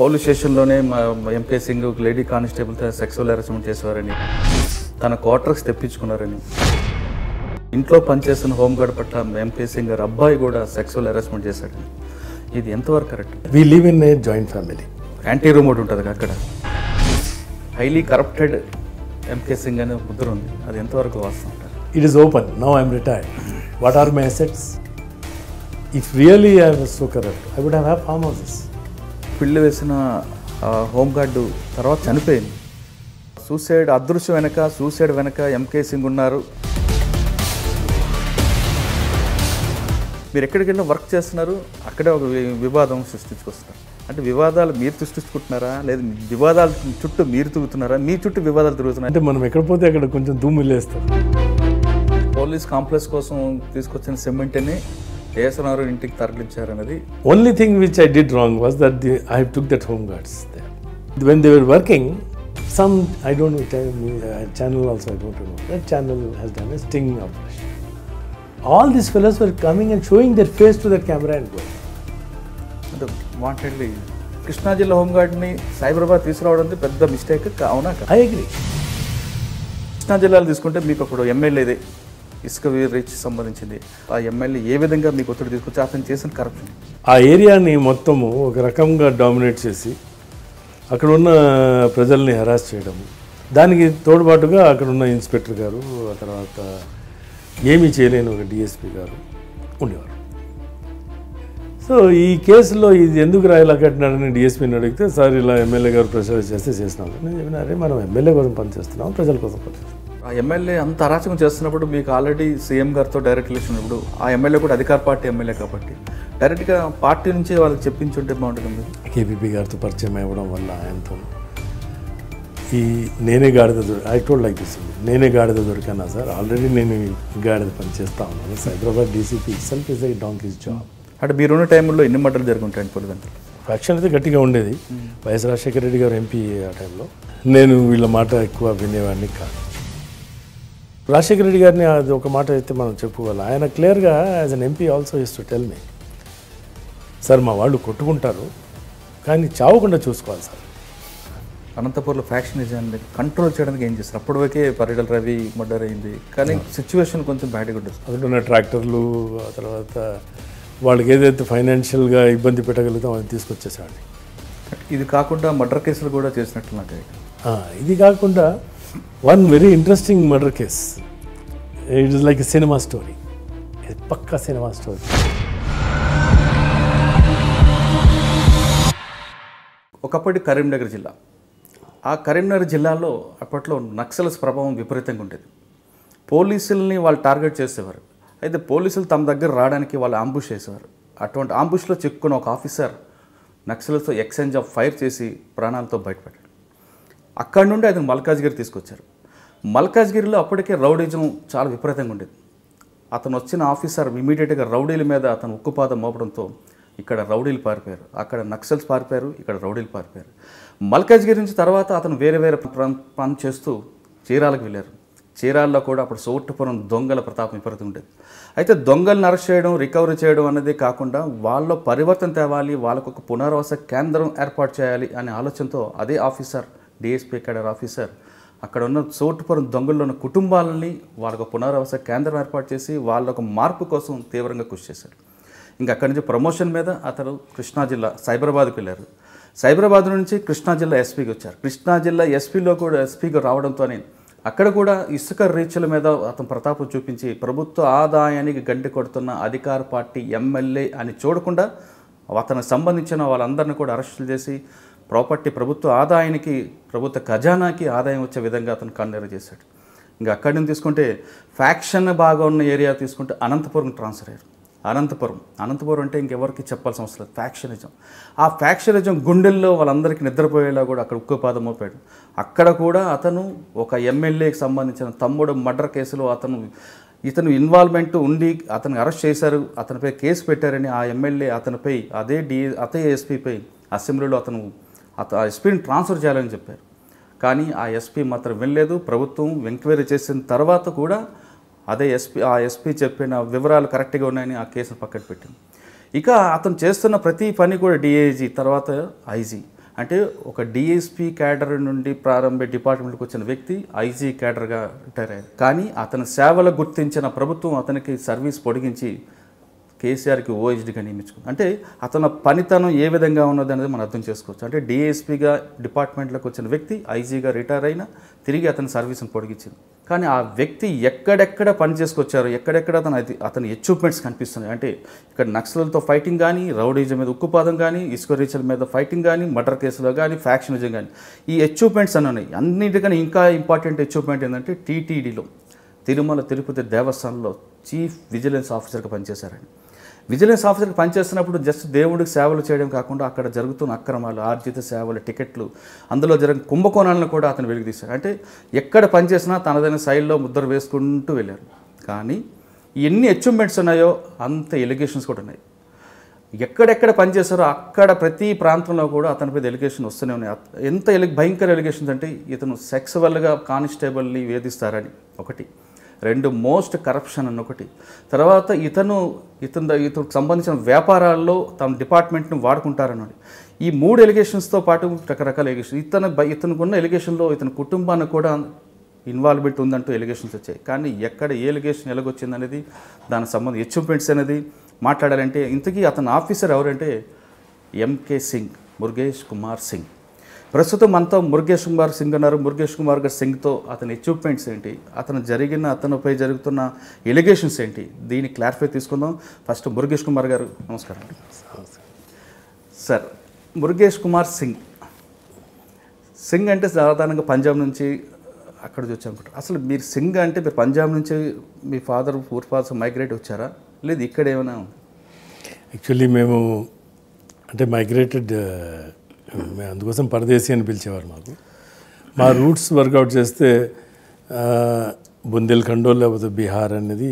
Police స్టేషన్లోనే మా MP Singh ఒక లేడీ కానిస్టేబుల్ సెక్సువల్ హెరాస్మెంట్ చేసేవారని, తన క్వార్టర్స్ తెప్పించుకున్నారని, ఇంట్లో పనిచేస్తున్న హోంగార్డ్ పట్ల ఎంపీ సింగ్ అబ్బాయి కూడా సెక్సువల్ హెరాస్మెంట్ చేశాడని. ఇది ఎంతవరకు correct? We live in a joint family. Ante room ఒకటి ఉంటుంది, అక్కడ హైలీ కరప్టెడ్ ఎంపీ సింగ్ అనే ముద్ర ఉంది, అది ఎంతవరకు వాస్తవం? It is open. Now I'm retired. What are my assets? If really I was so corrupt, I would have farm houses. పిల్లి వేసిన హోంగార్డు తర్వాత చనిపోయింది. సూసైడ్ అదృశ్యం వెనక, సూసైడ్ వెనక ఎంకే సింగ్ ఉన్నారు. మీరు ఎక్కడికి వెళ్ళినా వర్క్ చేస్తున్నారు, అక్కడే ఒక వివాదం సృష్టించుకొస్తున్నారు. అంటే వివాదాలు మీరు సృష్టించుకుంటున్నారా, లేదా వివాదాల చుట్టూ మీరు తిరుగుతున్నారా, మీ చుట్టూ వివాదాలు తిరుగుతున్నాయి? అంటే మనం ఎక్కడ పోతే అక్కడ కొంచెం దుమ్ములేస్తాం. పోలీస్ కాంప్లెక్స్ కోసం తీసుకొచ్చిన సిమెంట్ని ఏసనారు ఇంటికి తరలించారు అనేది. Only thing which I did wrong was that I took that home guards when they were working some I don't know channel also I don't know that channel has done a sting operation. All this fellows were coming and showing that face to that camera and going. అంటే wantedly Krishna జిల్లా హోంగార్డ్ని సైబరాబాద్ తీసుకురావడం పెద్ద mistake. అవునా? I agree. Krishna జిల్లాలో తీసుకుంటే మీకు అప్పుడు ఎమ్మెల్యేదే ఇసుక రీచ్ సంబంధించింది. ఆ ఎమ్మెల్యే ఏ విధంగా మీకు ఒత్తిడి తీసుకొచ్చి అతను చేసిన కరప్షన్, ఆ ఏరియాని మొత్తము ఒక రకంగా డామినేట్ చేసి అక్కడ ఉన్న ప్రజల్ని హెరాస్ చేయడం, దానికి తోడ్పాటుగా అక్కడ ఉన్న ఇన్స్పెక్టర్ గారు, ఆ తర్వాత ఏమీ చేయలేని ఒక డిఎస్పీ గారు ఉండేవారు. సో ఈ కేసులో ఇది ఎందుకు రాయలా కట్టినాడని డిఎస్పీని అడిగితే, సార్ ఇలా ఎమ్మెల్యే గారు ప్రెషర్ చేస్తే చేసినాము. నేను చెప్పినారే, మనం ఎమ్మెల్యే కోసం పనిచేస్తున్నాం, ప్రజల కోసం పనిచేస్తున్నాం. ఆ ఎమ్మెల్యే అంత అరాచకం చేస్తున్నప్పుడు మీకు ఆల్రెడీ సీఎం గారితో డైరెక్ట్ రిలేషన్ ఉన్నప్పుడు, ఆ ఎమ్మెల్యే కూడా అధికార పార్టీ ఎమ్మెల్యే కాబట్టి డైరెక్ట్గా పార్టీ నుంచి వాళ్ళకి చెప్పించుంటే బాగుంటుంది. కేపీపీ గారితో పరిచయం ఇవ్వడం వల్ల ఆయనతో ఈ నేనే గాడిద దొరి ఐ టోల్డ్ లైక్ దిస్ నేనే గాడిద దొరికానా సార్, ఆల్రెడీ నేను గాడిద పని చేస్తా ఉన్నాను. Hyderabad DCP self is a donkey's job. అంటే మీరున్న టైంలో ఎన్ని మటలు జరుగుంటాయండి? పొలిదండి ఫ్యాక్షన్ అయితే గట్టిగా ఉండేది. వైఎస్ రాజశేఖర రెడ్డి గారు ఎంపీ ఆ టైంలో. నేను వీళ్ళ మాట ఎక్కువ వినేవాడిని కాదు. రాజశేఖర రెడ్డి గారిని అది ఒక మాట అయితే మనం చెప్పుకోవాలి. ఆయన క్లియర్గా as an MP also use to tell me, sir మా వాళ్ళు కొట్టుకుంటారు కానీ చావకుండా చూసుకోవాలి సార్. అనంతపూర్లో ఫ్యాక్షనిజాన్ని కంట్రోల్ చేయడానికి ఏం చేస్తారు? అప్పటివరకే పరిడల రవి మర్డర్ అయింది కానీ సిచ్యువేషన్ కొంచెం బ్యాడ్గా ఉంటుంది. అందులో ట్రాక్టర్లు, ఆ తర్వాత వాళ్ళకి ఏదైతే ఫైనాన్షియల్గా ఇబ్బంది పెట్టగలుగుతాం అది తీసుకొచ్చేసేవాడిని. ఇది కాకుండా మర్డర్ కేసులు కూడా చేసినట్లు నాకు. ఇది కాకుండా one very interesting murder case, it is like a cinema story, పక్కా సినిమా స్టోరీ. ఒకప్పటి కరీంనగర్ జిల్లా, ఆ కరీంనగర్ జిల్లాలో అప్పట్లో నక్సల్స్ ప్రభావం విపరీతంగా ఉండేది. పోలీసుల్ని వాళ్ళు టార్గెట్ చేసేవారు. అయితే పోలీసులు తమ దగ్గర రావడానికి వాళ్ళు ఆంబుష్ చేసేవారు. అటువంటి ఆంబుష్లో చిక్కుకున్న ఒక ఆఫీసర్ నక్సల్స్తో ఎక్స్చేంజ్ ఆఫ్ ఫైర్ చేసి ప్రాణాలతో బయటపడ్డాడు. అక్కడ నుండి అతను మల్కాజ్గిరి తీసుకొచ్చారు. మల్కాజ్గిరిలో అప్పటికే రౌడీజం చాలా విపరీతంగా ఉండేది. అతను వచ్చిన ఆఫీసర్ ఇమీడియట్గా రౌడీల మీద అతను ఉక్కుపాతం మోపడంతో ఇక్కడ రౌడీలు పారిపోయారు, అక్కడ నక్సల్స్ పారిపోయారు, ఇక్కడ రౌడీలు పారిపోయారు. మల్కాజ్గిరి నుంచి తర్వాత అతను వేరే వేరే పని చేస్తూ చీరాలకు వెళ్ళారు. చీరాల్లో కూడా అప్పుడు సోటుపురం దొంగల ప్రతాపం విపరీతం ఉండేది. అయితే దొంగలను అరెస్ట్ చేయడం, రికవరీ చేయడం అనేది కాకుండా వాళ్ళలో పరివర్తన తేవాలి, వాళ్ళకు ఒక పునరావాస కేంద్రం ఏర్పాటు చేయాలి అనే ఆలోచనతో అదే ఆఫీసర్, డిఎస్పీ కేడర్ ఆఫీసర్, అక్కడ ఉన్న చోటుపురం దొంగల్లో ఉన్న కుటుంబాలని వాళ్ళకు పునరావాస కేంద్రం ఏర్పాటు చేసి వాళ్ళకు మార్పు కోసం తీవ్రంగా కృషి చేశారు. ఇంకా అక్కడి నుంచి ప్రమోషన్ మీద అతను కృష్ణా జిల్లా సైబరాబాద్కి వెళ్ళారు. సైబరాబాద్ నుంచి కృష్ణా జిల్లా ఎస్పీకి వచ్చారు. కృష్ణా జిల్లా ఎస్పీలో కూడా ఎస్పీకి రావడంతోనే అక్కడ కూడా ఇసుక రీచ్ల మీద అతను ప్రతాపం చూపించి ప్రభుత్వ ఆదాయానికి గండి కొడుతున్న అధికార పార్టీ ఎమ్మెల్యే అని చూడకుండా అతనికి సంబంధించిన వాళ్ళందరినీ కూడా అరెస్టులు చేసి ప్రాపర్టీ ప్రభుత్వ ఆదాయానికి, ప్రభుత్వ ఖజానాకి ఆదాయం వచ్చే విధంగా అతను కండెర్ చేశాడు. ఇంకా అక్కడి నుంచి తీసుకుంటే ఫ్యాక్షన్ బాగా ఉన్న ఏరియా తీసుకుంటే అనంతపురం ట్రాన్స్ఫర్ అయ్యారు. అనంతపురం. అనంతపురం అంటే ఇంకెవరికి చెప్పాల్సిన అవసరం లేదు. ఫ్యాక్షనిజం, ఆ ఫ్యాక్షనిజం గుండెల్లో వాళ్ళందరికీ నిద్రపోయేలా కూడా అక్కడ ఉక్కుపాదం మోపాడు. అక్కడ కూడా అతను ఒక ఎమ్మెల్యేకి సంబంధించిన తమ్ముడు మర్డర్ కేసులో ఇతను ఇన్వాల్వ్మెంట్ ఉండి అతను అరెస్ట్ చేశారు, అతనిపై కేసు పెట్టారని ఆ ఎమ్మెల్యే అతనిపై అదే ఎస్పీపై అసెంబ్లీలో ఆ ఎస్పీని ట్రాన్స్ఫర్ చేయాలని చెప్పారు. కానీ ఆ ఎస్పీ మాత్రం వెళ్ళలేదు. ప్రభుత్వం ఎంక్వైరీ చేసిన తర్వాత కూడా ఆ ఎస్పీ చెప్పిన వివరాలు కరెక్ట్గా ఉన్నాయని ఆ కేసును పక్కన పెట్టింది. ఇక అతను చేస్తున్న ప్రతి పని కూడా డిఐజీ తర్వాత ఐజీ, అంటే ఒక డిఎస్పీ క్యాడర్ నుండి ప్రారంభ డిపార్ట్మెంట్కి వచ్చిన వ్యక్తి ఐజీ క్యాడర్గా రిటైర్ అయ్యారు. కానీ అతని సేవలు గుర్తించిన ప్రభుత్వం అతనికి సర్వీస్ పొడిగించి కేసీఆర్కి ఓఎస్డీగా నియమించుకుంది. అంటే అతని పనితనం ఏ విధంగా ఉన్నది అనేది మనం అర్థం చేసుకోవచ్చు. అంటే డిఎస్పీగా డిపార్ట్మెంట్లోకి వచ్చిన వ్యక్తి ఐజీగా రిటైర్ అయినా తిరిగి అతని సర్వీస్ని పొడిగించింది. కానీ ఆ వ్యక్తి ఎక్కడెక్కడ పని చేసుకొచ్చారు, ఎక్కడెక్కడ అతని అచీవ్మెంట్స్ కనిపిస్తున్నాయి. అంటే ఇక్కడ నక్సలతో ఫైటింగ్ కానీ, రౌడీజం మీద ఉక్కుపాదం కానీ, ఇసుక రీచల మీద ఫైటింగ్ కానీ, మర్డర్ కేసులో కానీ, ఫ్యాక్షనిజం కానీ, ఈ అచీవ్మెంట్స్ అని ఉన్నాయి. అన్నిటికన్నా ఇంకా ఇంపార్టెంట్ అచీవ్మెంట్ ఏంటంటే టీటీడీలో, తిరుమల తిరుపతి దేవస్థానంలో చీఫ్ విజిలెన్స్ ఆఫీసర్గా పనిచేశారని. విజిలెన్స్ ఆఫీసర్కి పనిచేస్తున్నప్పుడు జస్ట్ దేవుడికి సేవలు చేయడం కాకుండా అక్కడ జరుగుతున్న అక్రమాలు, ఆర్జిత సేవలు, టికెట్లు, అందులో జరిగిన కుంభకోణాలను కూడా అతను వెలికి తీశారు. అంటే ఎక్కడ పనిచేసినా తనదైన శైలిలో ముద్ర వేసుకుంటూ వెళ్ళారు. కానీ ఎన్ని అచీవ్మెంట్స్ ఉన్నాయో అంత ఎలిగేషన్స్ కూడా ఉన్నాయి. ఎక్కడెక్కడ పనిచేశారో అక్కడ ప్రతి ప్రాంతంలో కూడా అతనిపై ఎలిగేషన్ వస్తూనే ఉన్నాయి. భయంకర ఎలిగేషన్స్ అంటే ఇతను సెక్సువల్గా కానిస్టేబుల్ని వేధిస్తారని ఒకటి, రెండు మోస్ట్ కరప్షన్ అని ఒకటి, తర్వాత ఇతనికి సంబంధించిన వ్యాపారాల్లో తమ డిపార్ట్మెంట్ను వాడుకుంటారని. ఈ మూడు ఎలిగేషన్స్తో పాటు రకరకాల ఎలిగేషన్, ఇతనికి ఎలిగేషన్లో ఇతని కుటుంబాన్ని కూడా ఇన్వాల్వ్మెంట్ ఉందంటూ ఎలిగేషన్స్ వచ్చాయి. కానీ ఎక్కడ ఏ ఎలిగేషన్ ఎలాగొచ్చింది అనేది, దానికి సంబంధించి అచీవ్మెంట్స్ అనేది మాట్లాడాలంటే, ఇంతకీ అతని ఆఫీసర్ ఎవరంటే ఎంకే సింగ్, మురుగేష్ కుమార్ సింగ్. ప్రస్తుతం మనతో మురుగేష్ కుమార్ సింగ్ ఉన్నారు. మురుగేష్ కుమార్ సింగ్తో అతని అచీవ్మెంట్స్ ఏంటి, అతనిపై జరుగుతున్న ఎలిగేషన్స్ ఏంటి, దీన్ని క్లారిఫై తీసుకుందాం. ఫస్ట్ మురుగేష్ కుమార్ గారు నమస్కారం. సార్, మురుగేష్ కుమార్ సింగ్ అంటే సాధారణంగా పంజాబ్ నుంచి అక్కడ వచ్చారనుకుంటారు. అసలు మీరు సింగ్ అంటే మీరు పంజాబ్ నుంచి మీ ఫాదర్ ఫోర్ ఫాదర్స్ మైగ్రేట్ వచ్చారా, లేదు ఇక్కడ ఏమైనా? యాక్చువల్లీ మేము అంటే మైగ్రేటెడ్, అందుకోసం పరదేశీ అని పిలిచేవారు. మా రూట్స్ వర్కౌట్ చేస్తే బుందేల్ఖండో లేకపోతే బీహార్ అనేది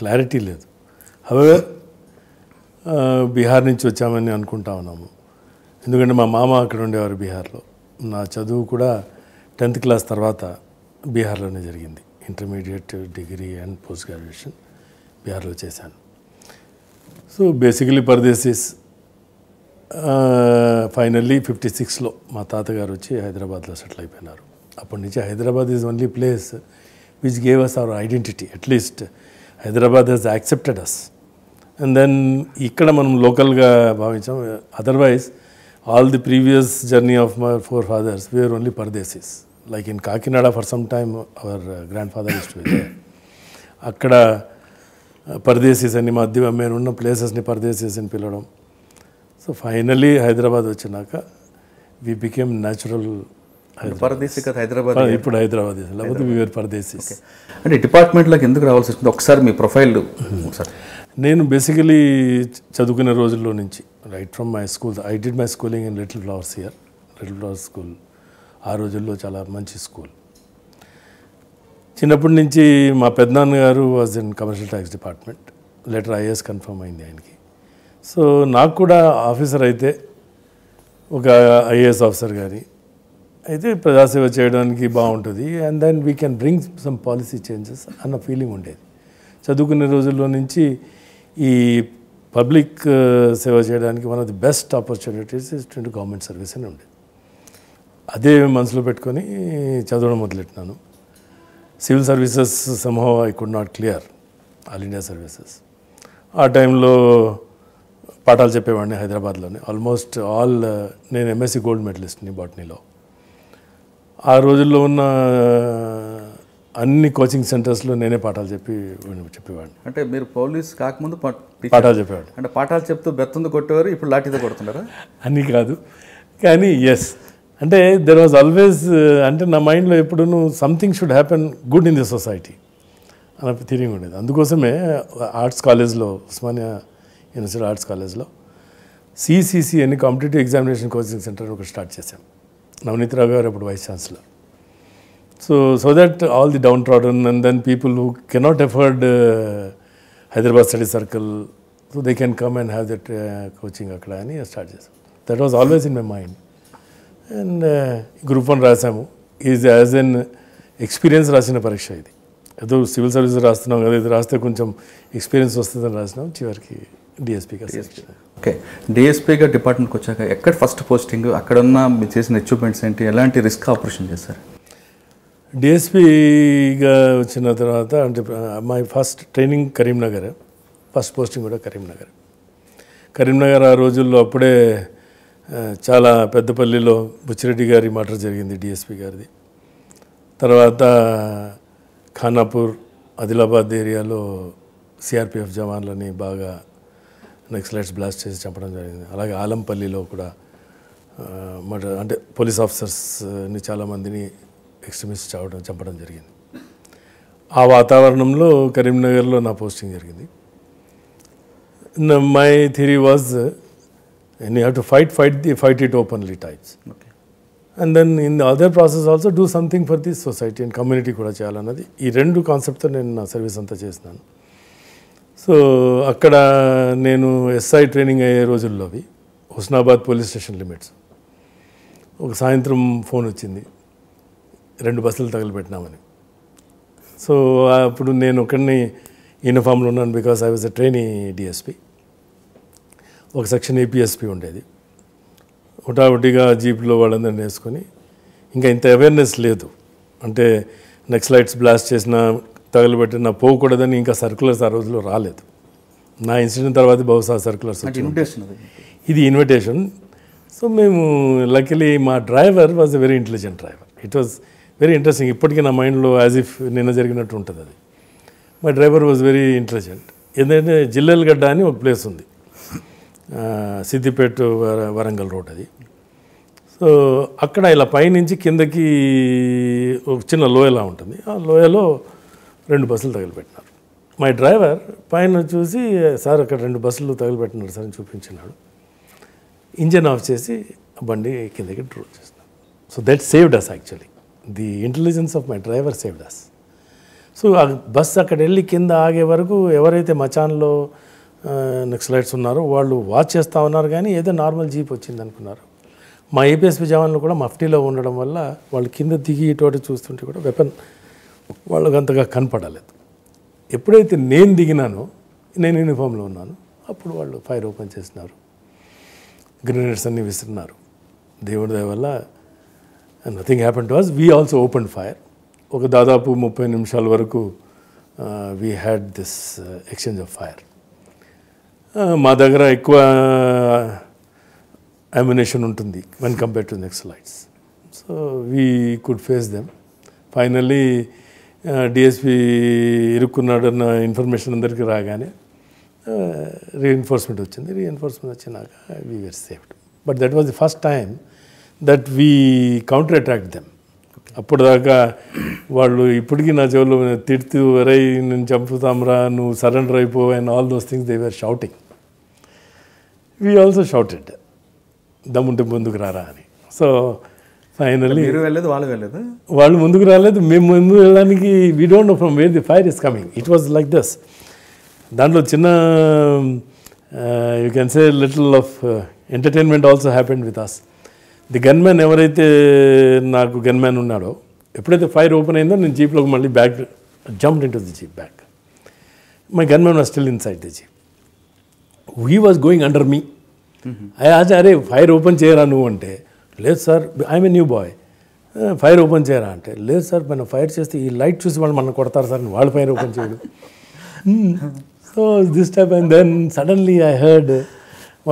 క్లారిటీ లేదు. అవే బీహార్ నుంచి వచ్చామని అనుకుంటా ఉన్నాము, ఎందుకంటే మా మామ అక్కడ ఉండేవారు బీహార్లో. నా చదువు కూడా 10th క్లాస్ తర్వాత బీహార్లోనే జరిగింది. Intermediate, degree and post graduation బీహార్లో చేశాను. సో బేసికలీ పరదేశీస్. ఫైనల్లీ 56లో మా తాతగారు వచ్చి హైదరాబాద్లో సెటిల్ అయిపోయినారు. అప్పటి నుంచి Hyderabad is only place which gave us our identity. At least Hyderabad has accepted us, and then ఇక్కడ మనం లోకల్గా భావించాం. Otherwise all the previous journey of my forefathers we are only పర్దేసీస్. Like in Kakinada for some time our grandfather ఇస్ట్ అక్కడ పర్దేసీస్ అని మేము ఉన్న ప్లేసెస్ని పర్దేసీస్ అని పిలవడం. సో ఫైనలీ హైదరాబాద్ వచ్చినాక వి బికేమ్ న్యాచురల్ పరదేశీ కదా హైదరాబాద్. ఇప్పుడు హైదరాబాద్ లేకపోతే వీఆర్ పరదేశీ. అంటే డిపార్ట్మెంట్లోకి ఎందుకు రావాల్సి వచ్చింది, ఒకసారి మీ ప్రొఫైల్ సార్. నేను బేసికలీ చదువుకునే రోజుల్లో నుంచి right from my school, I did my schooling in Little Flowers here, Little Flowers school. ఆ రోజుల్లో చాలా మంచి స్కూల్. చిన్నప్పటి నుంచి మా పెద్దనాన్నగారు was in commercial tax department. Letter IAS confirm అయింది ఆయనకి. సో నాకు కూడా ఆఫీసర్ అయితే ఒక ఐఏఎస్ ఆఫీసర్ కానీ అయితే ప్రజాసేవ చేయడానికి బాగుంటుంది, and then we can bring some policy changes అన్న ఫీలింగ్ ఉండేది. చదువుకునే రోజుల్లో నుంచి ఈ పబ్లిక్ సేవ చేయడానికి one of the best opportunities is to government service అని ఉండేది. అదే మనసులో పెట్టుకొని చదవడం మొదలెట్టినాను. Civil services somehow I could not clear all India services. ఆ టైంలో పాఠాలు చెప్పేవాడిని హైదరాబాద్లోనే. ఆల్మోస్ట్ ఆల్ నేను ఎంఎస్సి గోల్డ్ మెడలిస్ట్ని బాటనీలో. ఆ రోజుల్లో ఉన్న అన్ని కోచింగ్ సెంటర్స్లో నేనే పాఠాలు చెప్పేవాడిని. అంటే మీరు పోలీస్ కాకముందు పాఠాలు చెప్పేవాడిని, అంటే పాఠాలు చెప్తూ బెత్తంతో కొట్టేవారు, ఇప్పుడు లాఠీతో కొడుతున్నారా? అన్నీ కాదు కానీ ఎస్, అంటే దెర్ వాజ్ ఆల్వేస్, అంటే నా మైండ్లో ఎప్పుడూ something should happen good in the society. అని థియరీ ఉండేది. అందుకోసమే ఆర్ట్స్ కాలేజ్లో, ఉస్మానియా యూనివర్సిటీ ఆర్ట్స్ కాలేజ్లో సిసిసి అని కాంపిటేటివ్ ఎగ్జామినేషన్ కోచింగ్ సెంటర్ ఒకటి స్టార్ట్ చేశాం. నవనీత్ రావు గారు అప్పుడు vice chancellor. So that all the downtrodden and then people who cannot afford Hyderabad study circle, so they can come and have that coaching akkada ani start chesaru. That was always in my mind. And group 1 rasamu is as an experience rasina pariksha idi. Edo civil service rastunnam kada, idu raste koncham experience vastadani rasanam, chivariki DSP ga selection. Okay, DSP ga department ku vachaka ekkada first posting akkada unna mi chesina achievements enti elanti risk operation chesaru? డిఎస్పీగా వచ్చిన తర్వాత అంటే my first training Karimnagar, first posting కూడా కరీంనగర్. కరీంనగర్ ఆ రోజుల్లో అప్పుడే చాలా పెద్దపల్లిలో బుచ్చిరెడ్డి గారి మర్డర్ జరిగింది, డిఎస్పీ గారిది. తర్వాత ఖానాపూర్ ఆదిలాబాద్ ఏరియాలో సిఆర్పిఎఫ్ జవాన్లని బాగా నక్సలైట్స్ బ్లాస్ట్ చేసి చంపడం జరిగింది. అలాగే ఆలంపల్లిలో కూడా మర్డర్, అంటే పోలీస్ ఆఫీసర్స్ని చాలామందిని ఎక్స్ట్రీమిస్ట్ చావడం, చంపడం జరిగింది. ఆ వాతావరణంలో కరీంనగర్లో నా పోస్టింగ్ జరిగింది. My theory was you have to fight it openly types. And then in the other process also do something for this society and community కూడా చేయాలన్నది, ఈ రెండు కాన్సెప్ట్తో నేను నా సర్వీస్ అంతా చేసినాను. సో అక్కడ నేను ఎస్ఐ ట్రైనింగ్ అయ్యే రోజుల్లో అవి హుస్నాబాద్ పోలీస్ స్టేషన్ లిమిట్స్ ఒక సాయంత్రం ఫోన్ వచ్చింది, 2 బస్సులు తగలబెట్టినామని. సో అప్పుడు నేను ఒకరిని యూనిఫామ్లో ఉన్నాను, because I was a trainee DSP. ఒక సెక్షన్ ఏపీఎస్పీ ఉండేది. హుటాహుటిగా జీప్లో వాళ్ళందరినీ వేసుకొని, ఇంకా ఇంత అవేర్నెస్ లేదు, అంటే నక్సలైట్స్ బ్లాస్ట్ చేసిన తగలబెట్టినా పోకూడదని ఇంకా సర్క్యులర్స్ ఆ రోజులో రాలేదు. నా ఇన్సిడెంట్ తర్వాత బహుశా సర్క్యులర్స్ వచ్చింది. ఇది ఇన్విటేషన్. సో మేము లక్కీలీ మా driver was a very intelligent driver. It was very interesting. ఇప్పటికీ నా మైండ్లో యాజ్ ఇఫ్ నిన్న జరిగినట్టు ఉంటుంది అది. My driver was very intelligent. ఎందుకంటే జిల్లెల్గడ్డ అని ఒక ప్లేస్ ఉంది, సిద్దిపేట వరంగల్ రోడ్ అది. సో అక్కడ ఇలా పైనుంచి కిందకి ఒక చిన్న లోయలా ఉంటుంది, ఆ లోయలో 2 బస్సులు తగిలిపెట్టినారు. మై డ్రైవర్ పైన చూసి, సార్ అక్కడ 2 బస్సులు తగిలిపెట్టినారు సార్ అని చూపించినాడు. ఇంజన్ ఆఫ్ చేసి బండి కిందకి డ్రోప్ చేసినాడు. So that saved us actually. The intelligence of my driver saved us. So ఆ బస్ అక్కడ వెళ్ళి కింద ఆగే వరకు ఎవరైతే మచాన్లో నక్సలైట్స్ ఉన్నారో వాళ్ళు వాచ్ చేస్తూ ఉన్నారు, కానీ ఏదో నార్మల్ జీప్ వచ్చింది అనుకున్నారు. మా ఏపీఎస్పీ జవాన్లు కూడా మఫ్టీలో ఉండడం వల్ల వాళ్ళు కింద దిగి ఇటువంటి చూస్తుంటే కూడా వెపన్ వాళ్ళకి అంతగా కనపడలేదు. ఎప్పుడైతే నేను దిగినానో, నేను యూనిఫామ్లో ఉన్నాను, అప్పుడు వాళ్ళు ఫైర్ ఓపెన్ చేసినారు, గ్రెనేడ్స్ అన్నీ విసిరినారు. దేవుడి దయ వల్ల and nothing happened to us. We also opened fire. ఒక దాదాపు 30 నిమిషాల వరకు we had this exchange of fire. మా దగ్గర ఎక్కువ ammunition ఉంటుంది when compared to Naxalites. So we could face them. Finally DSP ఇరుక్కున్నాడన్న ఇన్ఫర్మేషన్ అందరికీ రాగానే reinforcement వచ్చింది. Reinforcement వచ్చినాక we were saved. But that was the first time that we counter-attacked them. అప్పుడు దాకా వాళ్ళు ఇప్పటికీ నా చెవులు తిడుతూ, "వరై నేను చంపుతాంరా, నువ్వు సరెండర్ అయిపో" and all those things they were shouting. We also shouted, "దమ్ముంటే ముందుకు రారా" అని. సో ఫైనల్లీ వాళ్ళు ముందుకు రాలేదు, మేము ముందుకు వెళ్ళడానికి we don't know from where the fire is coming. It was like దస్. దాంట్లో చిన్న you can say little of entertainment also happened with us. The gunman ఎవరైతే నాకు గన్మ్యాన్ ఉన్నాడో, ఎప్పుడైతే ఫైర్ ఓపెన్ అయిందో నేను జీప్లోకి మళ్ళీ back jumped into the jeep back. My gunman was still inside the jeep. He was going under me. అరే fire open చేయరా నువ్వు అంటే, "లేదు sir, I'm a new boy, fire open చేయరా" అంటే, "లేదు సార్, మనం ఫైర్ చేస్తే ఈ లైట్ చూసి వాళ్ళు మనం కొడతారు సార్, వాళ్ళు ఫైర్ ఓపెన్ చేయడు." So this type. And then suddenly I heard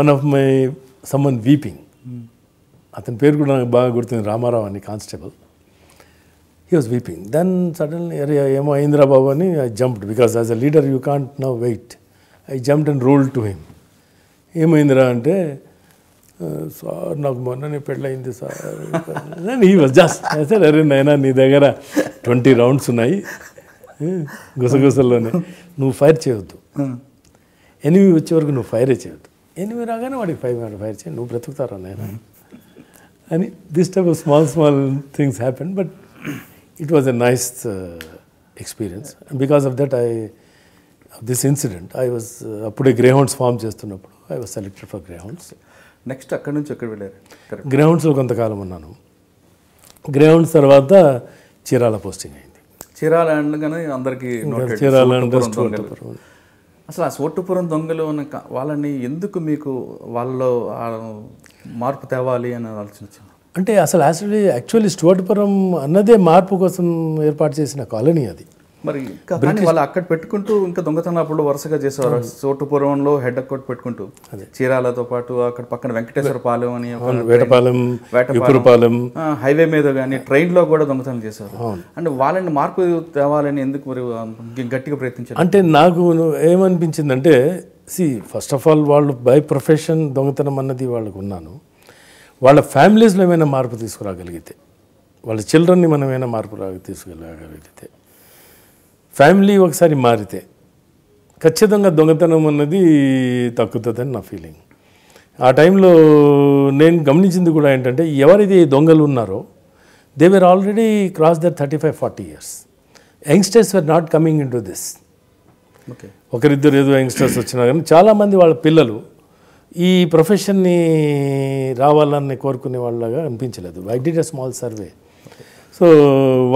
one of my summon weeping. అతని పేరు కూడా నాకు బాగా గుర్తుంది, రామారావు అని constable. He was weeping. Then suddenly, "అరే ఏమో అయిందిరా బాబు" అని I jumped, because as a leader you can't now wait. I jumped and roll to him. "ఏమైందిరా" అంటే, "సార్, నాకు మొన్ననే పెళ్ళయింది సార్." హీ వాజ్ జస్ట్, "అరే నాయనా, నీ దగ్గర 20 రౌండ్స్ ఉన్నాయి, గుసగుసల్లోనే నువ్వు ఫైర్ చేయొద్దు, ఎనిమి వచ్చే వరకు నువ్వు ఫైరే చేయొద్దు, ఎనిమి రాగానే వాడికి ఫైర్ చేయ, నువ్వు బ్రతుకుతారా నేను అని. This type of small things happen, but it was a nice experience, and because of that I was appude greyhounds farm chestunnappudu I was selected for greyhounds. Next akkad nunchi akkad vellaru correct. Greyhounds lo kontha kaalam unnanu. Greyhounds tarvata Chirala posting ayindi. Chirala and gane andarki noted. Chirala and అసలు ఆ సోటుపురం దొంగలు ఉన్న వాళ్ళని ఎందుకు మీకు వాళ్ళలో మార్పు తేవాలి అని ఆలోచన వచ్చింది అంటే? అసలు యాక్చువల్లీ స్టోటుపురం అన్నదే మార్పు కోసం ఏర్పాటు చేసిన కాలనీ అది. మరి వాళ్ళు అక్కడ పెట్టుకుంటూ ఇంకా దొంగతనాలు వరుసగా చేసేవారు సోటుపురంలో హెడ్ అకౌట్ పెట్టుకుంటూ, చీరాలతో పాటు అక్కడ పక్కన వెంకటేశ్వరపాలెం అని, వేటపాలెం హైవే మీద కానీ ట్రైన్లో కూడా దొంగతనాలు చేసేవారు. అంటే వాళ్ళని మార్పు తేవాలని ఎందుకు మరి గట్టిగా ప్రయత్నించారు అంటే? నాకు ఏమనిపించింది అంటే, సి ఫస్ట్ ఆఫ్ ఆల్ వాళ్ళు బై ప్రొఫెషన్ దొంగతనం అన్నది వాళ్ళకు ఉన్నాను, వాళ్ళ ఫ్యామిలీస్లో ఏమైనా మార్పు తీసుకురాగలిగితే, వాళ్ళ చిల్డ్రన్ని మనం ఏమైనా మార్పు తీసుకురాగలిగితే, ఫ్యామిలీ ఒకసారి మారితే ఖచ్చితంగా దొంగతనం అన్నది తగ్గుతుందని నా ఫీలింగ్. ఆ టైంలో నేను గమనించింది కూడా ఏంటంటే, ఎవరైతే దొంగలు ఉన్నారో they were already cross that 35-40 years. Youngsters were not coming in to this. ఒకరిద్దరు ఏదో యంగ్స్టర్స్ వచ్చినా కానీ చాలామంది వాళ్ళ పిల్లలు ఈ ప్రొఫెషన్ని రావాలని కోరుకునే వాళ్ళగా అనిపించలేదు. I did a small survey. So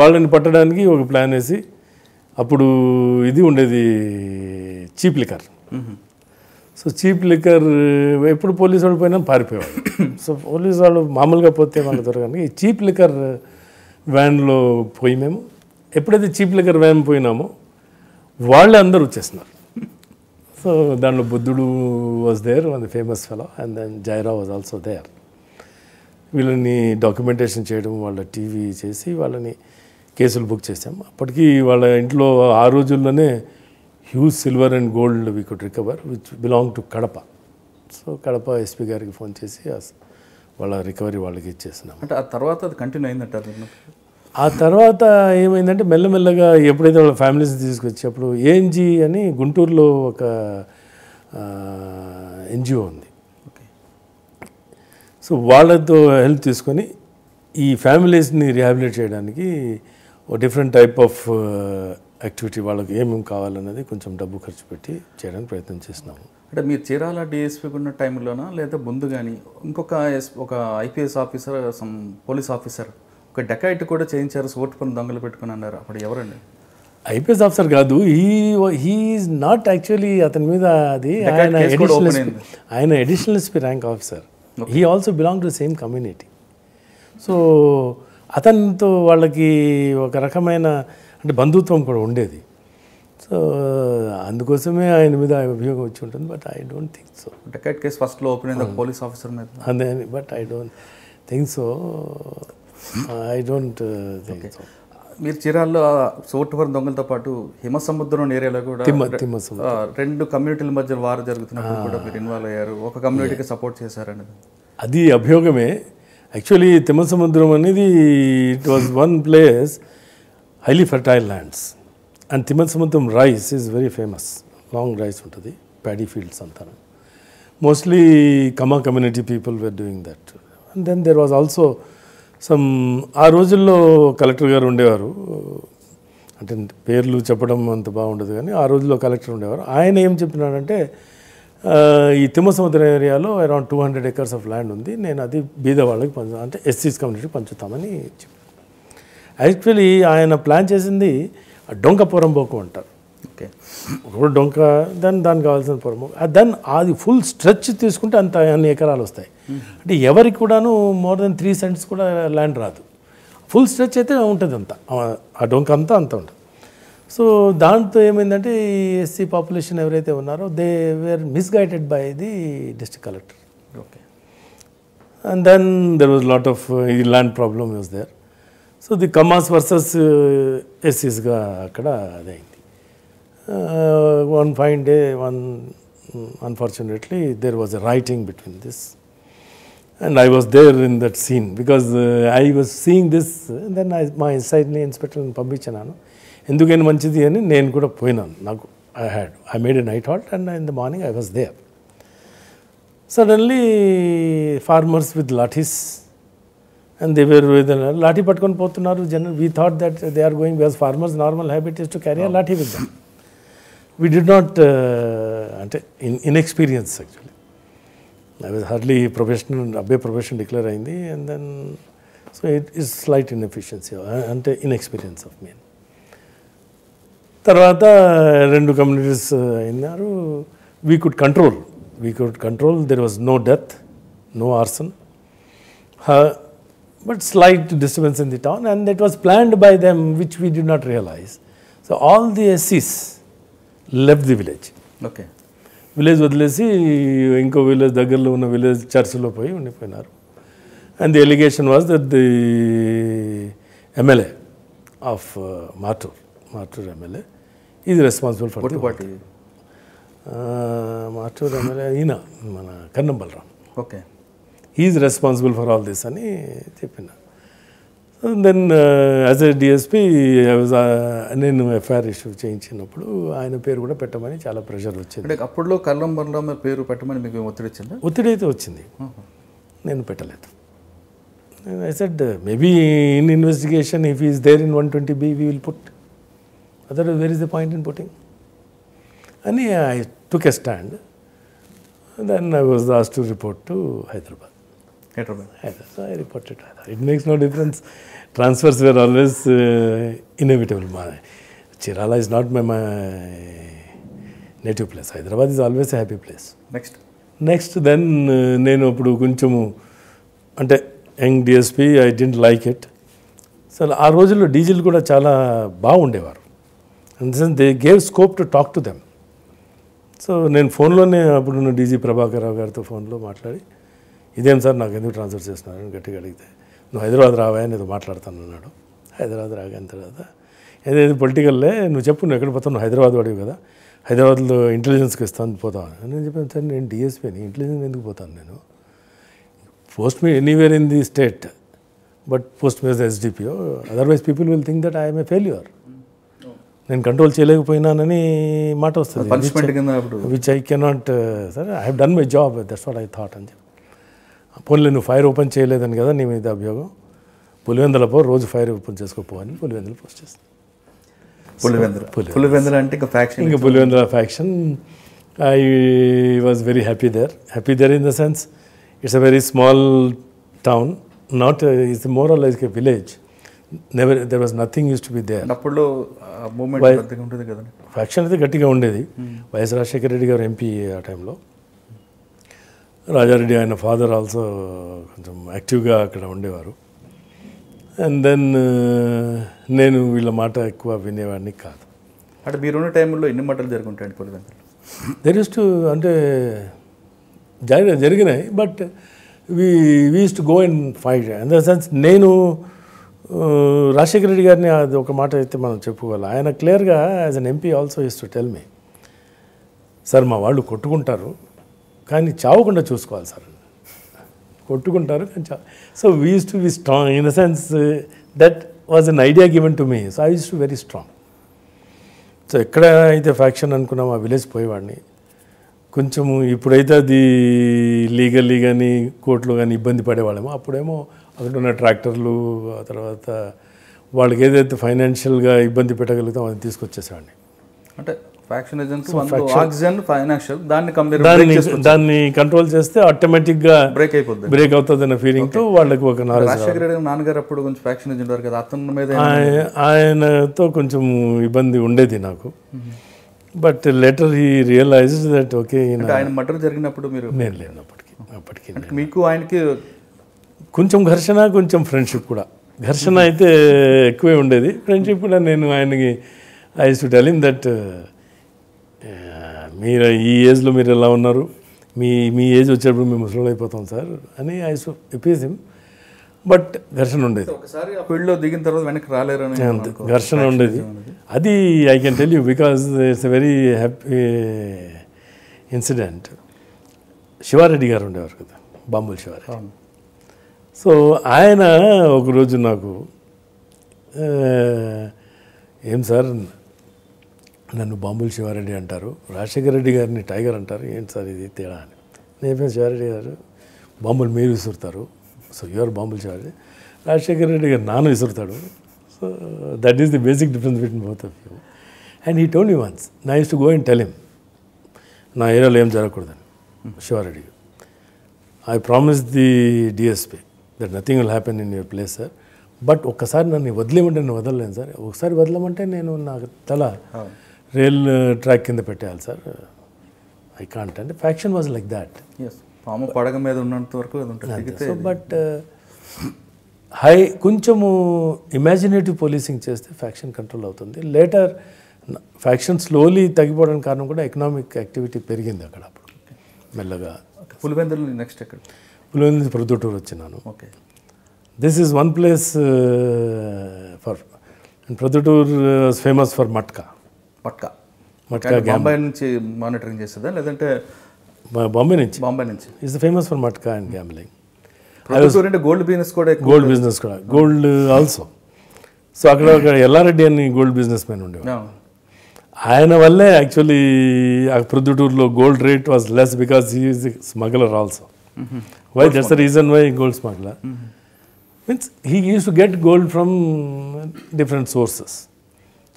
వాళ్ళని పట్టడానికి ఒక ప్లాన్ వేసి, అప్పుడు ఇది ఉండేది cheap liquor. So cheap liquor ఎప్పుడు పోలీసు వాళ్ళు పోయినా పారిపోయేవాళ్ళు. సో పోలీసు వాళ్ళు మామూలుగా పోతే వాళ్ళ దొరకడానికి ఈ చీప్ లిక్కర్ వ్యాన్లో పోయి, మేము ఎప్పుడైతే చీప్ లిక్కర్ వ్యాన్ పోయినామో వాళ్ళే అందరూ వచ్చేస్తున్నారు. సో దాంట్లో బుద్ధుడు was there, one famous fellow, and then Jaira was also there. వీళ్ళని డాక్యుమెంటేషన్ చేయడం, వాళ్ళ టీవీ చేసి వాళ్ళని కేసులు బుక్ చేసాము. అప్పటికి వాళ్ళ ఇంట్లో ఆ రోజుల్లోనే huge silver and gold we could recover which belong to Kadapa. So Kadapa SP గారికి ఫోన్ చేసి వాళ్ళ రికవరీ వాళ్ళకి ఇచ్చేసినాం. అంటే ఆ తర్వాత అది కంటిన్యూ అయిందంటారు. ఆ తర్వాత ఏమైందంటే, మెల్లమెల్లగా ఎప్పుడైతే వాళ్ళ ఫ్యామిలీస్ తీసుకొచ్చి, అప్పుడు ఏఎన్జీ అని గుంటూరులో ఒక ఎన్జిఓ ఉంది, సో వాళ్ళతో హెల్ప్ తీసుకొని ఈ ఫ్యామిలీస్ని రిహాబిలిటేట్ చేయడానికి ఒక డిఫరెంట్ టైప్ ఆఫ్ యాక్టివిటీ, వాళ్ళకి ఏమేమి కావాలన్నది కొంచెం డబ్బు ఖర్చు పెట్టి చేయడానికి ప్రయత్నం చేస్తున్నాము. అంటే మీరు చీరాల డిఎస్పీ ఉన్న టైంలోనా, లేదా ముందు కానీ ఇంకొక ఒక ఐపీఎస్ ఆఫీసర్, పోలీస్ ఆఫీసర్ ఒక డకాయిట్ కూడా చేయించారు సోటుపురం దొంగలు పెట్టుకుని అన్నారు, అప్పుడు ఎవరండి? ఐపీఎస్ ఆఫీసర్ కాదు, హీఈస్ నాట్ యాక్చువల్లీ అతని మీద అది, ఆయన additional SP rank officer. He also belong to same community. So అతనితో వాళ్ళకి ఒక రకమైన అంటే బంధుత్వం కూడా ఉండేది. సో అందుకోసమే ఆయన మీద అభియోగం వచ్చి ఉంటుంది. But I don't think so. Dacoit case ఫస్ట్లో ఓపెన్ అయింది పోలీస్ ఆఫీసర్ మీద అదే, but I don't think so. I don't think so. మీరు చీరాల్లో సోటుపురం దొంగలతో పాటు హిమసముద్రం ఏరియాలో కూడా రెండు కమ్యూనిటీల మధ్య వారు జరుగుతున్నప్పుడు కూడా మీరు ఇన్వాల్వ్ అయ్యారు, ఒక కమ్యూనిటీకి సపోర్ట్ చేశారనేది అది అభియోగమే. యాక్చువల్లీ తిమ్మసముద్రం అనేది it was one place, highly fertile lands, and Thimmasamudram rice is very famous. Long rice ఉంటుంది, ప్యాడీ ఫీల్డ్స్ అంతా. Mostly Kamma community people were doing that. And then there was also some, ఆ రోజుల్లో కలెక్టర్ గారు ఉండేవారు, అంటే పేర్లు చెప్పడం అంత బాగుండదు కానీ ఆ రోజుల్లో కలెక్టర్ ఉండేవారు. ఆయన ఏం చెప్పినాడంటే, ఈ తిమ్మసముద్రం ఏరియాలో అరౌండ్ 200 acres ఆఫ్ ల్యాండ్ ఉంది, నేను అది బీద వాళ్ళకి పంచు, అంటే ఎస్సీస్ కమ్యూనిటీ పంచుతామని చెప్పి. యాక్చువల్లీ ఆయన ప్లాన్ చేసింది డొంక పొరంబోకు అంటారు. ఓకే, ఒకప్పుడు డొంక, దానికి కావాల్సిన పొరంబోకు, దెన్ అది ఫుల్ స్ట్రెచ్ తీసుకుంటే అంత అన్ని ఎకరాలు వస్తాయి. అంటే ఎవరికి కూడాను more than 3 cents కూడా ల్యాండ్ రాదు. ఫుల్ స్ట్రెచ్ అయితే ఉంటుంది అంతా, ఆ డొంక అంతా అంత ఉంటుంది. సో దాంతో ఏమైందంటే, ఈ ఎస్సీ పాపులేషన్ ఎవరైతే ఉన్నారో they were misguided by the district collector. Okay, and then there was lot of ఈ land problem was there. So the Kammas versus ఎస్సీస్గా అక్కడ అదైంది. One fine day unfortunately there was a rioting between this, and I was there in that scene because I was seeing this. Then మా ఇన్సైడ్ని ఇన్స్పెక్టర్ని పంపించినాను, ఎందుకైనా మంచిది అని నేను కూడా పోయినాను. నాకు I made a night halt and in the morning I was there. Suddenly farmers with lathis, and they were with lathi patkon potunaru. We thought that they are going, because farmers normal habit is to carry a lathi with them. We did not inexperienced actually. I was hardly professional, abbe profession declare ayindi, and then so it is slight inefficiency and inexperience of me. తర్వాత రెండు communities అయినారు. We could control there was no death, no arson, but slight disturbance in the town, and that was planned by them which we did not realize. So all the ఎస్సీస్ left the village. Okay, village వదిలేసి ఇంకో village, దగ్గరలో ఉన్న village చర్చ్లో పోయి ఉండిపోయినారు. And the allegation was that the MLA of Matur MLA is responsible for the party. Matur MLA ఈయన మన Kannam Balaram. Okay, is responsible for all this అని చెప్పిన. దెన్ యాజ్ ఎ డిఎస్పీ నేను ఎఫ్ఐఆర్ ఇష్యూ చేయించినప్పుడు ఆయన పేరు కూడా పెట్టమని చాలా ప్రెషర్ వచ్చింది. అప్పుడులో కన్నం బలరాం పేరు పెట్టమని మీకు ఒత్తిడి వచ్చింది? ఒత్తిడి అయితే వచ్చింది, నేను పెట్టలేదు. I said maybe in investigation if he is there in 120B we will put. Otherwise, where is the point in putting? And yeah, I took a stand. And then I was asked to report to Hyderabad. Hyderabad. So I reported to Hyderabad. It makes no difference. Transfers were always inevitable. Chirala is not my native place. Hyderabad is always a happy place. Next, then nenu appudu konchemu ante young DSP, I didn't like it. So aa rojullo DGL kuda chaala bagundevaru. And then they gave scope to talk to them. So నేను ఫోన్లోనే అప్పుడున్న DG Prabhakar Rao గారితో ఫోన్లో మాట్లాడి, ఇదేం sir నాకు ఎందుకు transfer చేస్తున్నారని గట్టిగా అడిగితే, నువ్వు హైదరాబాద్ రావా అని ఏదో మాట్లాడతాను అన్నాడు. హైదరాబాద్ రాగానే తర్వాత ఏదేదో పొలిటికల్లే, నువ్వు చెప్పు, నువ్వు ఎక్కడ పోతావు, నువ్వు హైదరాబాద్ వాడివి కదా, హైదరాబాద్లో ఇంటెలిజెన్స్కి ఇస్తాను పోతావు అని నేను చెప్పాను. సార్ నేను డిఎస్పీని, ఇంటెలిజెన్స్ ఎందుకు పోతాను, నేను post me anywhere in the state but post me SDPO, otherwise people will think that I'm a failure, నేను కంట్రోల్ చేయలేకపోయినానని మాట వస్తుంది, which I cannot. Sir I have done my job, that's what I thought అని చెప్పి, పోన్లే నువ్వు fire open చేయలేదని కదా నీ మీద అభియోగం, పులివెందుల పో, రోజు ఫైర్ ఓపెన్ చేసుకోపోవని పులివెందుల పోస్ట్ చేస్తాను. పులివెందుల అంటే ఇంకా Pulivendula faction. I was very happy there, in the sense it's a very small town, not it's more or like a village. Never, there was nothing used to be there. అప్పుడు moment గట్టిగా ఉండేది కదా, faction అయితే గట్టిగా ఉండేది. YS Rajasekhara Reddy గారు MP ఆ టైంలో, రాజారెడ్డి ఆయన ఫాదర్ ఆల్సో కొంచెం యాక్టివ్గా అక్కడ ఉండేవారు. అండ్ దెన్ నేను వీళ్ళ మాట ఎక్కువ వినేవాడిని కాదు. అంటే మీరున్న టైంలో ఎన్ని మాటలు జరుగుంటాయండి పులివెందులు? దెర్ యూస్ టు, అంటే జరిగినాయి, but we use to go and fight. In the sense నేను రాజశేఖర రెడ్డి గారిని అది ఒక మాట అయితే మనం చెప్పుకోవాలి, ఆయన క్లియర్గా as an MP also use to tell me, sir మా వాళ్ళు కొట్టుకుంటారు కానీ చావకుండా చూసుకోవాలి సార్, కొట్టుకుంటారు కానీ చావు. So we use to be strong in the sense that was an idea given to me. So I use to very strong. So ఎక్కడ అయితే ఫ్యాక్షన్ అనుకున్నాం ఆ విలేజ్ పోయేవాడిని. కొంచెము ఇప్పుడైతే అది లీగల్లీ కానీ కోర్టులో కానీ ఇబ్బంది పడేవాళ్ళేమో, అప్పుడేమో అక్కడ ఉన్న ట్రాక్టర్లు, ఆ తర్వాత వాళ్ళకి ఏదైతే ఫైనాన్షియల్గా ఇబ్బంది పెట్టగలుగుతాం అది తీసుకొచ్చేసేవాడిని. అంటే దాన్ని కంట్రోల్ చేస్తే ఆటోమేటిక్గా బ్రేక్ అవుతుంది అన్న ఫీలింగ్తో వాళ్ళకి ఒక నాలెడ్జ్. ఆయనతో కొంచెం ఇబ్బంది ఉండేది నాకు, but later he realized that okay. ఆయన మర్డర్ జరిగినప్పుడు మీరు నేను లేనప్పటికీ, అప్పటికి మీకు ఆయనకి కొంచెం ఘర్షణ, కొంచెం ఫ్రెండ్షిప్ కూడా. ఘర్షణ అయితే ఎక్కువే ఉండేది, ఫ్రెండ్షిప్ కూడా. నేను ఆయనకి I use to tell him that మీరు ఈ ఏజ్లో మీరు ఎలా ఉన్నారు, మీ ఏజ్ వచ్చేటప్పుడు మేము ముసలి అయిపోతాం సార్ అని I use to appease him. But ఘర్షణ ఉండేది, దిగిన తర్వాత వెనక్కి రాలేరు, ఘర్షణ ఉండేది. అది I can tell you because it's a very happy incident. Sivareddy గారు ఉండేవారు కదా, బాంబుల శివారెడ్డి. సో ఆయన ఒకరోజు నాకు ఏం సార్ నన్ను బాంబుల శివారెడ్డి అంటారు, రాజశేఖర రెడ్డి గారిని టైగర్ అంటారు, ఏంటి సార్ ఇది తేడా అని. నేను శివారెడ్డి గారు బాంబులు మీరు విసురుతారు, సో యువర్ బాంబుల శివారెడ్డి, రాజశేఖర రెడ్డి గారు నాన్న విసురుతాడు. So that is the basic difference between both of you. And he told me once, నా use to go and tell him నా ఏరియాలో ఏం జరగకూడదని శివారెడ్డి గారు. I promise the DSP that nothing will happen in your place sir, but ఒక్కసారి నన్ను వదిలేమంటే నేను వదలలేను sir, ఒకసారి వదలమంటే నేను నా తల రైల్ ట్రాక్ కింద పెట్టేయాలి సార్, ఐ కాంట్. అంటే ఫ్యాక్షన్ వాజ్ లైక్ దాట్. పాము పడగ మీద ఉన్నంత వరకు అది ఉంటుంది. సో బట్ హై కొంచెము ఇమాజినేటివ్ పోలీసింగ్ చేస్తే ఫ్యాక్షన్ కంట్రోల్ అవుతుంది. లేటర్ ఫ్యాక్షన్ స్లోలీ తగ్గిపోవడానికి కారణం కూడా ఎకనామిక్ యాక్టివిటీ పెరిగింది అక్కడ. అప్పుడు మెల్లగా పులివెందులు, నెక్స్ట్ ఎక్కడ పులివెందులు ప్రొద్దుటూరు వచ్చినాను. Okay, this is one place for Proddatur famous for matka. Matka matka Bombay నుంచి మానిటరింగ్ చేస్తుందా లేదంటే బాంబే నుంచి is famous for matka and gambling. Gold business కూడా గోల్డ్ ఆల్సో. సో అక్కడ ఎల్లారెడ్డి అని గోల్డ్ బిజినెస్ మ్యాన్ ఉండేవాడు. ఆయన వల్లే యాక్చువల్లీ ప్రొద్దుటూరులో gold rate was less because he is smuggler also. Why that's the reason why gold smuggler means he use to get gold from different sources.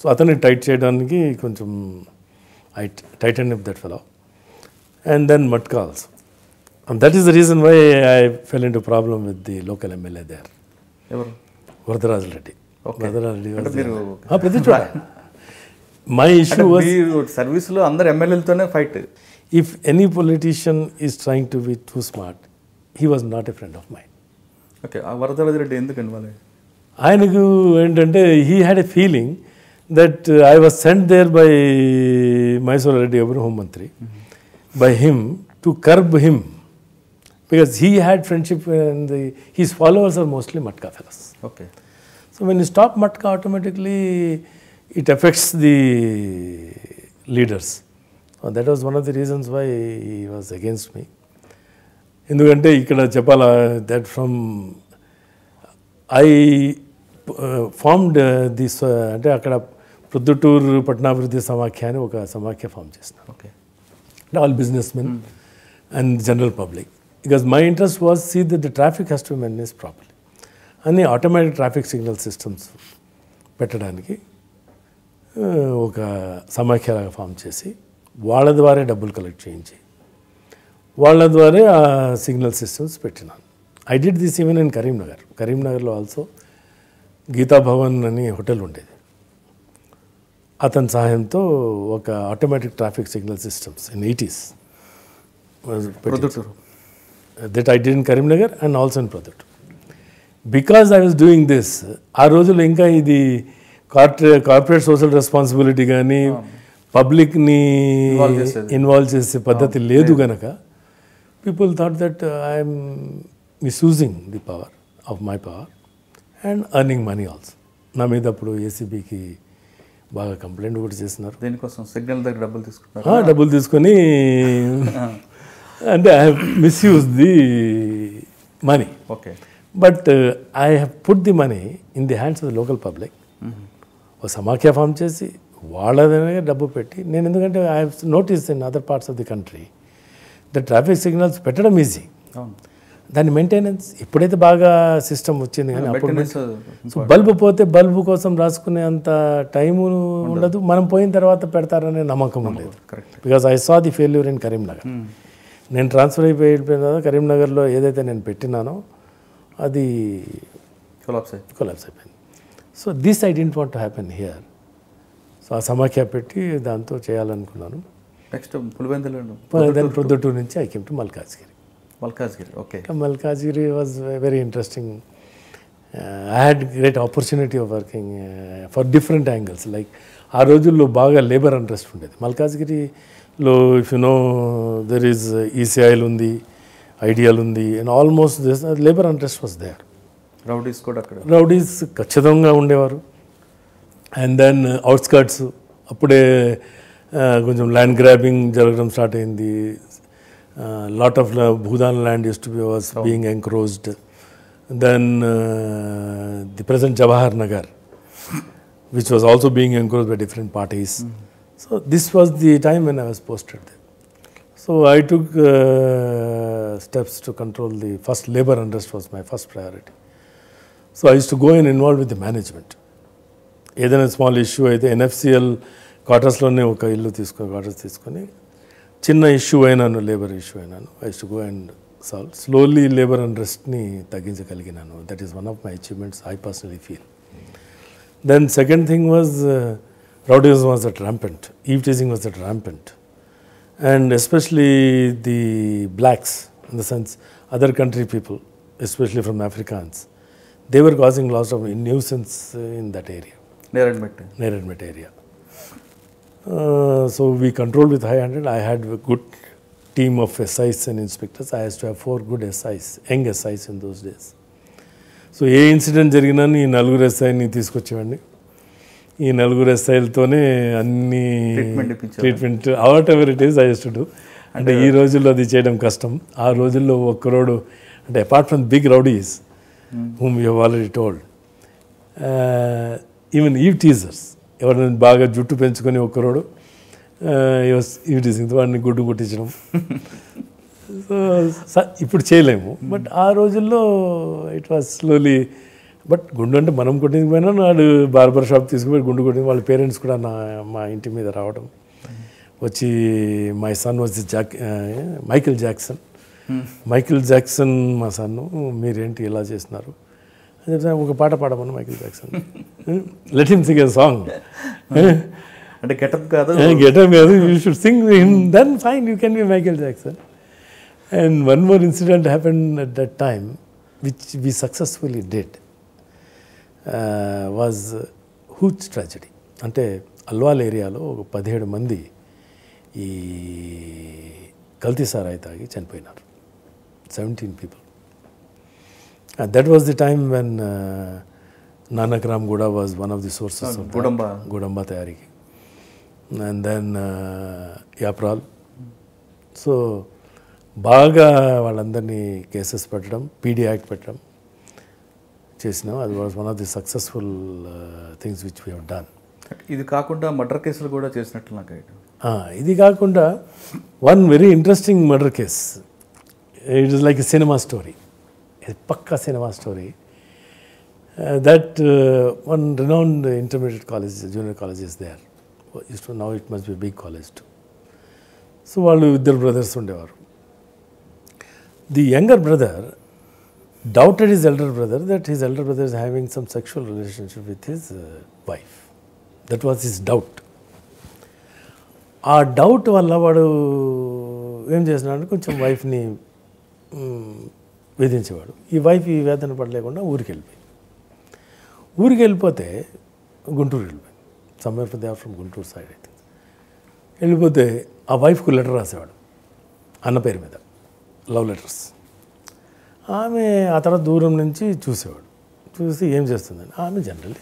So అతన్ని tight చేయడానికి కొంచెం tight and that fellow and then matka also. And that is the reason why I fell into problem with the local MLA there. Evaru? Varadaraj Reddy. Okay. Varadaraj Reddy was there. Haan, Prathichwara. My issue was... Service lo andar MLA tone fight. If any politician is trying to be too smart, he was not a friend of mine. Okay. Varadaraj Reddy enduku anvale? Ayanaku entante he had a feeling that I was sent there by Mysore Reddy Evaru Home Mantri, by him to curb him. Because he had friendship and his followers are mostly Matka fellas. Okay. So when you stop Matka, automatically it affects the leaders. So that was one of the reasons why he was against me. Indukante ikkada cheppala that from I formed this ante akkada Pruddutur Patnavridhi Samakhya ani oka Samakhya form chesna. Okay. And all businessmen and general public. Because my interest was see that the traffic has to be managed properly. And the automatic traffic signal systems పెట్టడానికి ఒక సమాఖ్యలాగా form చేసి వాళ్ళ ద్వారా డబ్బులు collect చేయించి వాళ్ళ ద్వారా ఆ సిగ్నల్ సిస్టమ్స్ పెట్టినాను. I did this even in Karimnagar. కరీంనగర్లో ఆల్సో గీతాభవన్ అని హోటల్ ఉండేది. అతని సహాయంతో ఒక automatic traffic signal systems in 80s that I did in Karimnagar and also in Pradut. Because I was doing this, ఆ రోజుల్లో ఇంకా ఇది కార్పొరేట్ సోషల్ రెస్పాన్సిబిలిటీ కానీ పబ్లిక్ని ఇన్వాల్వ్ చేసే పద్ధతి లేదు కనుక people thought that I'm misusing the power of my power and earning money also. నా మీద అప్పుడు ఏసీబీకి బాగా కంప్లైంట్ కూడా చేసినారు. దీనికోసం సిగ్నల్ దగ్గర డబ్బులు తీసుకున్నారు. డబ్బులు తీసుకొని and I have misused the money. Okay. But I have put the money in the hands of the local public. Samakhya farm chesi vaaladane dabbu petti nenu endukante I have noticed in other parts of the country the traffic signals pettadam easy. Dani maintenance ippudaithe baga system ochindi gaani appudu so bulb pothe bulb kosam raskune anta time undadu manam poyin tarvata pedtarane namakam undedu. Correct. Because I saw the failure in Karimnagar. నేను transfer అయిపోయిన తర్వాత కరీంనగర్లో ఏదైతే నేను పెట్టినానో అది collapse అయిపోయింది. So this I didn't want to happen here. So ఆ సమాఖ్య పెట్టి దాంతో చేయాలనుకున్నాను. నెక్స్ట్ పులివెందులు, ప్రొద్దుటూరు నుంచి I came to Malkajgiri. Malkajgiri, okay. Malkajgiri was very interesting. I had great opportunity of working for different angles. Like ఆ రోజుల్లో బాగా లేబర్ ఇంట్రెస్ట్ ఉండేది మల్కాజ్గిరి లో. If you know there is ECIL ఉంది, ఐడియల్ ఉంది and almost this labour interest was there. Rowdies కూడా అక్కడ, rowdies ఖచ్చితంగా ఉండేవారు. అండ్ దెన్ అవుట్స్కట్స్ అప్పుడే కొంచెం ల్యాండ్ గ్రాబింగ్ జరగడం స్టార్ట్ అయింది. Lot of Bhoodan land use to be was being encroached. Then the present Jawahar Nagar which was also being encouraged by different parties. So this was the time when I was posted there. So I took steps to control the first labor unrest was my first priority. So I used to go and involve with the management. Either a small issue, either NFCL quarters lone oka illu tisukoni quarters tisukoni chinna issue ainanu labor issue ainanu I used to go and solve. Slowly labor unrest ni taginchagaliginanu. That is one of my achievements I personally feel. Then second thing was rowdyism was at rampant, eve-teasing was at rampant. And especially the blacks, in the sense other country people, especially from Africans, they were causing lots of nuisance in that area. Near Admit area. So we controlled with high-handed. I had a good team of SIs and inspectors. I used to have 4 good SIs, young SIs in those days. So any incident jariginani naluguru SIni teesukochevandi. In Naluguru style treatment, whatever it is, I used to do. And this rojullo adi cheyadam custom. Aa rojullo okkarodu, and apart from big rowdies, whom we have already told, even eve teasers. Evarani baga juttu penchukoni okkarodu, he was eve teasing. Varani guddu kuttichadam. So ippudu cheyalemu, but aa rojullo it was slowly. But గుండు అంటే మనం కొట్టించుకుపోయినా వాడు barber shop తీసుకుపోయి గుండు కొట్టింది. వాళ్ళ parents కూడా మా ఇంటి మీద రావడం వచ్చి మై సన్ వచ్చి మైకిల్ జాక్సన్ మా సన్ను మీరేంటి ఇలా చేస్తున్నారు అని చెప్తాను. ఒక పాట పాడమను Michael Jackson, let him sing a song అంటే గెటప్ కాదు you should sing him, then fine you can be Michael Jackson. And one more incident happen at that time which we successfully did was huge tragedy. అంటే అల్వాల్ ఏరియాలో ఒక 17 మంది ఈ కల్తీ సారాయి తాగి చనిపోయినారు. 17 people. That was the time when Nanak Ram Guda was one of the sources of gudumba తయారీకి, అండ్ దెన్ యాప్రాల్. సో బాగా వాళ్ళందరినీ కేసెస్ పెట్టడం, పీడీ యాక్ట్ పెట్టడం చేసినాం. అది was one of the successful things which we have done. ఇది కాకుండా మర్డర్ కేసులు కూడా చేసినట్లు నాకు ఇది కాకుండా one very interesting murder case. It is like a cinema story, పక్కా cinema story. That one renowned intermediate college, junior college is there, now it must be big college too. So వాళ్ళు ఇద్దరు brothers ఉండేవారు. The younger brother doubted his elder brother that his elder brother is having some sexual relationship with his wife. That was his doubt. ఆ doubt వల్ల వాడు ఏం చేసినాడు, కొంచెం వైఫ్ని వేధించేవాడు. ఈ వైఫ్ ఈ వేదన పడలేకుండా ఊరికి వెళ్ళిపోతే గుంటూరు వెళ్ళిపోయింది. Somewhere from they are from Guntur side అయితే వెళ్ళిపోతే ఆ వైఫ్కు లెటర్ రాసేవాడు అన్న పేరు మీద, లవ్ లెటర్స్. ఆమె ఆ తర్వాత దూరం నుంచి చూసి ఏం చేస్తుందని ఆమె generally.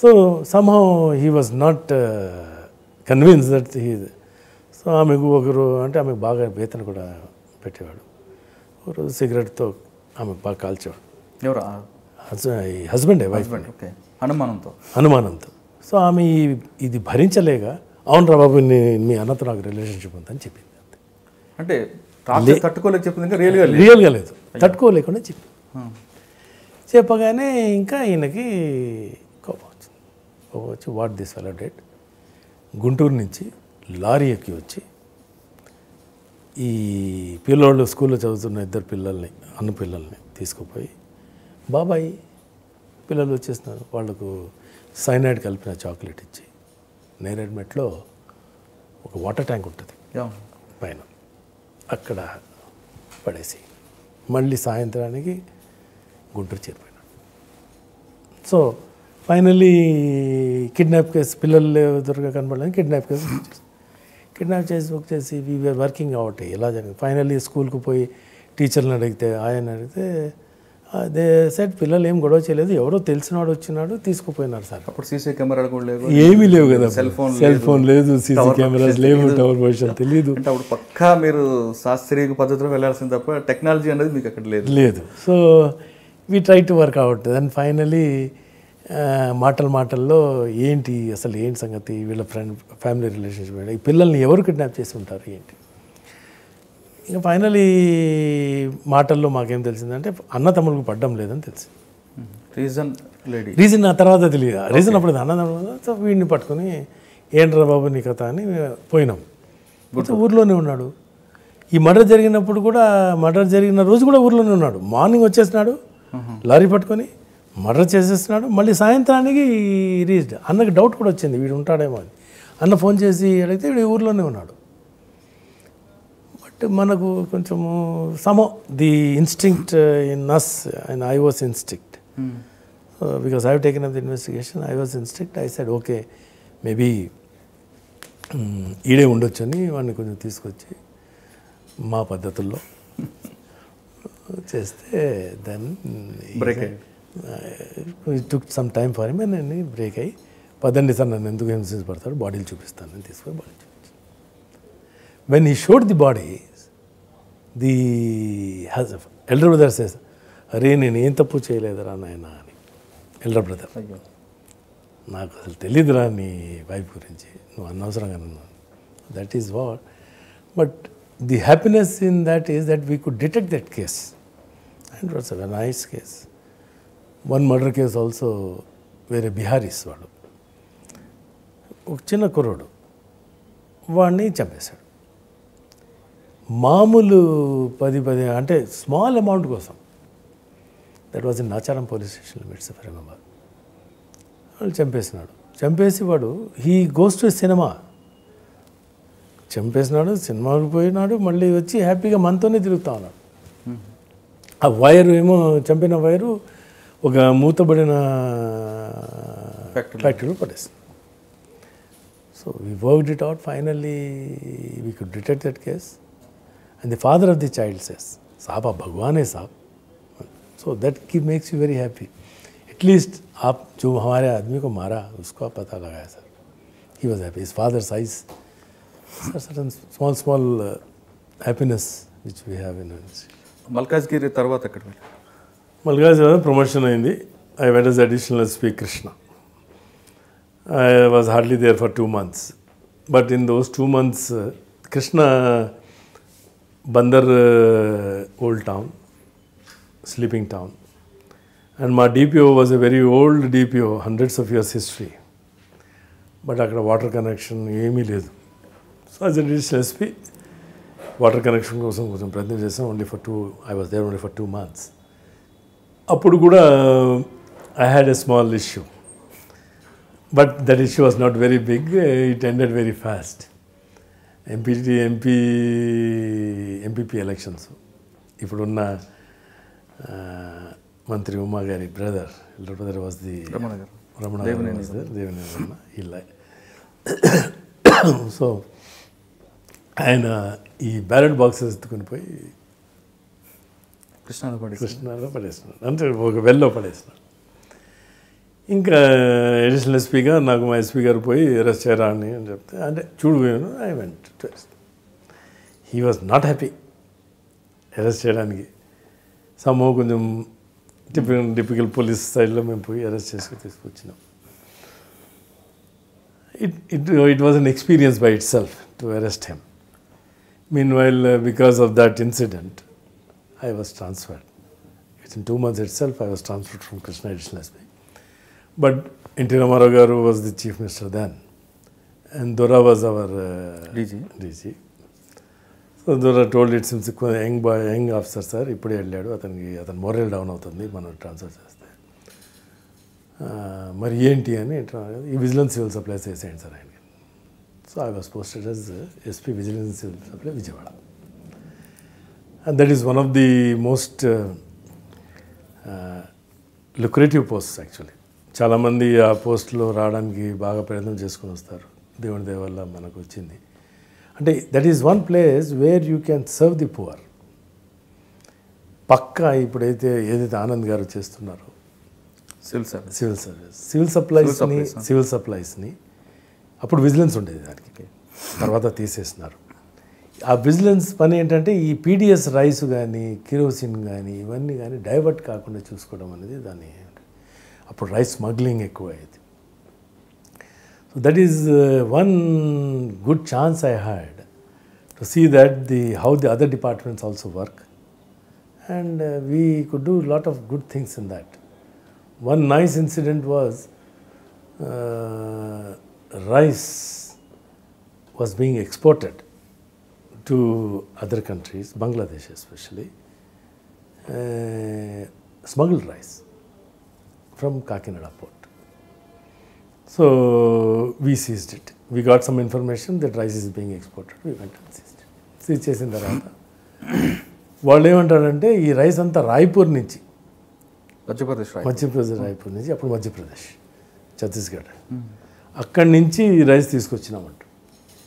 So somehow he was not convince that he. So ఆమెకు ఒకరు అంటే ఆమెకు బాగా వేతన కూడా పెట్టేవాడు. ఒకరోజు సిగరెట్తో ఆమెకు బాగా కాల్చేవాడు. ఎవరు? హస్బెండే, వైఫ్ండ్ అనుమానంతో. సో ఆమె ఇది భరించలేక, అవును రా బాబు మీ అన్నతో నాకు రిలేషన్షిప్ ఉందని చెప్పింది. అంటే రియల్గా లేదు, తట్టుకోలేకుండా చెప్పగానే ఇంకా ఈయనకి కోపం వచ్చి what this fellow dead. Guntur నుంచి లారీ ఎక్కి వచ్చి ఈ పిల్లోళ్ళు స్కూల్లో చదువుతున్న ఇద్దరు పిల్లల్ని, అన్న పిల్లల్ని తీసుకుపోయి, బాబాయ్ పిల్లలు వచ్చేస్తున్నారు, వాళ్లకు సైనైడ్ కలిపిన చాక్లెట్ ఇచ్చి నేరేడ్మెట్లో ఒక వాటర్ ట్యాంక్ ఉంటుంది పైన, అక్కడ పడేసి మళ్ళీ సాయంత్రానికి గుంటూరు చేరిపోయినాడు. సో ఫైనలీ కిడ్నాప్ కేసు, పిల్లలు దొరక కనపడలేదు, కిడ్నాప్ కేసు బుక్ చేసి వీఆర్ వర్కింగ్ అవుట్ ఎలా జరిగింది. ఫైనలీ స్కూల్కి పోయి టీచర్ని అడిగితే, అదే సెట్ పిల్లలు ఏం గొడవ చేయలేదు, ఎవరో తెలిసినవాడు వచ్చినాడు తీసుకుపోయినారు సార్. అప్పుడు సీసీ కెమెరాలు కూడా లేవు, ఏమీ లేవు కదా, సెల్ ఫోన్ లేదు, సీసీ కెమెరాస్ లేవు, టవర్ పొజిషన్ తెలియదు. అంటే అప్పుడు పక్కా మీరు శాస్త్రీయ పద్ధతిలో వెళ్ళాల్సింది తప్ప టెక్నాలజీ అనేది మీకు అక్కడ లేదు. So we try to work out. Then finally మాటలు మాటల్లో ఏంటి అసలు ఏంటి సంగతి వీళ్ళ ఫ్రెండ్ ఫ్యామిలీ రిలేషన్షిప్ ఈ పిల్లల్ని ఎవరు కిడ్నాప్ చేసి ఉంటారు ఏంటి. ఇంకా ఫైనలీ మాటల్లో మాకేం తెలిసిందంటే అన్న తమ్ముడికి పడ్డం లేదని తెలిసి రీజన్ రీజన్ ఆ తర్వాత తెలియదు రీజన్ అప్పుడు అన్న తమ్ముడు వీడిని పట్టుకొని ఏంట్రా బాబు నీ కథ అని పోయినాం. ఊర్లోనే ఉన్నాడు ఈ మర్డర్ జరిగినప్పుడు కూడా మర్డర్ జరిగిన రోజు కూడా ఊర్లోనే ఉన్నాడు. మార్నింగ్ వచ్చేసినాడు లారీ పట్టుకొని మర్డర్ చేసేస్తున్నాడు. మళ్ళీ సాయంత్రానికి రీచ్డ్ అన్నకి డౌట్ కూడా వచ్చింది వీడు ఉంటాడేమో అని. అన్న ఫోన్ చేసి అడిగితే వీడు ఊర్లోనే ఉన్నాడు. బట్ మనకు కొంచెము సమ the instinct in us and I was instinct because I have taken up the investigation I was instinct I said okay maybe ఈడే ఉండొచ్చు అని వాడిని కొంచెం తీసుకొచ్చి మా పద్ధతుల్లో చేస్తే then took some time for him and then break అయ్యి 18 సార్ నన్ను ఎందుకు హింసించి పడతాడు బాడీలు చూపిస్తాను నేను తీసుకొని బాడీ చూపించాను. When he showed the body the elder brother says అరే నేను ఏం తప్పు చేయలేదురా నాయన అని. ఎల్డర్ బ్రదర్ నాకు అసలు తెలియదురా నీ వైఫ్ గురించి నువ్వు అనవసరంగా అన్నాను. That is what but the happiness in that is that we could detect that case and what's a nice case. One murder case also వేరే బిహారీస్ వాడు ఒక చిన్న కుర్రోడు వాడిని చంపేశాడు. మామూలు 10 అంటే స్మాల్ అమౌంట్ కోసం that was in Nacharam police station limits of Hyderabad వాళ్ళు చంపేసినాడు. చంపేసి వాడు హీ గోస్ టు సినిమా చంపేసినాడు సినిమాకి పోయినాడు మళ్ళీ వచ్చి హ్యాపీగా మనతోనే తిరుగుతా ఉన్నాడు. ఆ వైరు ఏమో చంపిన వైరు ఒక మూతబడిన ఫ్యాక్టరీలో పడేస్తుంది. So we worked it out finally we could detect that case and the father of the child says సాబ్ ఆ భగవానే సాబ్. So that key makes you very happy at least ఆప్ జో హమారే ఆద్మీ కో మారా ఉస్కో ఆప్ పతా లగాయా sir he was happy his father says certain small small happiness which we have in Malkajgiri తర్వాత అక్కడ మల్కాజ్గిరి ప్రమోషన్ అయింది. I went as additional SP Krishna. I was hardly there for 2 months but in those 2 months Krishna Bandar old town sleeping town and మా DPO was a very old DPO 100s of years history but అక్కడ water connection ఏమీ లేదు. So as additional SP water connection కోసం కొంచెం ప్రయత్నం చేసాం. I was there only for 2 months. అప్పుడు కూడా I had a small issue but that issue was not very big it ended very fast. MPP elections ఇప్పుడున్న మంత్రి ఉమా గారి brother was the Ramana Devineni ఇలా. సో ఆయన ఈ బ్యాలెట్ బాక్సెస్ ఎత్తుకొని పోయి కృష్ణాలో పడేస్తున్నాడు అంటే ఒక వెల్లో పడేస్తున్నాడు. ఇంకా అడిషనల్ ఎస్పీగా నాకు మా ఎస్పీ గారు పోయి అరెస్ట్ చేయరా అని చెప్తే అంటే చూడిపోయాను. I went to arrest. He was not happy arrest చేయడానికి. సమ్హౌ కొంచెం టిపికల్ పోలీస్ సైడ్లో మేము పోయి అరెస్ట్ చేసుకుని తీసుకొచ్చినాం. It was an experience by itself to arrest him. Meanwhile because of that incident I was transferred. Within 2 months itself, I was transferred from Krishna Additional SP. But N.T. Ramarao garu was the chief minister then, and Dora was our DG. So Dora told it since young officer sir, ippude elladu athan morale down avutundi manu transfer chesthe. Mari enti ani ee vigilance civil supply chesayandi sir ayani. So I was posted as SP Vigilance Civil Supply Vijayawada. And that is one of the most lucrative posts actually. Chala mandi aa post lo raadaniki baaga prayanam cheskoni vastaru devuni devalla manaku vachindi ante that is one place where you can serve the poor pakka. Ippudu edaithe Anand garu chestunnaru civil service civil supplies ni appudu vigilance undedi daniki tarvata teesestunnaru. ఆ vigilance పని ఏంటంటే ఈ PDS rice కానీ kerosene కానీ ఇవన్నీ కానీ divert కాకుండా చూసుకోవడం అనేది దాని అప్పుడు రైస్ స్మగ్లింగ్ ఎక్కువైంది. So that is one good chance I had to see that how the other departments also work, and we could do a lot of good things in that. One nice incident was rice was being exported to other countries, Bangladesh especially, smuggled rice from Kakinada port. So we seized it. We got some information that rice is being exported. We went and seized it. Seized చేసిన తర్వాత వాళ్ళు ఏమంటారంటే ఈ rice అంతా రాయ్పూర్ నుంచి మధ్యప్రదేశ్ రాయ్పూర్ నుంచి, అప్పుడు మధ్యప్రదేశ్ ఛత్తీస్గఢ్, అక్కడి నుంచి ఈ రైస్ తీసుకొచ్చినామంట.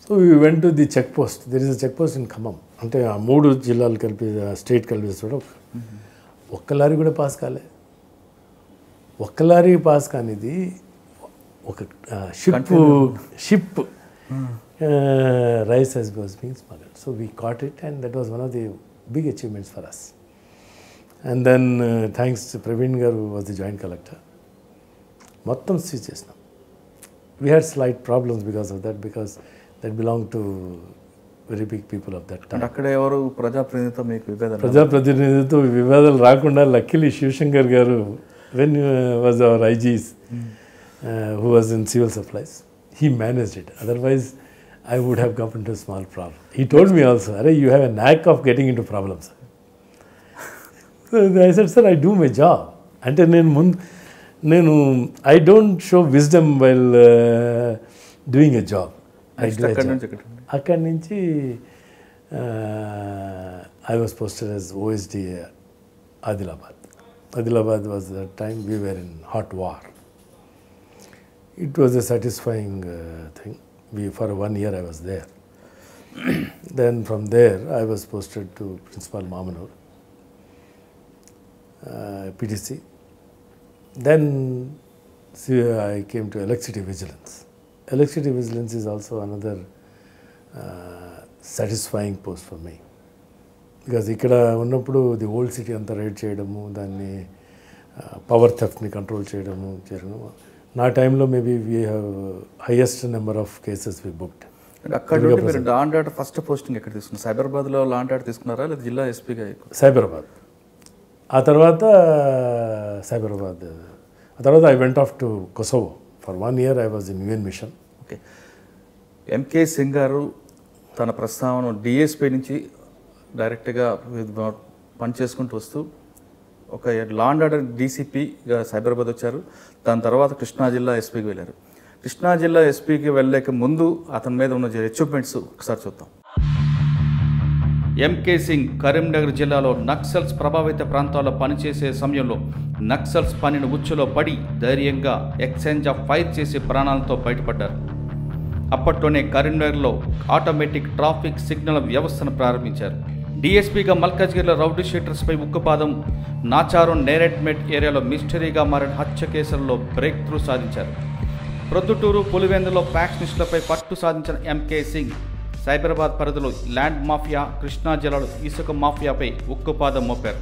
So we went to the check post. There is a check post in Khammam, అంటే ఆ మూడు జిల్లాలు కలిపి స్టేట్ కలిపి చూడ ఒక్క లారీ కూడా పాస్ కాలే. ఒక్క లారీ పాస్ కానిది ఒక ship rice has was being smuggled. So we caught it and that was one of the big achievements for us. And then thanks to Praveen గారు వాజ్ ది జాయింట్ కలెక్టర్, మొత్తం seize చేసినాం. We had slight problems because of that, because that belong to very big people of that time. అక్కడ ఎవరు ప్రజాప్రతినిధితో మీకు విభేదాలు, ప్రజాప్రతినిధితో విభేదాలు రాకుండా luckily Shivshankar గారు when was our IGs who was in civil supplies, he managed it. Otherwise I would have gotten into a small problem. He told me also, "Arey, you have a knack of getting into problems." So I said, "Sir, I do my job." Ante nenu I don't show wisdom while doing a job. I do akkad nunchi I was posted as OSD Adilabad. Adilabad was the time we were in hot war. It was a satisfying thing. For 1 year I was there. Then from there I was posted to Principal Mamanur, PTC. Then I came to Electricity Vigilance. Electricity Vigilance is also another satisfying post for me. Because ఇక్కడ ఉన్నప్పుడు the old city అంతా raid చేయడము, దాన్ని power థెఫ్ట్ని control చేయడము జరగడం. నా టైంలో maybe we have highest number of cases we booked. అక్కడ లాండ్ ఆర్డర్ ఫస్ట్ పోస్టింగ్ ఎక్కడ తీసుకున్నారు? సైబరాబాద్లో లాండ్ ఆర్డర్ తీసుకున్నారా లేదా జిల్లా ఎస్పీగా? సైబరాబాద్. ఆ తర్వాత సైబరాబాద్, ఆ తర్వాత I went off to Kosovo for 1 year. I was in UN mission. Okay, MK Singh గారు తన ప్రస్తావన డిఎస్పీ నుంచి డైరెక్ట్గా పనిచేసుకుంటూ వస్తూ ఒక లాండ్ ఆర్డర్ డీసీపీగా సైబరాబాద్ వచ్చారు. దాని తర్వాత కృష్ణా జిల్లా ఎస్పీకి వెళ్ళారు. కృష్ణా జిల్లా ఎస్పీకి వెళ్ళలేక ముందు అతని మీద ఉన్న అచీవ్మెంట్స్ ఒకసారి చూద్దాం. ఎంకే సింగ్ కరీంనగర్ జిల్లాలో నక్సల్స్ ప్రభావిత ప్రాంతాల్లో పనిచేసే సమయంలో నక్సల్స్ పనిని ఉచ్చులో పడి ధైర్యంగా ఎక్స్చేంజ్ ఆఫ్ ఫైర్ చేసి ప్రాణాలతో బయటపడ్డారు. అప్పట్లోనే కరీంనగర్లో ఆటోమేటిక్ ట్రాఫిక్ సిగ్నల్ వ్యవస్థను ప్రారంభించారు. డిఎస్పీగా మల్కాజ్గిరిలో రౌడీ షీటర్స్పై ఉక్కుపాదం, నాచారు నేరెడ్మెట్ ఏరియాలో మిస్టరీగా మారిన హత్య కేసుల్లో బ్రేక్ త్రూ సాధించారు. ప్రొద్దుటూరు పులివెందులో ఫ్యాక్స్ మిషన్లపై పట్టు సాధించిన ఎంకే సింగ్ సైబరాబాద్ పరిధిలో ల్యాండ్ మాఫియా, కృష్ణా జిల్లాలో ఇసుక మాఫియాపై ఉక్కుపాదం మోపారు.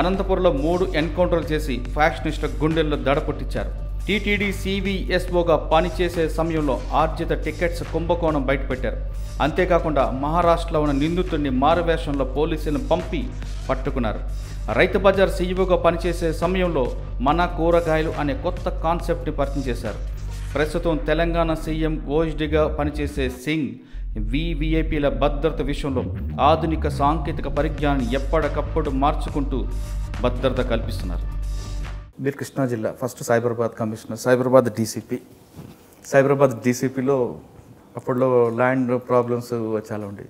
అనంతపురంలో 3 ఎన్కౌంటర్లు చేసి ఫ్యాక్స్ మిషన్ల గుండెల్లో దడపొట్టించారు. టీటీడీ సివిఎస్ఓగా పనిచేసే సమయంలో ఆర్జిత టికెట్స్ కుంభకోణం బయటపెట్టారు. అంతేకాకుండా మహారాష్ట్రలో ఉన్న నిందితుడిని మారువేషంలో పోలీసులను పంపి పట్టుకున్నారు. రైతు బజార్ సీఈఓగా పనిచేసే సమయంలో మన కూరగాయలు అనే కొత్త కాన్సెప్ట్ని పరిచయం చేశారు. ప్రస్తుతం తెలంగాణ సీఎం ఓఎస్డీగా పనిచేసే సింగ్ వివిఐపీల భద్రత విషయంలో ఆధునిక సాంకేతిక పరిజ్ఞానాన్ని ఎప్పటికప్పుడు మార్చుకుంటూ భద్రత కల్పిస్తున్నారు. మీరు కృష్ణా జిల్లా first Cyberabad commissioner, Cyberabad DCP. Cyberabad డీసీపీలో అప్పట్లో ల్యాండ్ ప్రాబ్లమ్స్ చాలా ఉండేవి.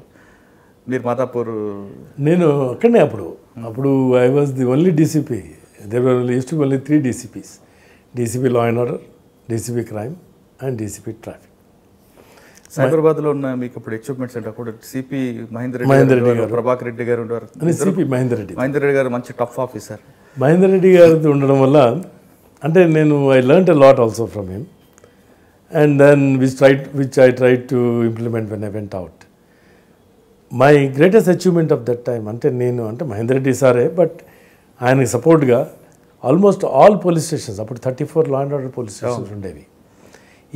మీరు మాదాపూర్, నేను అక్కడనే అప్పుడు I was the only DCP. There were used to be only 3 DCPs: DCP law and order, DCP crime and DCP traffic. సైబరాబాద్లో ఉన్న మీకు ఇప్పుడు ఎక్విప్మెంట్స్ అంటే అప్పుడు సిపి మహేందర్ రెడ్డి, ప్రభాకర్ రెడ్డి గారు ఉండేవారు. సిపి మహేందర్ రెడ్డి గారు మంచి టఫ్ ఆఫీసర్. మహేందర్ రెడ్డి గారితో ఉండడం వల్ల అంటే నేను I learned a lot also from him, and then which I tried to implement when I went out. My greatest achievement of that time అంటే నేను అంటే మహేందర్ రెడ్డి సారే, బట్ ఆయనకి సపోర్ట్గా ఆల్మోస్ట్ ఆల్ పోలీస్ స్టేషన్స్, అప్పుడు 34 law and order police stations ఉండేవి.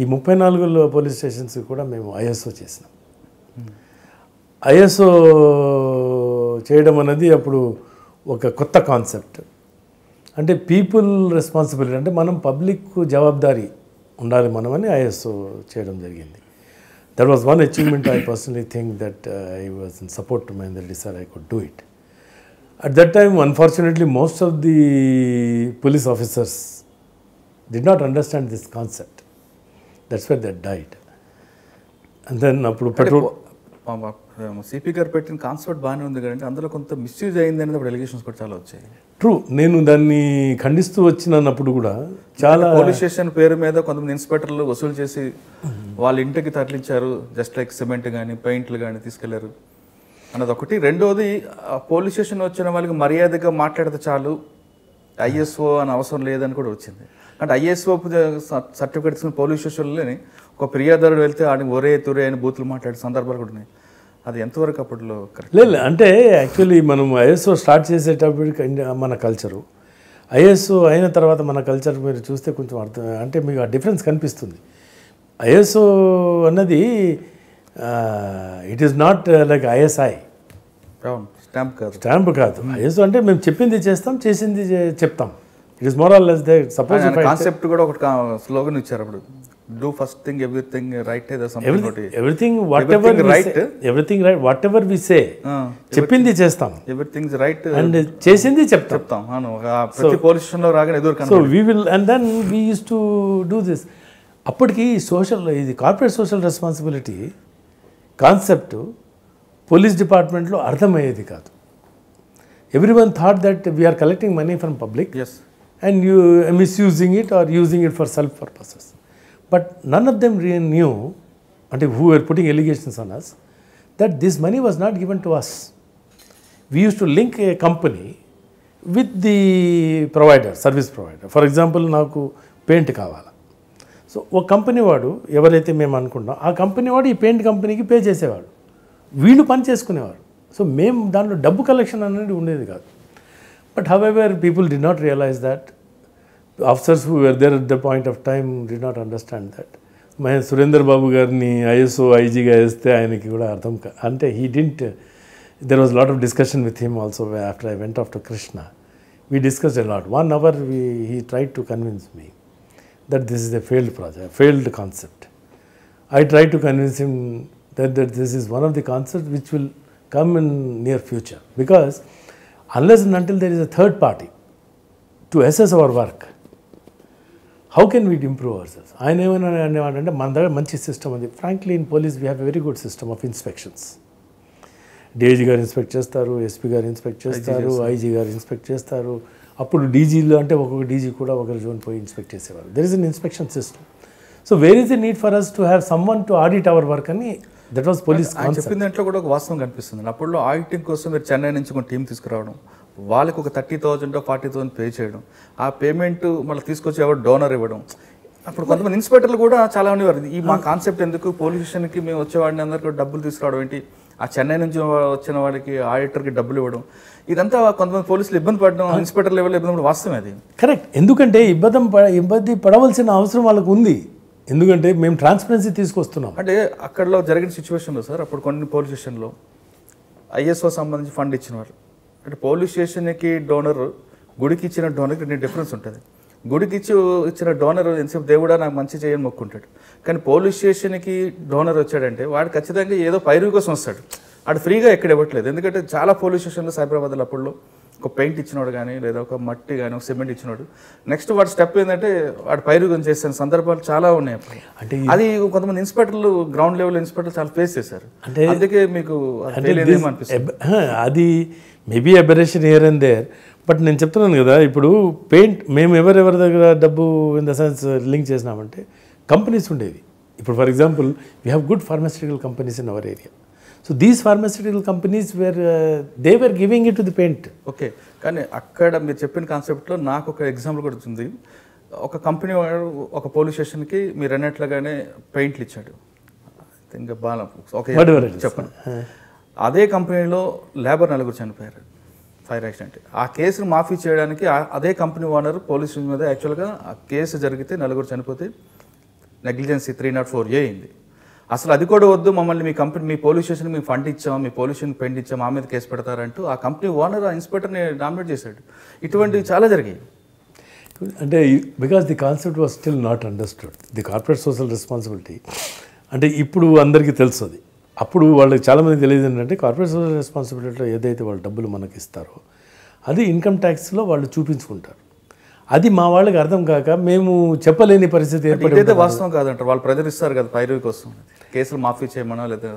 ఈ 34 police stations కూడా మేము ఐఎస్ఓ చేసినాం. ఐఎస్ఓ చేయడం అనేది అప్పుడు ఒక కొత్త కాన్సెప్ట్. అంటే పీపుల్ రెస్పాన్సిబిలిటీ, అంటే మనం పబ్లిక్ జవాబుదారీ ఉండాలి మనమని ఐఎస్ఓ చేయడం జరిగింది. That was one achievement. I personally think that I was in support to Mahender Reddy sir, I could do it. At that time, unfortunately, most of the police officers did not understand this concept. That's why they died. And then, petrol. CP garu pettin concept baane undi garante andalo kontha misuse ayindani allegations kuda chaala vachayi. True, nenu danni khandistu vachinanappudu kuda chaala police station peru meeda konthamandu inspectorlu vasulu chesi vaalla intiki tarlincharu, just like cement gaani paintlu gaani teeskellaru. అన్నదొకటి. రెండోది, police station వచ్చిన వాళ్ళకి మర్యాదగా మాట్లాడితే చాలు, ISO అని అవసరం లేదని కూడా వచ్చింది. అంటే ఐఎస్ఓ సర్టిఫికేట్ తీసుకుని పోలీస్ స్టేషన్లోని ఒక ఫిర్యాదుదారుడు వెళ్తే ఆడికి ఒరే తురే అని బూతులు మాట్లాడే సందర్భాలు కూడా ఉన్నాయి. అది ఎంతవరకు అప్పట్లో కరెక్ట్? లేదు, అంటే యాక్చువల్లీ మనం ఐఎస్ఓ స్టార్ట్ చేసేటప్పటికి మన కల్చరు, ఐఎస్ఓ అయిన తర్వాత మన కల్చర్ మీరు చూస్తే కొంచెం అర్థం, అంటే మీకు ఆ డిఫరెన్స్ కనిపిస్తుంది. ఐఎస్ఓ అన్నది it is not like ISI stamp కాదు, స్టాంప్ కాదు. ఐఎస్ఓ అంటే మేము చెప్పింది చేస్తాం, చేసింది చెప్తాం. It is moral less they suppose concept కూడా ఒక స్లోగన్ ఇచ్చారు అప్పుడు, do first thing everything right, everything whatever right, everything right whatever we say, చెప్పింది చేస్తాం, ఎవ్రీథింగ్ ఇస్ రైట్ అండ్ చేసింది చెప్తాం. ప్రతి పోలీస్ స్టేషన్లో రాగానే ఎదురు so we will and then we use to do this. అప్పటికి సోషల్, ఇది corporate social responsibility concept police డిపార్ట్మెంట్లో అర్థమయ్యేది కాదు. Everyone thought that we are collecting money from public and you misusing it or using it for self purposes. But none of them real knew, అంటే who are putting allegations on us, that this money was not given to us. We use to link A company with the provider, service provider. For example, నాకు paint కావాలి, so ఒక company వాడు, ఎవరైతే మేము అనుకుంటాం ఆ company వాడు ఈ పెయింట్ కంపెనీకి పే చేసేవాడు, వీళ్ళు పని చేసుకునేవారు. సో మేము దాంట్లో డబ్బు కలెక్షన్ అనేది ఉండేది కాదు. But however people did not realise that, officers who were there at the point of time did not understand that. Surender Babu గారిని ఐఎస్ఓ ఐజీగా వేస్తే ఆయనకి కూడా అర్థం కా, అంటే he didn't, there was lot of discussion with him also after I went after Krishna. We discussed a lot, 1 hour he tried to convince me that this is a failed project, failed concept. I tried to convince him that this is one of the concepts which will come in near future, because unless and until there is a third party to assess our work, how can we improve ourselves? I never and mandar manchi system adi. Frankly, in police we have a very good system of inspections. DIG gar inspect chestaru, SP gar inspect chestaru, IG gar inspect chestaru. అప్పుడు డీజీలు అంటే ఒక్కొక్క DG కూడా ఒకరి zone పోయి inspect చేసేవారు. There is an inspection system. So where is the need for us to have someone to audit our work అని, that was police concept. చెప్పిన దాంట్లో కూడా ఒక వాస్తవం కనిపిస్తుంది. అప్పుడు ఆడిటింగ్ కోసం మీరు చెన్నై నుంచి ఒక టీం తీసుకురావడం, వాళ్ళకి ఒక 30,000 or 40,000 పే చేయడం, ఆ పేమెంట్ మళ్ళీ తీసుకొచ్చి ఎవరు డోనర్ ఇవ్వడం. అప్పుడు కొంతమంది ఇన్స్పెక్టర్లు కూడా చాలా ఉండేవారు, ఈ మా కాన్సెప్ట్ ఎందుకు, పోలీస్ స్టేషన్కి మేము వచ్చేవాడిని అందరికీ డబ్బులు తీసుకురావడం ఏంటి, ఆ చెన్నై నుంచి వచ్చిన వాడికి ఆడిటర్కి డబ్బులు ఇవ్వడం, ఇదంతా కొంతమంది పోలీసులు ఇబ్బంది పడడం, ఇన్స్పెక్టర్ లెవెల్ ఇబ్బంది పడడం. వాస్తవం అది కరెక్ట్. ఎందుకంటే ఇబ్బంది పడవలసిన అవసరం వాళ్ళకు ఉంది, ఎందుకంటే మేము ట్రాన్స్పరెన్సీ తీసుకొస్తున్నాం. అంటే అక్కడలో జరిగిన సిచ్యువేషన్లో సార్, అప్పుడు కొన్ని పోలీస్ స్టేషన్లో ఐఎస్ఓ సంబంధించి ఫండ్ ఇచ్చిన వాళ్ళు, అంటే పోలీస్ స్టేషన్కి డోనర్, గుడికి ఇచ్చిన డోనర్కి రెండు డిఫరెన్స్ ఉంటుంది. గుడికి ఇచ్చిన డోనర్ ఎంతసేపు దేవుడా నాకు మంచి చేయని మొక్కుంటాడు, కానీ పోలీస్ స్టేషన్కి డోనర్ వచ్చాడంటే వాడు ఖచ్చితంగా ఏదో పైరు కోసం వస్తాడు, అటు ఫ్రీగా ఎక్కడ ఇవ్వట్లేదు. ఎందుకంటే చాలా పోలీస్ స్టేషన్లో సైబరాబాద్లో అప్పుడులో ఒక పెయింట్ ఇచ్చినోడు కానీ, లేదా ఒక మట్టి కానీ, ఒక సిమెంట్ ఇచ్చినోడు, నెక్స్ట్ వాడు స్టెప్ ఏంటంటే వాడు పైరు గురించి చేసిన సందర్భాలు చాలా ఉన్నాయి. అంటే అది కొంతమంది ఇన్స్పెక్టర్లు, గ్రౌండ్ లెవెల్ ఇన్స్పెక్టర్లు చాలా ఫేస్ చేశారు. అంటే అందుకే మీకు అది maybe aberration here and there. But నేను చెప్తున్నాను కదా, ఇప్పుడు పెయింట్ మేము ఎవరెవరి దగ్గర డబ్బు ఇన్ ద సెన్స్ లింక్ చేసినామంటే కంపెనీస్ ఉండేవి. ఇప్పుడు for example, we have good pharmaceutical companies in our area. So these pharmaceutical companies where they were giving it to the paint. Okay, కానీ అక్కడ మీరు చెప్పిన కాన్సెప్ట్లో నాకు ఒక ఎగ్జాంపుల్ కూడా వచ్చింది. ఒక కంపెనీ వాడు ఒక పోలీస్ స్టేషన్కి మీరు అన్నట్లుగానే పెయింట్లు ఇచ్చాడు, ఐ థింక్ బాలం, ఓకే చెప్పండి. అదే కంపెనీలో లేబర్ నలుగురు చనిపోయారు, ఫైర్ యాక్సిడెంట్. ఆ కేసును మాఫీ చేయడానికి అదే కంపెనీ ఓనర్ పోలీసు మీద యాక్చువల్గా ఆ కేసు జరిగితే నలుగురు చనిపోతే నెగ్లిజెన్సీ 304A అయింది. అసలు అది కూడా వద్దు, మమ్మల్ని మీ కంపెనీ మీ పోలీస్ స్టేషన్ మేము ఫండ్ ఇచ్చాం, మీ పోలీస్ స్టేషన్ పెండ్ ఇచ్చాం, మా మీద కేసు పెడతారంటూ ఆ కంపెనీ ఓనర్ ఆ ఇన్స్పెక్టర్ని నామినేట్ చేశాడు. ఇటువంటివి చాలా జరిగాయి. అంటే because the concept was still not understood, the corporate social responsibility అంటే ఇప్పుడు అందరికీ తెలుసు అది. అప్పుడు వాళ్ళకి చాలామంది తెలియదు ఏంటంటే కార్పొరేట్ సోషల్ రెస్పాన్సిబిలిటీలో ఏదైతే వాళ్ళు డబ్బులు మనకి ఇస్తారో అది ఇన్కమ్ ట్యాక్స్లో వాళ్ళు చూపించుకుంటారు. అది మా వాళ్ళకి అర్థం కాక మేము చెప్పలేని పరిస్థితి ఏర్పడింది. వాస్తవం కాదంటారు, వాళ్ళు ప్రెజర్ ఇస్తారు కదా పైరువి కోసం, కేసులు మాఫీ చేయమనో లేదా.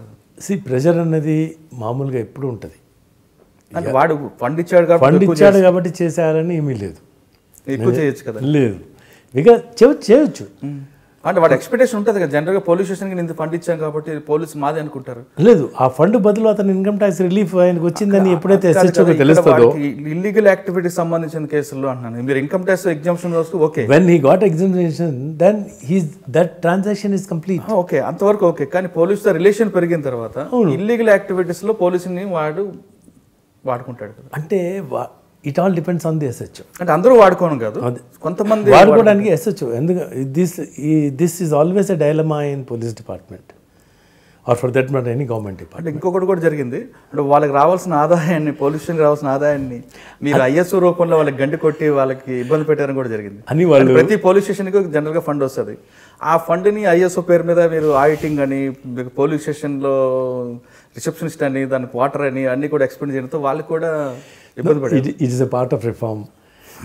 సి ప్రెజర్ అనేది మామూలుగా ఎప్పుడు ఉంటుంది, వాడు ఫండ్ ఇచ్చాడు కాబట్టి చేశారని ఏమీ లేదు, ఎక్కువ చేయొచ్చు కదా. లేదు బికాజ్ చేయొచ్చు అంటే వాడు ఎక్స్పెక్టేషన్ ఉంటుంది కదా, జనరల్గా పోలీస్ స్టేషన్కి నేను ఫండ్ ఇచ్చాను కాబట్టి పోలీసు మాది అనుకుంటారు. లేదు, ఆ ఫండ్ బదులు అతను ఇన్కమ్ ట్యాక్స్ రిలీఫ్ ఆయనకు వచ్చిందని ఎప్పుడైతే తెలుస్తుందో. ఇల్లీగల్ యాక్టివిటీ సంబంధించిన కేసుల్లో అంటున్నాను, మీరు ఇన్కమ్ ట్యాక్స్ ఎగ్జామ్షన్ వస్తూ okay, when he got exemption then he's that transaction is complete okay, అంతవరకు ఓకే. కానీ పోలీసుతో రిలేషన్ పెరిగిన తర్వాత ఇల్లీగల్ యాక్టివిటీస్లో పోలీసుని వాడుకుంటాడు కదా. అంటే it all depends on the SHO. అంటే అందరూ వాడుకోను కాదు, కొంతమంది వాడుకోవడానికి ఎస్హెచ్ఓ. ఎందుకంటే this is always a dilemma in police department or for that matter any government department. ఇంకొకటి కూడా జరిగింది, అంటే వాళ్ళకి రావాల్సిన ఆదాయాన్ని పోలీస్ స్టేషన్కి రావాల్సిన ఆదాయాన్ని మీరు ఐఎస్ఓ రూపంలో వాళ్ళకి గండి కొట్టి వాళ్ళకి ఇబ్బంది పెట్టారని కూడా జరిగింది. అని వాళ్ళు ప్రతి పోలీస్ స్టేషన్కి జనరల్గా ఫండ్ వస్తుంది, ఆ ఫండ్ని ఐఎస్ఓ పేరు మీద మీరు ఆడిటింగ్ అని పోలీస్ స్టేషన్లో రిసెప్షనిస్ట్ అని దాని వాటర్ అని అన్నీ కూడా ఎక్స్పెండ్ చేయడంతో వాళ్ళకి కూడా ఇబ్బంది పడింది. It is a part of reform,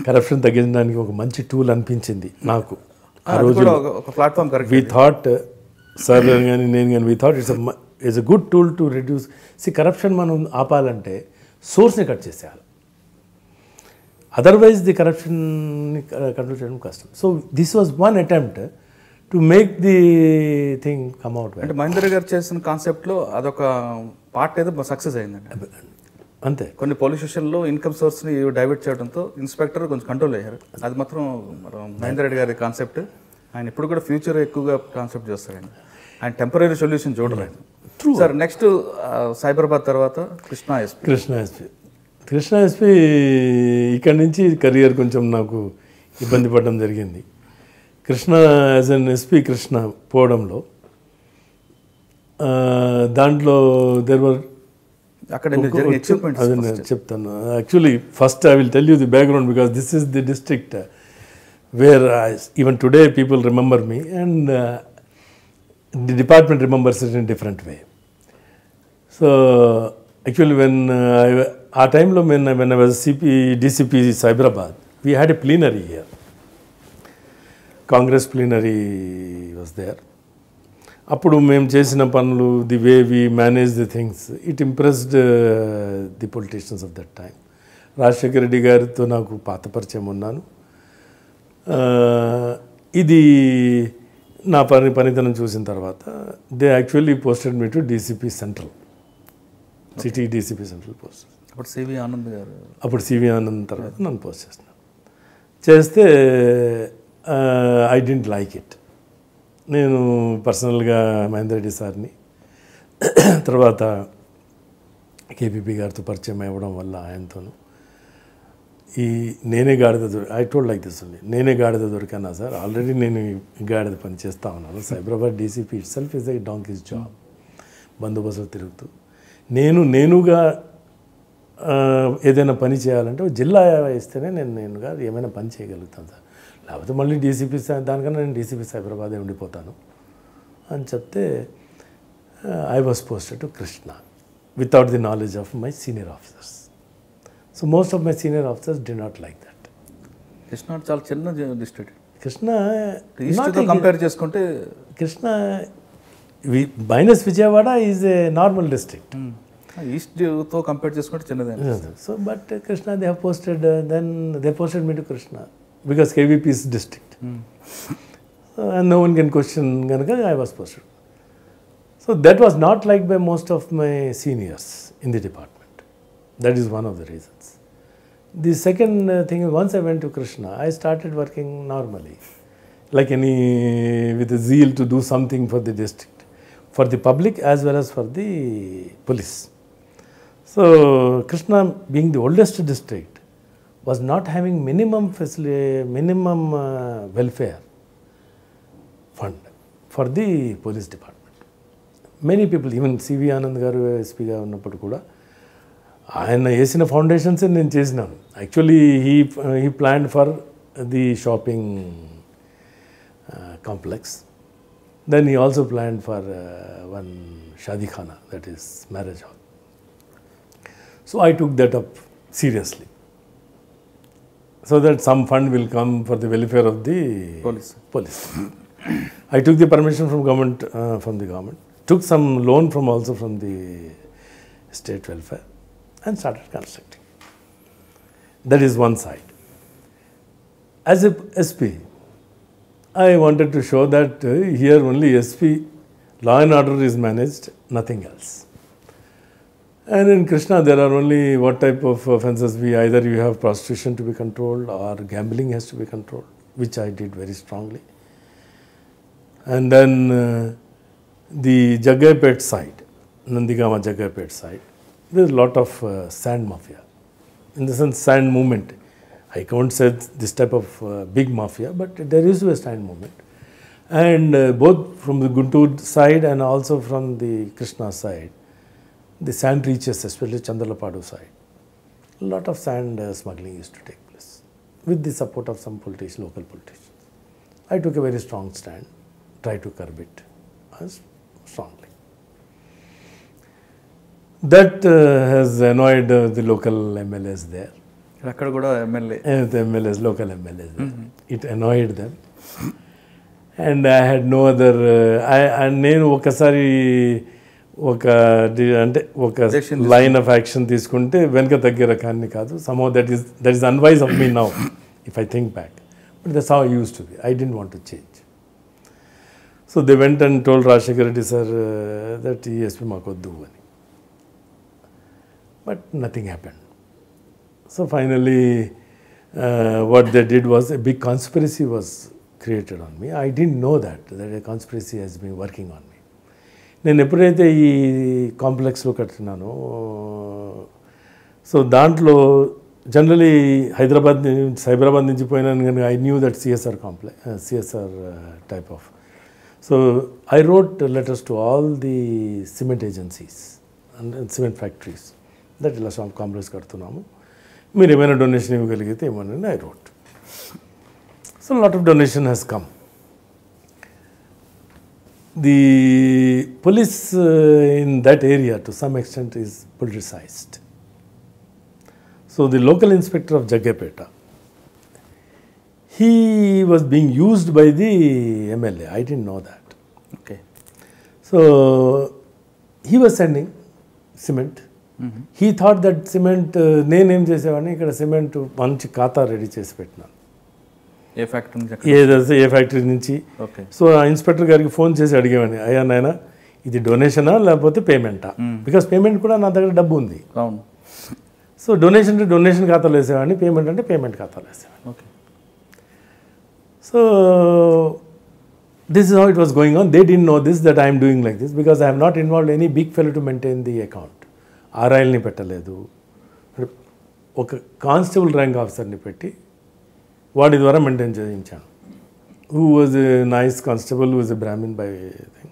corruption తగ్గించడానికి ఒక మంచి టూల్ అనిపించింది నాకు ఆ రోజు. ఒక ప్లాట్ఫామ్ వి థాట్ సార్ కానీ నేను కానీ we thought it's a good tool to reduce. C corruption మనం ఆపాలంటే సోర్స్ని కట్ చేసేయాలి, అదర్వైజ్ ది కరప్షన్ని కంట్రోల్ చేయడం కష్టం. So this was one attempt to make the thing come out. అంటే మహేందర్ గారు చేసిన కాన్సెప్ట్లో అదొక పార్ట్ ఏదో సక్సెస్ అయిందండి అంతే. కొన్ని పోలీస్ స్టేషన్లో ఇన్కమ్ సోర్స్ని డైవర్ట్ చేయడంతో ఇన్స్పెక్టర్ కొంచెం కంట్రోల్ అయ్యారు. అది మాత్రం మహేందర్ రెడ్డి గారి కాన్సెప్ట్, ఆయన ఇప్పుడు కూడా ఫ్యూచర్ ఎక్కువగా కాన్సెప్ట్ చేస్తారు, ఆయన టెంపరీ సొల్యూషన్ చూడలేదు. సార్ నెక్స్ట్ సైబరాబాద్ తర్వాత కృష్ణా ఎస్పీ ఇక్కడ నుంచి కెరియర్ కొంచెం నాకు ఇబ్బంది పడడం జరిగింది. Krishna as an SP Krishna పోవడంలో దాంట్లో దెర్ వర్ అదే నేను చెప్తాను. Actually first I will tell you the background because this is the district where even today people remember me and the department remembers it in different way. So actually ఆ టైంలో when I was DCP Cyberabad we had a plenary here, Congress plenary was there. అప్పుడు మేము చేసిన పనులు, the way we manage the things, it impressed the politicians of that time. Rajasekhara Reddy గారితో నాకు పాత పరిచయం ఉన్నాను, ఇది నా పనితనం చూసిన తర్వాత they actually posted me to DCP central, city DCP central post. అప్పుడు సివి ఆనంద్ గారు, అప్పుడు సివి ఆనంద్ తర్వాత నన్ను పోస్ట్ చేసినాను. చేస్తే ఐ డింట్ లైక్ ఇట్. నేను పర్సనల్గా మహేందర్ రెడ్డి సార్ని తర్వాత కేపీపీ గారితో పరిచయం అవ్వడం వల్ల ఆయనతోనూ ఈ నేనే గాడిద దొరికి ఐ టోల్డ్ లైక్ దిస్ ఉంది, నేనే గాడిద దొరికానా సార్, ఆల్రెడీ నేను గాడిద పని చేస్తూ ఉన్నాను. Cyberabad DCP itself is a donkey's job, బందోబస్తులు తిరుగుతూ నేనుగా ఏదైనా పని చేయాలంటే జిల్లా ఇస్తేనే నేనుగా ఏమైనా పని చేయగలుగుతాను సార్, లేకపోతే మళ్ళీ డీసీపీ దానికన్నా నేను డీసీపీ సైబరాబాదే ఉండిపోతాను అని చెప్తే I was posted to Krishna without the knowledge of my senior officers. So most of my senior officers did not like that. Krishna చాలా చిన్న డిస్ట్రిక్ట్, కృష్ణ కంపేర్ చేసుకుంటే Krishna minus Vijayawada is a normal district, ఈస్ట్తో కంపేర్ చేసుకుంటే చిన్నదే. So but Krishna they have posted, then they posted me to Krishna because KVP is district and no one can question ganaka I was posted. So that was not liked by most of my seniors in the department. That is one of the reasons. The second thing is, once I went to Krishna I started working normally like any with a zeal to do something for the district, for the public as well as for the police. So Krishna, being the oldest district, was not having minimum welfare fund for the police department. Many people, even C.V. Anand Garu, SP Garu, actually, he planned for the shopping complex. Then he also planned for one Shadi Khana, that is marriage hall. So I took that up seriously, so that some fund will come for the welfare of the police. I took the permission from government, took some loan from also from the state welfare, and started constructing. That is one side. As a SP, I wanted to show that here only SP, law and order is managed, nothing else. And in Krishna, there are only what type of offenses we either you have prostitution to be controlled or gambling has to be controlled, which I did very strongly. And then the Jagaipet side, Nandigama Jagaipet side, there is a lot of sand mafia. In the sense, sand movement. I can't say this type of big mafia, but there is a sand movement. And both from the Guntur side and also from the Krishna side, the sand reaches, especially Chandalapadu side, a lot of sand smuggling used to take place with the support of some politicians, local politicians. I took a very strong stand, tried to curb it strongly. That has annoyed the local MLAs there. The MLAs, local MLAs there. It annoyed them. And I had no other... I named Okasari... line of action somehow that is unwise of me now if I think back, but that's how I used to be. I didn't want to change. So they went and told Rajshekhar Reddy sir that ESP Mako Duvani, but nothing happened. So finally what they did was a big conspiracy was created on me. I didn't know that a conspiracy has been working on me. So Dantlo, generally Hyderabad, Cyberabad, I knew that CSR complex, CSR type of. So I wrote letters to all the cement agencies and cement factories that Ilasham complex kartunamu. I wrote. So a lot of donation has come. The police in that area to some extent is politicized. So the local inspector of Jagapeta, he was being used by the MLA. I didn't know that. Okay. So he was sending cement. He thought that cement, cement manchi kata ready chesi petna. A factory nunchi. Yes, a factory nunchi. Okay. So inspector gariki phone chesi adigavani. Ayya naina, idi donation a lepothe payment a. Because payment kuda na daggara dabbu undi. Avunu. So donation to donation khatalo esevani, payment ante payment khatalo esevani. Okay. So this is how it was going on. They didn't know this, that I am doing like this, because I have not involved any big fellow to maintain the account. RIL ni pettaledu. Oka constable rank officer ni petti వాడి ద్వారా maintain చేయించాను. Who was a nice constable, who was a Brahmin by thing.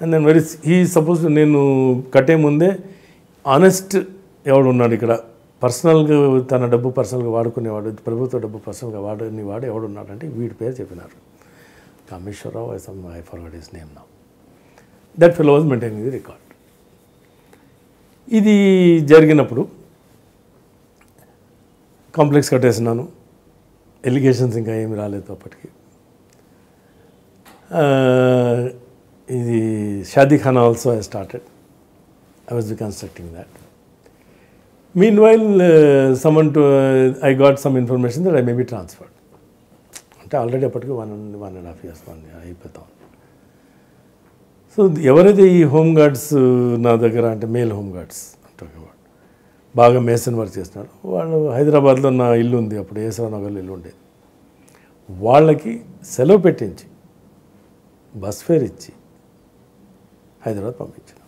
And then very he suppose నేను కట్టే ముందే honest ఎవడు ఉన్నాడు ఇక్కడ పర్సనల్గా తన డబ్బు పర్సనల్గా వాడుకునేవాడు, ప్రభుత్వ డబ్బు పర్సనల్గా వాడుకునేవాడు ఎవడున్నాడు అంటే వీడి పేరు చెప్పినారు. Kameswara Rao, I forgot his name now. That fellow was maintaining the record. ఇది జరిగినప్పుడు కాంప్లెక్స్ కట్టేసినాను. ఎలిగేషన్స్ ఇంకా ఏమి రాలేదు అప్పటికి. ఇది షాదీఖానా also I started, I was reconstructing that. Meanwhile someone to I got some information that I may be transferred. అంటే already అప్పటికి వన్ అండ్ హాఫ్ ఇయర్స్ అయిపోతాం. సో ఎవరైతే ఈ హోంగార్డ్స్ నా దగ్గర అంటే మేల్ హోంగార్డ్స్ అంటారు బాగా మేసన్ వర్క్ చేస్తున్నాడు వాళ్ళు. హైదరాబాద్లో నా ఇల్లు ఉంది అప్పుడు, ఏసరానగర్లో ఇల్లు ఉండేది. వాళ్ళకి సెలవు పెట్టించి బస్ ఫేర్ ఇచ్చి హైదరాబాద్ పంపించాను.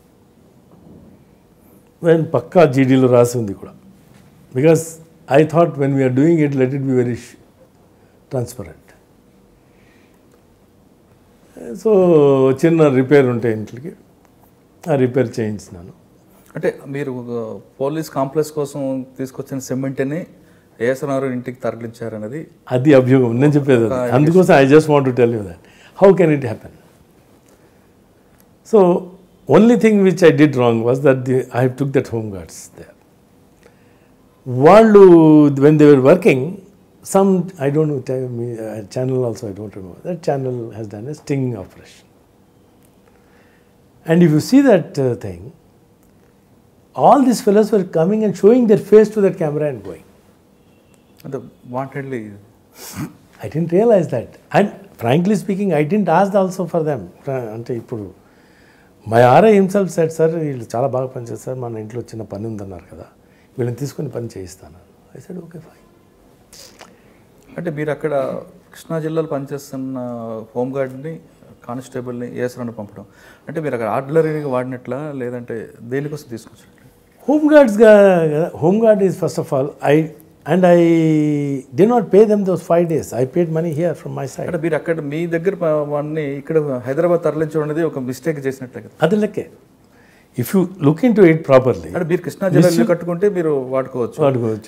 when pakka GDలో రాసి ఉంది కూడా. Because I thought when we are doing it, let it be very transparent. So చిన్న రిపేర్ ఉంటే ఇంట్లోకి ఆ రిపేర్ చేయించినాను. అంటే మీరు పోలీస్ కాంప్లెక్స్ కోసం తీసుకొచ్చిన సిమెంట్ని ఏసనారు ఇంటికి తరలించారనేది అది అభియోగం నేను చెప్పేది. అందుకోసం I just want to tell you that how can it happen. So only thing which I did wrong was that I took that home guards there. When they were working, some, I don't know, channel also I don't remember, that channel has done a sting operation. And if you see that thing, all these fellows were coming and showing their face to that camera and going. Wantedly. I didn't realize that. And frankly speaking, I didn't ask also for them. My RI himself said, sir, వీళ్ళు చాలా బాగా పనిచేస్తారు sir, మన ఇంట్లో చిన్న పని ఉందన్నారు కదా, వీళ్ళని తీసుకుని పని చేయిస్తాను. I said, okay, fine. అంటే మీరు అక్కడ కృష్ణా జిల్లాలో పనిచేస్తున్న హోంగార్డ్ని, కానిస్టేబుల్ని ఏసరాను పంపడం అంటే మీరు అక్కడ ఆర్డినరీగా వాడినట్లా లేదంటే దేనికోసం తీసుకొచ్చినట్లా? హోంగార్డ్స్గా కదా. Home guard is first of all I did not pay them those 5 days. I paid money here from my side. But మీరు అక్కడ మీ దగ్గర వాడిని ఇక్కడ హైదరాబాద్ తరలించడం అనేది ఒక మిస్టేక్ చేసినట్లే కదా. అది లెక్కే. If you look in to it properly అంటే మీరు కృష్ణా జిల్లాలో కట్టుకుంటే మీరు వాడుకోవచ్చు,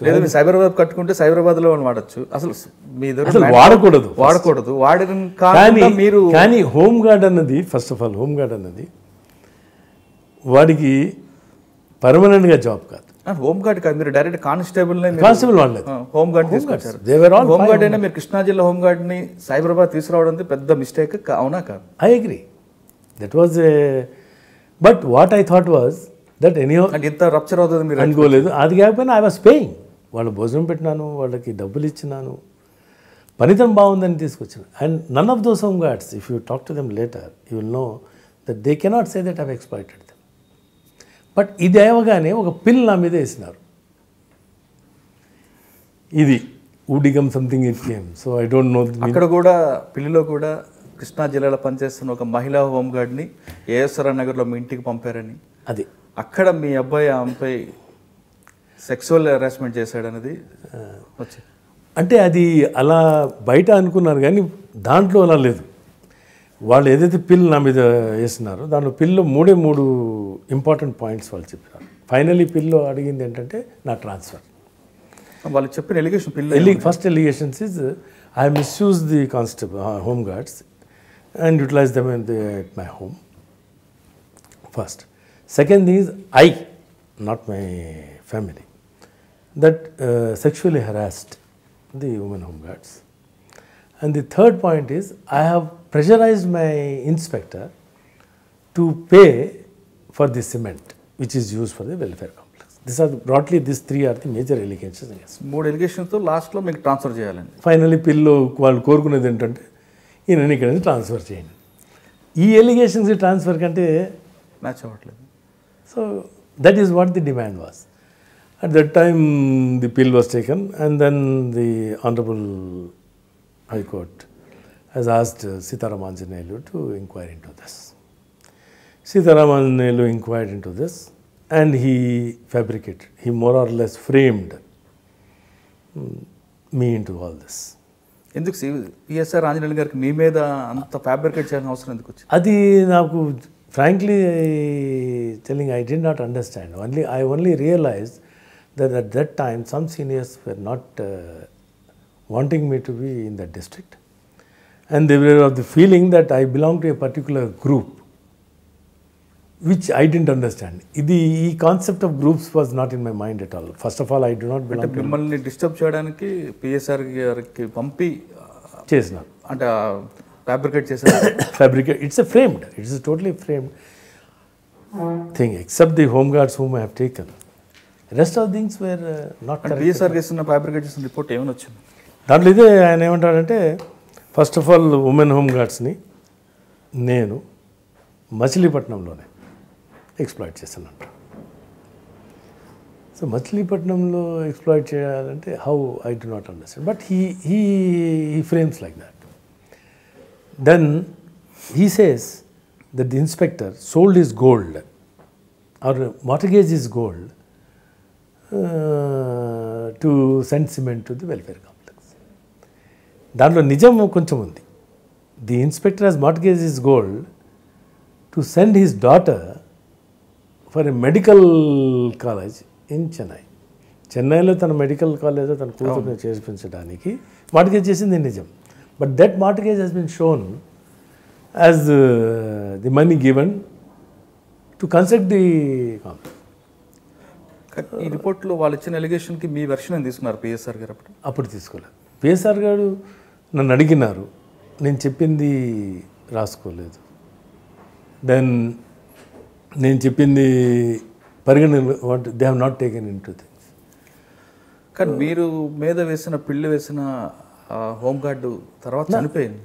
లేదా మీరు సైబరాబాద్ కట్టుకుంటే సైబరాబాద్లో వాడచ్చు. అసలు మీ దగ్గర వాడకూడదు వాడడం కానీ మీరు కానీ హోంగార్డ్ అన్నది ఫస్ట్ ఆఫ్ ఆల్ హోంగార్డ్ అన్నది వాడికి పర్మనెంట్గా జాబ్ కాదు. హోంగార్డ్ కాదు, మీరు డైరెక్ట్ కానిస్టేబుల్ హోంగార్డ్ తీసుకొచ్చారు. హోంగార్డ్ అయినా మీరు కృష్ణా జిల్లా హోంగార్డ్ని సైబరాబాద్ తీసుకురావడం పెద్ద మిస్టేక్ అవునా కాదు? I agree that was a but what I thought was that any ఇంత రప్చర్ అవుతుంది మీరు అనుకోలేదు. అది కాకపోయినా ఐ వాజ్ పేయింగ్. వాళ్ళు భోజనం పెట్టినాను, వాళ్ళకి డబ్బులు ఇచ్చినాను, పనితనం బాగుందని తీసుకొచ్చాను. And none of those home guards if you talk to them later you will know that they cannot say that I exploited. But ఇది అవగానే ఒక పిల్ నా మీద వేసినారు. ఇది ఊడిగం something it came. So I don't know. అక్కడ కూడా పిల్లిలో కూడా కృష్ణా జిల్లాలో పనిచేస్తున్న ఒక మహిళా హోంగార్డ్ని ఏఎస్ఆర్ నగర్లో మీ ఇంటికి పంపారని, అది అక్కడ మీ అబ్బాయి ఆమెపై సెక్సువల్ హెరాస్మెంట్ చేశాడనేది వచ్చి అంటే అది అలా బయట అనుకున్నారు కానీ దాంట్లో అలా లేదు. వాళ్ళు ఏదైతే పిల్ నా మీద వేసినారో దాంట్లో పిల్లో 3 ఇంపార్టెంట్ పాయింట్స్ వాళ్ళు చెప్పినారు. ఫైనల్ ఈ పిల్లో అడిగింది ఏంటంటే నా ట్రాన్స్ఫర్. వాళ్ళు చెప్పిన ఎలిగేషన్ పిల్ల first allegations is I misuse the constable home guards and utilize them in the at my home first. Second thing is I not my family that sexually harassed the women home guards. And the third point is, I have pressurized my inspector to pay for the cement which is used for the welfare complex. These are broadly, these three are the major allegations against me. 3 allegations to last lo meeku transfer cheyalandi. Finally pillo vaalu korukunedi entante inani ikkada transfer cheyandi. Ee allegations transfer kante match avvatledu. So that is what the demand was. At that time the pill was taken and then the honorable High Court has asked Sitaram Anjaneyulu to inquire into this. Sitaram Anjaneyulu inquired into this and he fabricated, he more or less framed me into all this. ఎందుకు PSR Anjaneyulu గారికి మీ మీద అంత fabricate చేయాల్సిన అవసరం ఎందుకు వచ్చింది? అది నాకు frankly telling I did not understand. I only realized that at that time some seniors were not wanting me to be in that district and they were of the feeling that I belong to a particular group which I didn't understand. The concept of groups was not in my mind at all. First of all, I do not belong to mimmalni disturb cheyadaniki PSR ki pampi chesna ante fabricate chesaru. Fabricate, it's a framed, it's a totally framed thing except the home guards whom I have taken. Rest of things were not correct. PSR gesina fabricate chesina report em vachindi. దాంట్లో ఇదే ఆయన ఏమంటాడంటే first of all women home గార్డ్స్ని నేను మచిలీపట్నంలోనే exploit చేశానంట. So మచిలీపట్నంలో exploit చేయాలంటే how I do not understand. But he frames like that. Then he says that the inspector sold his gold or mortgage his gold to send cement to the welfare complex. Danlo nijam koncham undi. The inspector has mortgaged his gold to send his daughter for a medical college in Chennai. చెన్నైలో తన medical కాలేజ్లో తన కూతురుని చేర్పించడానికి mortgage చేసింది నిజం. But that mortgage has been shown as the money given to construct the complex. ఈ రిపోర్ట్లో వాళ్ళు ఇచ్చిన ఎలిగేషన్కి మీ వెర్షన్ తీసుకున్నారు పిఎస్ఆర్ గారు? అప్పుడు తీసుకోలేదు. పిఎస్ఆర్ గారు నన్ను అడిగినారు, నేను చెప్పింది రాసుకోలేదు, దెన్ నేను చెప్పింది పరిగణ what they have not taken in to the. కానీ మీరు మీద వేసిన పిల్లి వేసిన హోంగార్డు తర్వాత చనిపోయింది.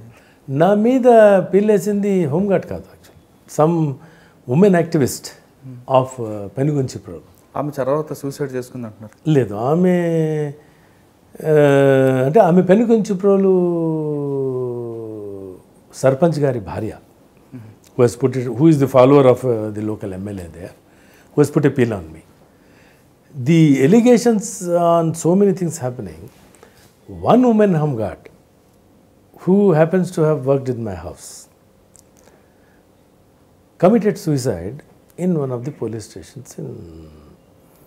నా మీద పిల్లి వేసింది హోంగార్డ్ కాదు, actual some women activist of Penuganchi programme. ఆమె తర్వాత సూసైడ్ చేసుకుంది అంటున్నారు. లేదు, ఆమె అంటే ఆమె పెనుగొంచి ప్రోలు సర్పంచ్ గారి భార్య, who is the follower of the local MLA there, who has put a PIL on me. The allegations on so many things happening. One woman home guard who happens to have worked in my house committed suicide in one of the police stations in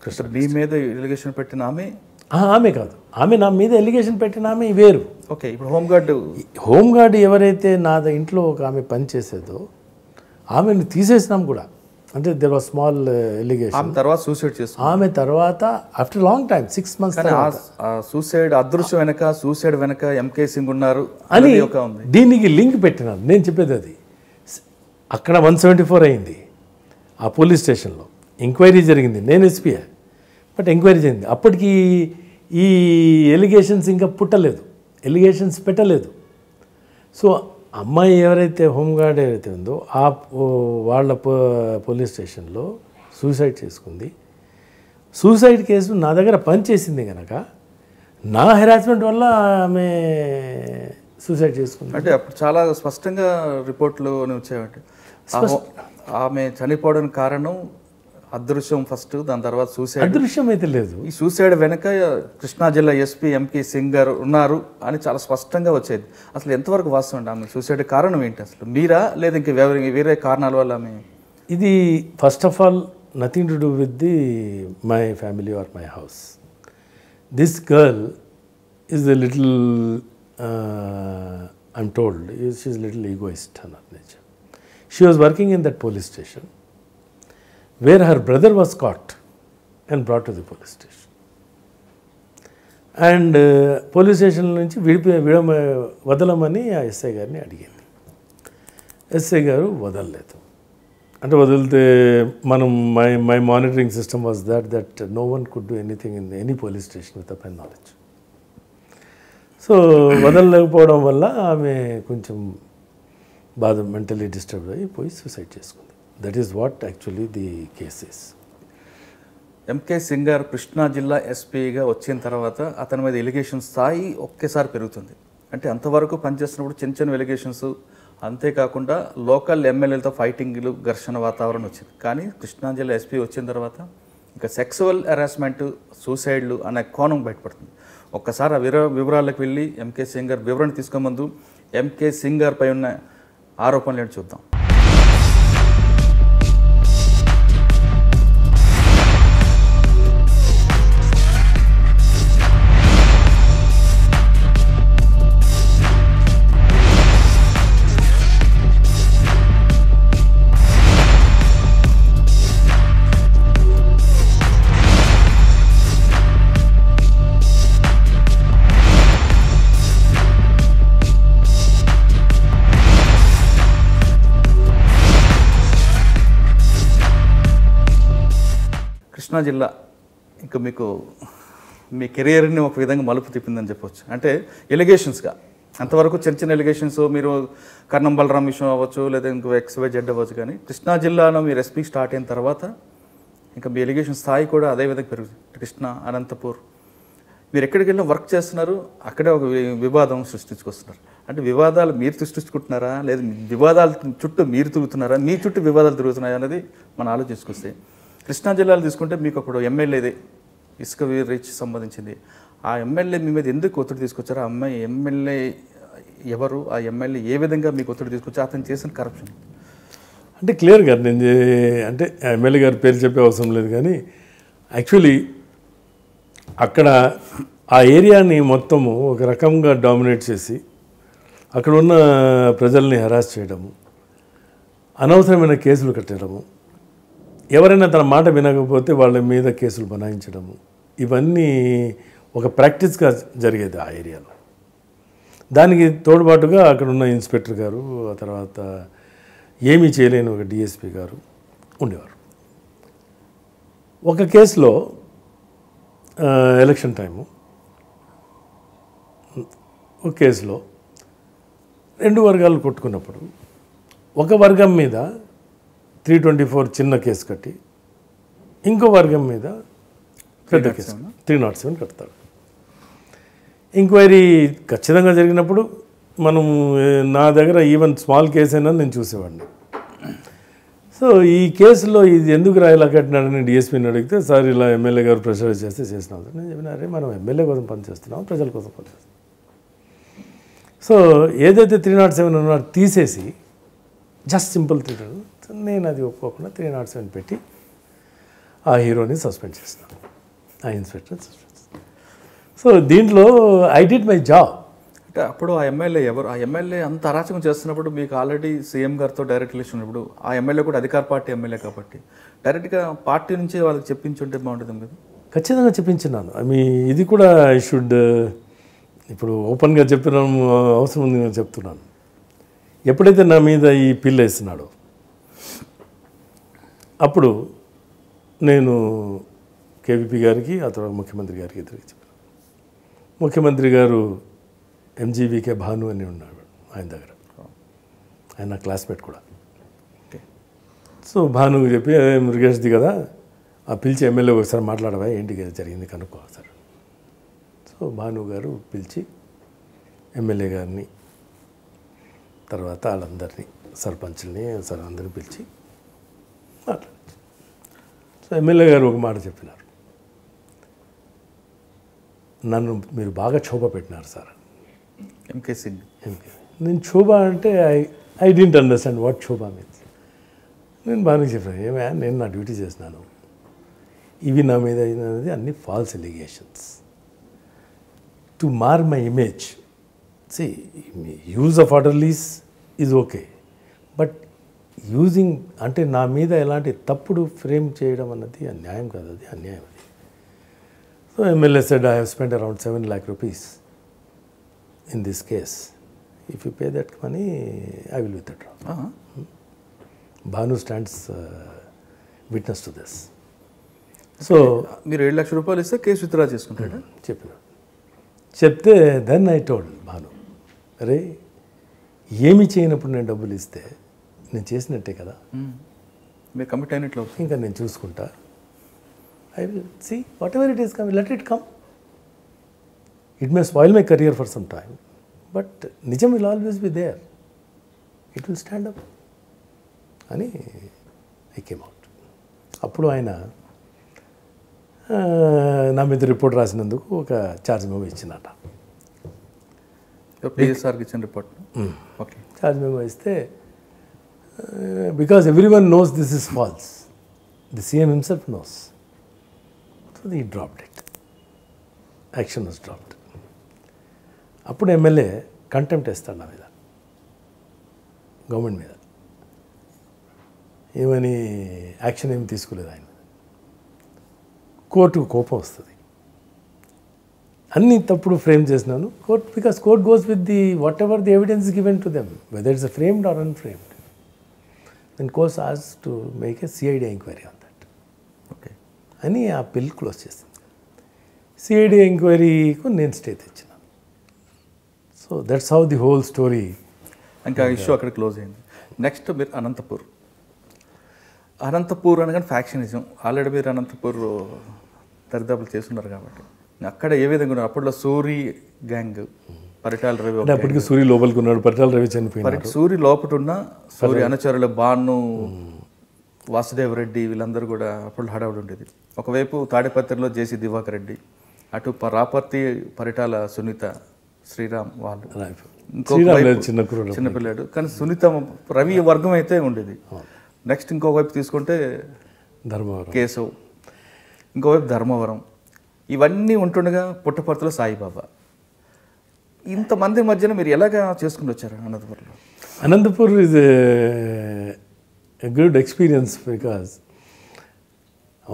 Krishna. Bee made the allegation pettina ame? Ame kaadu, ame na meeda allegation pettina ame veru. Okay, ipudu home guard evaraithe naada intlo oka ame pani chesedo amenu teesesinam kuda. అంటే there was small allegation. ఆమె తర్వాత suicide చేస్తుంది. ఆమె తర్వాత after long time 6 months suicide అదృశ్యం వెనక suicide వెనక MK Singh ఉన్నారు అని దీనికి లింక్ పెట్టినాను. నేను చెప్పేది అది. అక్కడ 174 అయింది ఆ పోలీస్ స్టేషన్లో. ఎంక్వైరీ జరిగింది, నేను ఎస్పీఏ, బట్ ఎంక్వైరీ జరిగింది. అప్పటికి ఈ ఎలిగేషన్స్ ఇంకా పుట్టలేదు, ఎలిగేషన్స్ పెట్టలేదు. సో అమ్మాయి ఎవరైతే హోంగార్డ్ ఎవరైతే ఉందో ఆ వాళ్ళ పోలీస్ స్టేషన్లో సూసైడ్ చేసుకుంది. సూసైడ్ కేసు నా దగ్గర పనిచేసింది కనుక నా హెరాస్మెంట్ వల్ల ఆమె సూసైడ్ చేసుకుంది. అంటే అప్పుడు చాలా స్పష్టంగా రిపోర్ట్లు వచ్చాయంటే ఆమె చనిపోవడానికి కారణం అదృశ్యం ఫస్ట్, దాని తర్వాత సూసైడ్. అదృశ్యం అయితే లేదు, ఈ సూసైడ్ వెనక కృష్ణా జిల్లా ఎస్పీ ఎంకే సింగ్ గారు ఉన్నారు అని చాలా స్పష్టంగా వచ్చేది. అసలు ఎంతవరకు వాస్తవం అండి? ఆమె సూసైడ్ కారణం ఏంటి అసలు? మీరా లేదా ఇంకా వేరే కారణాల వల్ల ఆమె? ఇది first of all nothing to do with the my family or my house. This girl is a little I'm told she is little egoist on her nature. She was working in that police station where her brother was caught and brought to the police station. And police station nunchi vadalamani SI garni adigindi. SI garu vadaledu. Ante vadalte manam my monitoring system was that no one could do anything in any police station without my knowledge. So vadallepovam valla ame koncham bad mentally disturbed ayi poi suicide chesukundi. That is what actually the case is. MK Singh గారు కృష్ణా జిల్లా ఎస్పీగా వచ్చిన తర్వాత అతని మీద allegation స్థాయి ఒకేసారి పెరుగుతుంది. అంటే అంతవరకు పనిచేస్తున్నప్పుడు చిన్న చిన్న ఎలిగేషన్స్, అంతేకాకుండా లోకల్ ఎమ్మెల్యేలతో ఫైటింగ్లు, ఘర్షణ వాతావరణం వచ్చింది. కానీ కృష్ణా జిల్లా ఎస్పీ వచ్చిన తర్వాత ఇంకా సెక్సువల్ హెరాస్మెంట్, సూసైడ్లు అనే కోణం బయటపడుతుంది. ఒక్కసారి ఆ వివరాలకు వెళ్ళి ఎంకే సింగ్ గారు వివరణ తీసుకునే ముందు ఎంకే సింగ్ గారిపై ఉన్న ఆరోపణలు ఏంటి చూద్దాం. కృష్ణా జిల్లా ఇంకా మీకు మీ కెరియర్ని ఒక విధంగా మలుపు తిప్పిందని చెప్పవచ్చు. అంటే ఎలిగేషన్స్గా అంతవరకు చిన్న చిన్న ఎలిగేషన్స్, మీరు కర్ణం బలరాం విషయం అవ్వచ్చు, లేదా ఇంకో XYZ అవ్వచ్చు. కానీ కృష్ణా జిల్లాలో మీరు ఎస్పీ స్టార్ట్ అయిన తర్వాత ఇంకా మీ ఎలిగేషన్ స్థాయి కూడా అదేవిధంగా పెరుగుతుంది. కృష్ణా, అనంతపూర్ మీరు ఎక్కడికి వెళ్ళినా వర్క్ చేస్తున్నారు, అక్కడే ఒక వివాదం సృష్టించుకొస్తున్నారు. అంటే వివాదాలు మీరు సృష్టించుకుంటున్నారా, లేదా వివాదాల చుట్టూ మీరు తిరుగుతున్నారా, మీ చుట్టూ వివాదాలు తిరుగుతున్నాయా అనేది మనం ఆలోచించుకొస్తే కృష్ణా జిల్లాలో తీసుకుంటే మీకు అప్పుడు ఎమ్మెల్యేదే ఇసుక రీచ్ సంబంధించింది. ఆ ఎమ్మెల్యే మీ మీద ఎందుకు ఒత్తిడి తీసుకొచ్చారు? ఆ అమ్మాయి ఎమ్మెల్యే ఎవరు? ఆ ఎమ్మెల్యే ఏ విధంగా మీకు ఒత్తిడి తీసుకొచ్చారు? అతను చేసిన కరప్షన్ అంటే క్లియర్గా నేను అంటే ఎమ్మెల్యే గారి పేరు చెప్పే అవసరం లేదు, కానీ యాక్చువల్లీ అక్కడ ఆ ఏరియాని మొత్తము ఒక రకంగా డామినేట్ చేసి అక్కడ ఉన్న ప్రజల్ని హెరాస్ చేయడము, అనవసరమైన కేసులు కట్టడము, ఎవరైనా తన మాట వినకపోతే వాళ్ళ మీద కేసులు బనాయించడము, ఇవన్నీ ఒక ప్రాక్టీస్గా జరిగేది ఆ ఏరియాలో. దానికి తోడ్పాటుగా అక్కడ ఉన్న ఇన్స్పెక్టర్ గారు, ఆ తర్వాత ఏమీ చేయలేని ఒక డిఎస్పీ గారు ఉండేవారు. ఒక కేసులో ఎలక్షన్ టైము, ఒక కేసులో రెండు వర్గాలు కొట్టుకున్నప్పుడు ఒక వర్గం మీద 324 చిన్న కేసు కట్టి ఇంకో వర్గం మీద పెద్ద కేసు 307 కడతాడు. ఎంక్వైరీ ఖచ్చితంగా జరిగినప్పుడు మనం నా దగ్గర ఈవెన్ స్మాల్ కేసు అయినా నేను చూసేవాడిని. సో ఈ కేసులో ఇది ఎందుకు ఇలా కట్టినాడని డిఎస్పీని అడిగితే, సార్ ఇలా ఎమ్మెల్యే గారు ప్రెషర్ చేస్తే చేసినాం. నేను చెప్పినారే మనం ఎమ్మెల్యే కోసం పనిచేస్తున్నాం, ప్రజల కోసం పనిచేస్తున్నాం. సో ఏదైతే 307 ఉన్నారో తీసేసి జస్ట్ సింపుల్ 307, నేను అది ఒప్పుకోకుండా 307 పెట్టి ఆ హీరోని సస్పెండ్ చేసినాను, ఆ ఇన్స్పెక్టర్ సస్పెండ్ చేస్తాను. సో దీంట్లో ఐ డిడ్ మై జాబ్. అంటే అప్పుడు ఆ ఎమ్మెల్యే ఎవరు? ఆ ఎమ్మెల్యే అంత అరాచకం చేస్తున్నప్పుడు మీకు ఆల్రెడీ సీఎం గారితో డైరెక్ట్ రిలేషన్ ఉన్నప్పుడు, ఆ ఎమ్మెల్యే కూడా అధికార పార్టీ ఎమ్మెల్యే కాబట్టి డైరెక్ట్గా పార్టీ నుంచి వాళ్ళకి చెప్పించుంటే బాగుంటుంది కదా. ఖచ్చితంగా చెప్పించినాను. ఐ మీన్ ఇది కూడా ఐ షుడ్ ఇప్పుడు ఓపెన్గా చెప్పిన అవసరం ఉంది, నేను చెప్తున్నాను. ఎప్పుడైతే నా మీద ఈ పిల్ల వేస్తున్నాడో అప్పుడు నేను కేవీపీ గారికి, ఆ తర్వాత ముఖ్యమంత్రి గారికి తిరిగి చెప్పాను. ముఖ్యమంత్రి గారు ఎంజీవీకే భాను అని ఉన్నాడు ఆయన దగ్గర, ఆయన క్లాస్మేట్ కూడా. సో భానుకి చెప్పి మృగేష్ది కదా, ఆ పిలిచి ఎమ్మెల్యే ఒకసారి మాట్లాడవా, ఏంటి జరిగింది కనుక్కో సార్. సో భాను గారు పిలిచి ఎమ్మెల్యే గారిని, తర్వాత వాళ్ళందరినీ సర్పంచ్ని సార్ అందరినీ పిలిచి మాట్లాడచ్చు. సో ఎమ్మెల్యే గారు ఒక మాట చెప్పినారు, నన్ను మీరు బాగా క్షోభ పెట్టినారు సార్. ఎంకే సింగ్ ఎంకే నేను క్షోభ అంటే ఐ డింట్ అండర్స్టాండ్ వాట్ క్షోభ మీన్స్. నేను బాగానే చెప్పాను, ఏమయ్యా నేను నా డ్యూటీ చేసినాను, ఇవి నా మీద అయినది అన్ని false allegations to mar my image. See, use of orderlies is okay, but using అంటే నా మీద ఎలాంటి తప్పుడు ఫ్రేమ్ చేయడం అన్నది అన్యాయం కాదు, అది అన్యాయం అది. So MLA said, I have spent around 7 lakh rupees in this case, if you pay that money I will withdraw. Bhanu stands witness to this. So మీరు 7 లక్షల రూపాయలు ఇస్తే కేసు విత్డ్రా చేసుకుంటాడు చెప్పిన చెప్తే, దెన్ ఐ టోల్డ్ భాను, అరే ఏమి చేయనప్పుడు నేను డబ్బులు ఇస్తే నేను చేసినట్టే కదా, మీరు కమిట్ అయినట్లు, ఇంకా నేను చూసుకుంటా, I will see whatever it is come, let it come, it may spoil my career for some time, but నిజం will always be there, it will stand up అని ఐ కేమ్ అవుట్. అప్పుడు ఆయన నా మీద report రాసినందుకు ఒక charge మేమో ఇచ్చినట, పిఎస్ఆర్కి ఇచ్చిన report. Okay, charge memo ఇస్తే, because everyone knows this is false, the CM himself knows, so the dropped it, action was dropped. అప్పుడు MLA contempt వేస్తాడు నా మీద, గవర్నమెంట్ మీద, ఏమని యాక్షన్ ఏమి తీసుకోలేదు ఆయన. కోర్టుకు కోపం వస్తుంది, అన్ని తప్పుడు ఫ్రేమ్ చేసినాను. Court because court goes with the whatever the evidence given to them, whether it's framed or unframed. Then court has to make a CID enquiry on that. Okay అని ఆ బిల్ క్లోజ్ చేసింది. CID ఎంక్వైరీకు నేను stay తెచ్చిన. So that's how the whole story. ఇంకా issue అక్కడ close అయింది. Next మీరు అనంతపూర్, అనంతపూర్ అనగానే ఫ్యాక్షనిజం, ఆల్రెడీ మీరు అనంతపూర్ దరిదాపులు చేస్తున్నారు కాబట్టి అక్కడ ఏ విధంగా ఉన్నారు? అప్పట్లో సూరి గ్యాంగ్, పరిటాల రవి, అప్పటికి సూరి లోపలికి ఉన్నాడు, పరిటాల రవి చనిపోయి, సూరి లోపల ఉన్న సూరి అనుచరులు బాను వాసుదేవ్ రెడ్డి వీళ్ళందరూ కూడా అప్పుడు హడావుడు ఉండేది. ఒకవైపు తాడేపత్రిలో జేసీ దివాకర్ రెడ్డి, అటు రాపర్తి పరిటాల సునీత శ్రీరామ్ వాళ్ళు, చిన్నపిల్లాడు కానీ సునీత రవి వర్గం అయితే ఉండేది. నెక్స్ట్ ఇంకోవైపు తీసుకుంటే ధర్మవరం కేశవ్, ఇంకోవైపు ధర్మవరం, ఇవన్నీ ఉంటుండగా పుట్టపర్తిలో సాయిబాబా. ఇంతమంది మధ్యన మీరు ఎలాగా చేసుకుని వచ్చారు అనంతపూర్లో? అనంతపూర్ ఇది a good experience because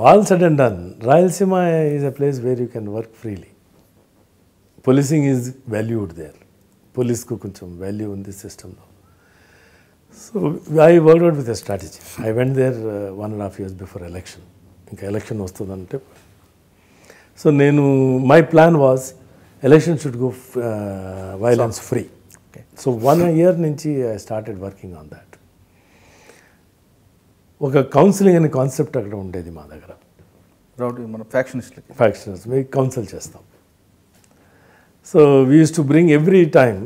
all said and done, Rayalaseema is a place where you can work freely. Policing is valued there. Police ku koncham value in this system now. So I worked out with a strategy. I went there 1.5 years before election. Inka election vastundante. So my plan was election should go violence free. Okay. So 1 year nunchi I started working on that. ఒక counselling అనే concept అక్కడ ఉండేది మా దగ్గర. మన factionist మీకు counsel చేస్తాం. So we use to bring every time.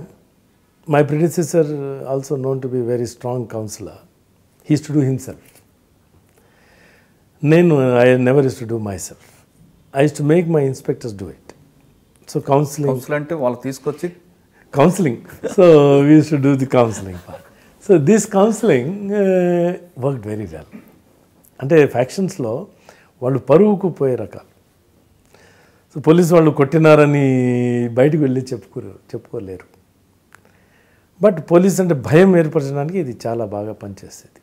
My predecessor also known to be very strong counsellor. He use to do himself. I never use to do myself. I use to make my inspectors do it. So counselling అంటే వాళ్ళు తీసుకొచ్చి counselling. So we use to do the counselling part. So this counseling worked very well. అంటే ఫ్యాక్షన్స్లో వాళ్ళు పరువుకు పోయే రకాలు. So police వాళ్ళు కొట్టినారని బయటకు వెళ్ళి చెప్పుకోలేరు. బట్ పోలీస్ అంటే భయం ఏర్పరచడానికి ఇది చాలా బాగా పనిచేసేది.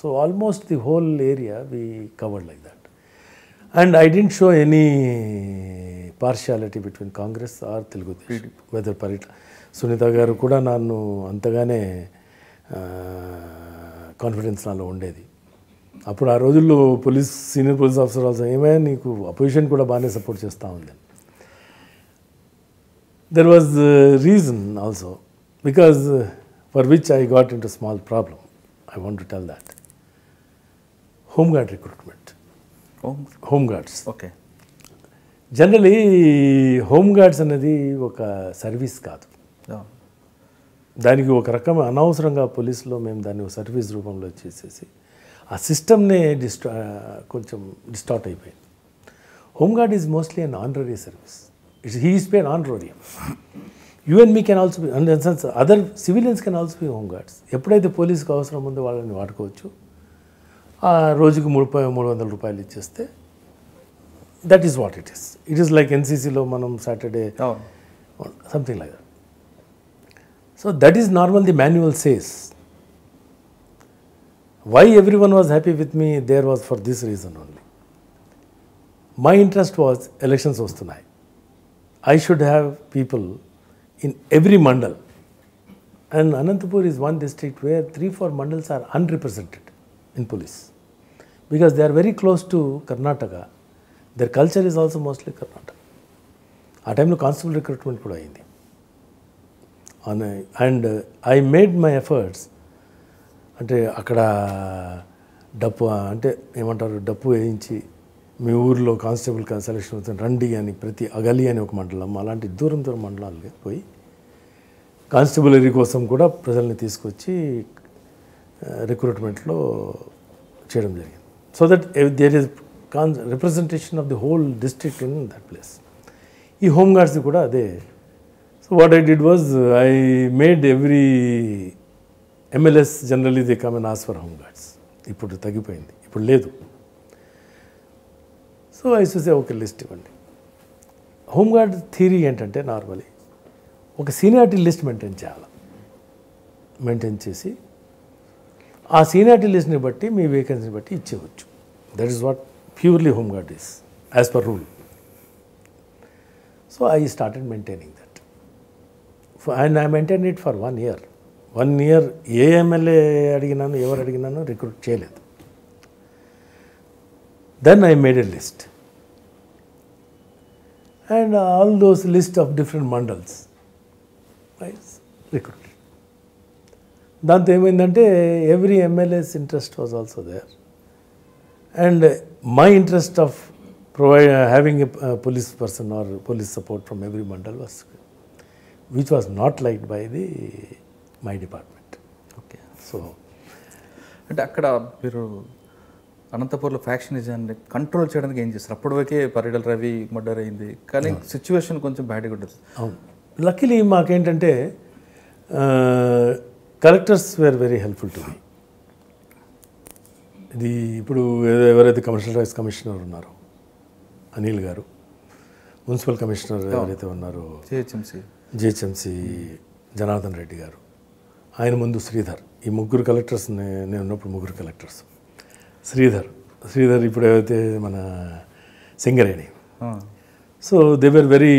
So almost the whole area we covered like that. And I didn't show any partiality between Congress or Telugu Desam. Whether Paritala Sunitha గారు కూడా నన్ను అంతగానే కాన్ఫిడెన్స్ నాలో ఉండేది. అప్పుడు ఆ రోజుల్లో police senior police officer also ఏమైనా నీకు అపోజిషన్ కూడా బాగానే సపోర్ట్ చేస్తూ ఉంది. There was reason also because for which I got into small problem. I want to tell that. Home guard recruitment, home guards. Okay, generally home guards అనేది ఒక service కాదు. దానికి ఒక రకం అనవసరంగా పోలీసులో మేము దాన్ని ఒక సర్వీస్ రూపంలో చేసేసి ఆ సిస్టమ్నే కొంచెం డిస్టార్ట్ అయిపోయింది. Home guard is mostly an honorary service. It's he is pay an honorarium. You and me can also be and in sense other civilians can also be home guards. ఎప్పుడైతే పోలీసుకు అవసరం ఉందో వాళ్ళని వాడుకోవచ్చు. ఆ రోజుకు 300-300 రూపాయలు ఇచ్చేస్తే that is what it is. It is like ఎన్సీసీలో మనం Saturday something like that. So that is normal, the manual says. Why everyone was happy with me there was for this reason only. My interest was elections vastunnayi. I should have people in every mandal. And Anantapur is one district where 3-4 mandals are unrepresented in police. Because they are very close to Karnataka. Their culture is also mostly Karnataka. Aa time lo constable recruitment kuda ayindi. And I made my efforts. అంటే అక్కడ డప్పు అంటే ఏమంటారు, డప్పు వేయించి మీ ఊరిలో constable selection అవుతుంది రండి అని ప్రతి అగలి అని ఒక మండలం అలాంటి దూరం మండలాలు పోయి కానిస్టేబులరీ కోసం కూడా ప్రజల్ని తీసుకొచ్చి రిక్రూట్మెంట్లో చేయడం జరిగింది. So that there is representation of the whole district in that place. ఈ హోమ్గార్డ్స్ది కూడా అదే. So what I did was I made every MLS, generally they come and ask for home guards. Ippudu tagipoyindi, ippudu ledhu. So I used to say okay list ivandi. Home guard theory entante normally oka seniority list maintain chesi aa seniority list ni batti mee vacancy ni batti icheyochu. That is what purely home guard is as per rule. So I started maintaining that. And I maintained it for 1 year. 1 year AMLA అడిగినాను, ఎవరు అడిగినాను recruit చేయలేదు. Then I made a list. And all those list of different mandals I recruited. దాంతో ఏమైందంటే every MLA's interest was also there. And my interest of having a police person or police support from every mandal was which was not liked by my department. Okay. So, and akkada మీరు అనంతపూర్లో ఫ్యాక్షనిజాన్ని control చేయడానికి ఏం చేస్తారు? అప్పటివరకే పరిడల Ravi murder అయింది, కానీ situation కొంచెం బ్యాడ్గా ఉంటుంది. లక్కీలీ మాకేంటంటే collectors were very helpful to me. ఇది ఇప్పుడు ఎవరైతే కమర్షియల్ రైట్స్ కమిషనర్ ఉన్నారో అనిల్ గారు, మున్సిపల్ కమిషనర్ ఎవరైతే ఉన్నారో జిహెచ్ఎంసి జనార్దన్ రెడ్డి గారు, ఆయన ముందు శ్రీధర్, ఈ ముగ్గురు కలెక్టర్స్, నేను ఉన్నప్పుడు ముగ్గురు కలెక్టర్స్, శ్రీధర్ ఇప్పుడు ఏవైతే మన Singareni. So they were very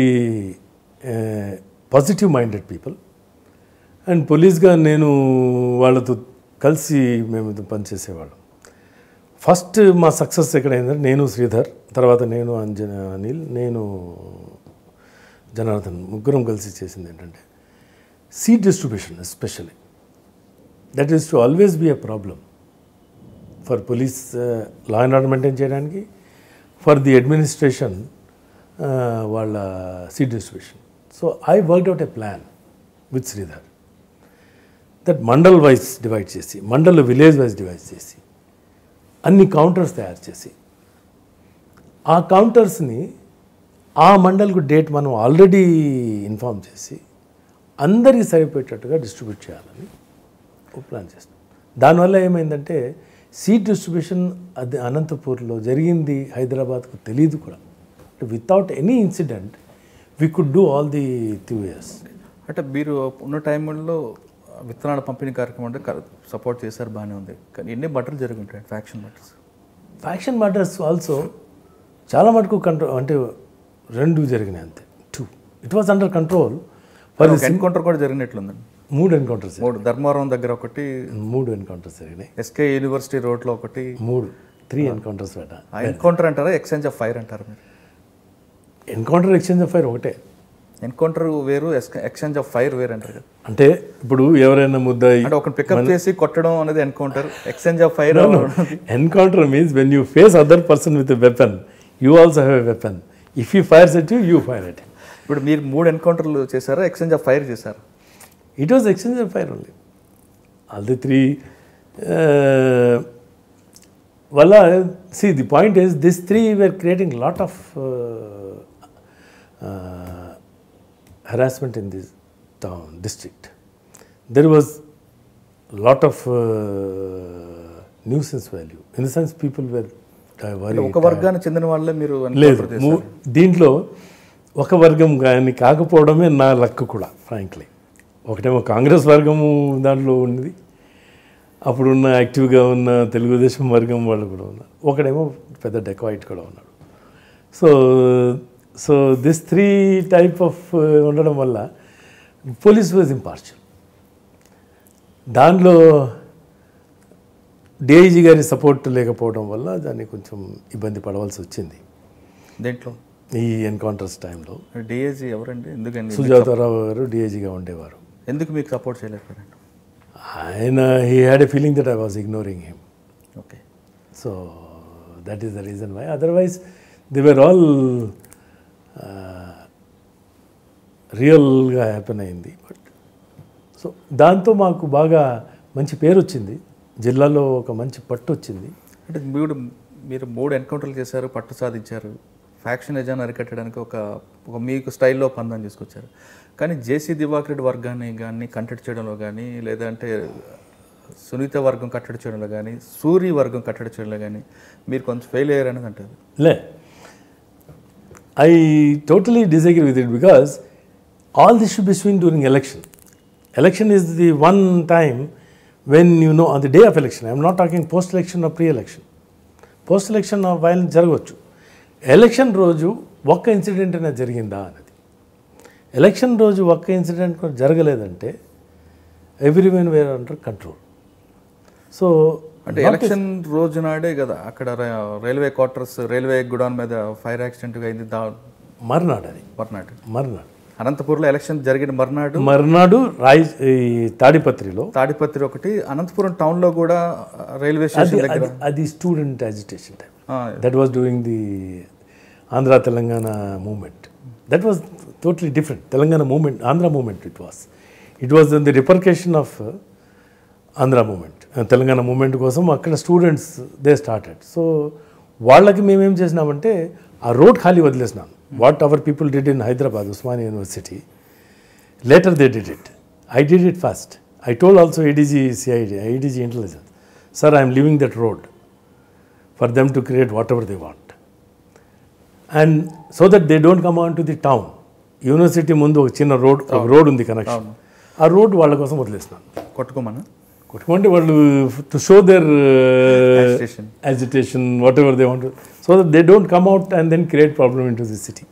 positive minded people. And పోలీస్గా నేను వాళ్ళతో కలిసి మేము పనిచేసేవాళ్ళం. ఫస్ట్ మా సక్సెస్ ఎక్కడైందంటే నేను శ్రీధర్, తర్వాత నేను అనిల్, నేను జనార్దన్ ముగ్గురం కలిసి చేసింది ఏంటంటే seat distribution especially. That is to always be a problem for police, law and order maintain చేయడానికి, ఫర్ ది అడ్మినిస్ట్రేషన్ వాళ్ళ seat distribution. So I worked out a plan with Sridhar that mandal wise divide చేసి, mandal village wise divide చేసి అన్ని counters తయారు చేసి, ఆ కౌంటర్స్ని ఆ మండల్కు డేట్ మనం ఆల్రెడీ ఇన్ఫామ్ చేసి అందరికీ సరిపోయేటట్టుగా డిస్ట్రిబ్యూట్ చేయాలని ప్లాన్ చేస్తాం. దానివల్ల ఏమైందంటే సీట్ డిస్ట్రిబ్యూషన్ అది అనంతపూర్లో జరిగింది, హైదరాబాద్కు తెలియదు కూడా. Without any incident we could do all the 2 years. అంటే మీరు ఉన్న టైంలో విత్తనాల పంపిణీ కార్యక్రమం అంటే సపోర్ట్ చేశారు, బాగానే ఉంది. కానీ ఎన్ని మర్డర్లు జరుగుంటాయి? ఫ్యాక్షన్ మర్డర్స్ ఆల్సో చాలా మటుకు కంట్రోల్, అంటే 2 జరిగినాయి అంతే. 2 it was under control. For encounter కూడా జరిగినట్లుందండి, 3 ఎన్కౌంటర్స్, 3 ధర్మవరం దగ్గర ఒకటి, 3 ఎన్కౌంటర్స్ జరిగినాయి, ఎస్కే యూనివర్సిటీ రోడ్లో ఒకటి, 3 ఎన్కౌంటర్స్. ఎన్కౌంటర్ అంటారా ఎక్స్చేంజ్ ఆఫ్ ఫైర్ అంటారు? ఎన్కౌంటర్ ఎక్స్చేంజ్ ఆఫ్ ఫైర్ ఒకటే, ఎన్కౌంటర్ వేరు, ఎక్స్చేంజ్ ఆఫ్ ఫైర్ వేరు అంటారు కదా. అంటే ఇప్పుడు ఎవరైనా ముద్దాయి అంటే ఒక పికప్ చేసి కొట్టడం అనేది encounter, exchange of fire. Encounter means when you face other person with a weapon, you also have a weapon. If you fires at you, you fire at. ఇప్పుడు మీరు 3 ఎన్కౌంటర్లు చేశారా, ఎక్స్చేంజ్ ఆఫ్ ఫైర్ చేశారు? It was exchange of fire only. All the 3 వల్ల see the point is this 3 were creating lot of harassment in this town district. There was lot of nuisance value in the sense people were worried. ఒక వర్గాన చెందిన వాళ్ళే మీరు అనుకుంటున్నారు? దీంట్లో ఒక వర్గం కానీ కాకపోవడమే నా లక్ కూడా, ఫ్రాంక్లీ. ఒకటేమో కాంగ్రెస్ వర్గము దాంట్లో ఉన్నది, అప్పుడున్న యాక్టివ్గా ఉన్న తెలుగుదేశం వర్గం వాళ్ళు కూడా ఉన్నారు, ఒకడేమో పెద్ద డెకాయిట్ కూడా ఉన్నాడు. సో దిస్ 3 టైప్ ఆఫ్ ఉండడం వల్ల పోలీస్ వాజ్ ఇంపార్షియల్. దానిలో డిఐజీ గారి సపోర్ట్ లేకపోవడం వల్ల దాన్ని కొంచెం ఇబ్బంది పడవలసి వచ్చింది. దేంట్లో ఈ ఎన్కౌంటర్స్ టైంలో డిఐజీ ఎవరండి? ఎందుకంటే సుజాతారావు గారు డిఐజీగా ఉండేవారు. ఎందుకు మీకు సపోర్ట్ చేయలేకపోయారు? ఆయన he had a feeling that I was ignoring him. Okay, so that is the reason why. Otherwise they were all రియల్గా హ్యాపెన్ అయింది. బట్ సో దాంతో మాకు బాగా మంచి పేరు వచ్చింది, జిల్లాలో ఒక మంచి పట్టు వచ్చింది. అంటే మీరు 3 ఎన్కౌంటర్లు చేశారు, పట్టు సాధించారు, ఫ్యాక్షన్ యజాన్ని అరికట్టడానికి ఒక మీకు స్టైల్లో పందం చేసుకొచ్చారు. కానీ జేసీ దివాకర్ రెడ్డి వర్గాన్ని కానీ కంటెక్ట్ చేయడంలో కానీ, లేదంటే సునీత వర్గం కట్టడి చేయడంలో కానీ, సూరి వర్గం కట్టడి చేయడంలో కానీ మీరు కొంచెం ఫెయిల్ అయ్యారు అనేది అంటారు. లే, I totally disagree with it because all this should be seen during election. Election is the one time when, you know, on the day of election, I am not talking post-election or pre-election. Post-election or violence jargochu. Election roju oka incident na jariginda anadi. Election roju oka incident ko jaragaledante everyone were under control. So అంటే election రోజు నాడే కదా అక్కడ railway quarters, railway గుడాన్ మీద fire accident అయింది. మర్నాడు అనంతపూర్లో election జరిగిన మర్నాడు తాడిపత్రిలో ఒకటి, అనంతపురం టౌన్ లో కూడా రైల్వే స్టేషన్ దగ్గర. అది student agitation time, that was during the Andhra Telangana movement. That was totally different. Telangana movement, Andhra movement, it was the repercussion of Andhra movement. Telangana movement కోసం అక్కడ స్టూడెంట్స్ దే స్టార్టెడ్. సో వాళ్ళకి మేమేం చేసినామంటే ఆ రోడ్ ఖాళీ వదిలేసినాం. What our people did in Hyderabad Osmania university later they did it. I did it first. I told also ADG CID, ADG Intelligence, sir, I am leaving that road for them to create whatever they want. And so that they don't come on to the town. University mundu chinna road, road undi connection. A road vaalla kosam odlesnanu. Kottukomana? Kottukomante vaallu to show their agitation, whatever they want to, so that they don't come out and then create problem into the city.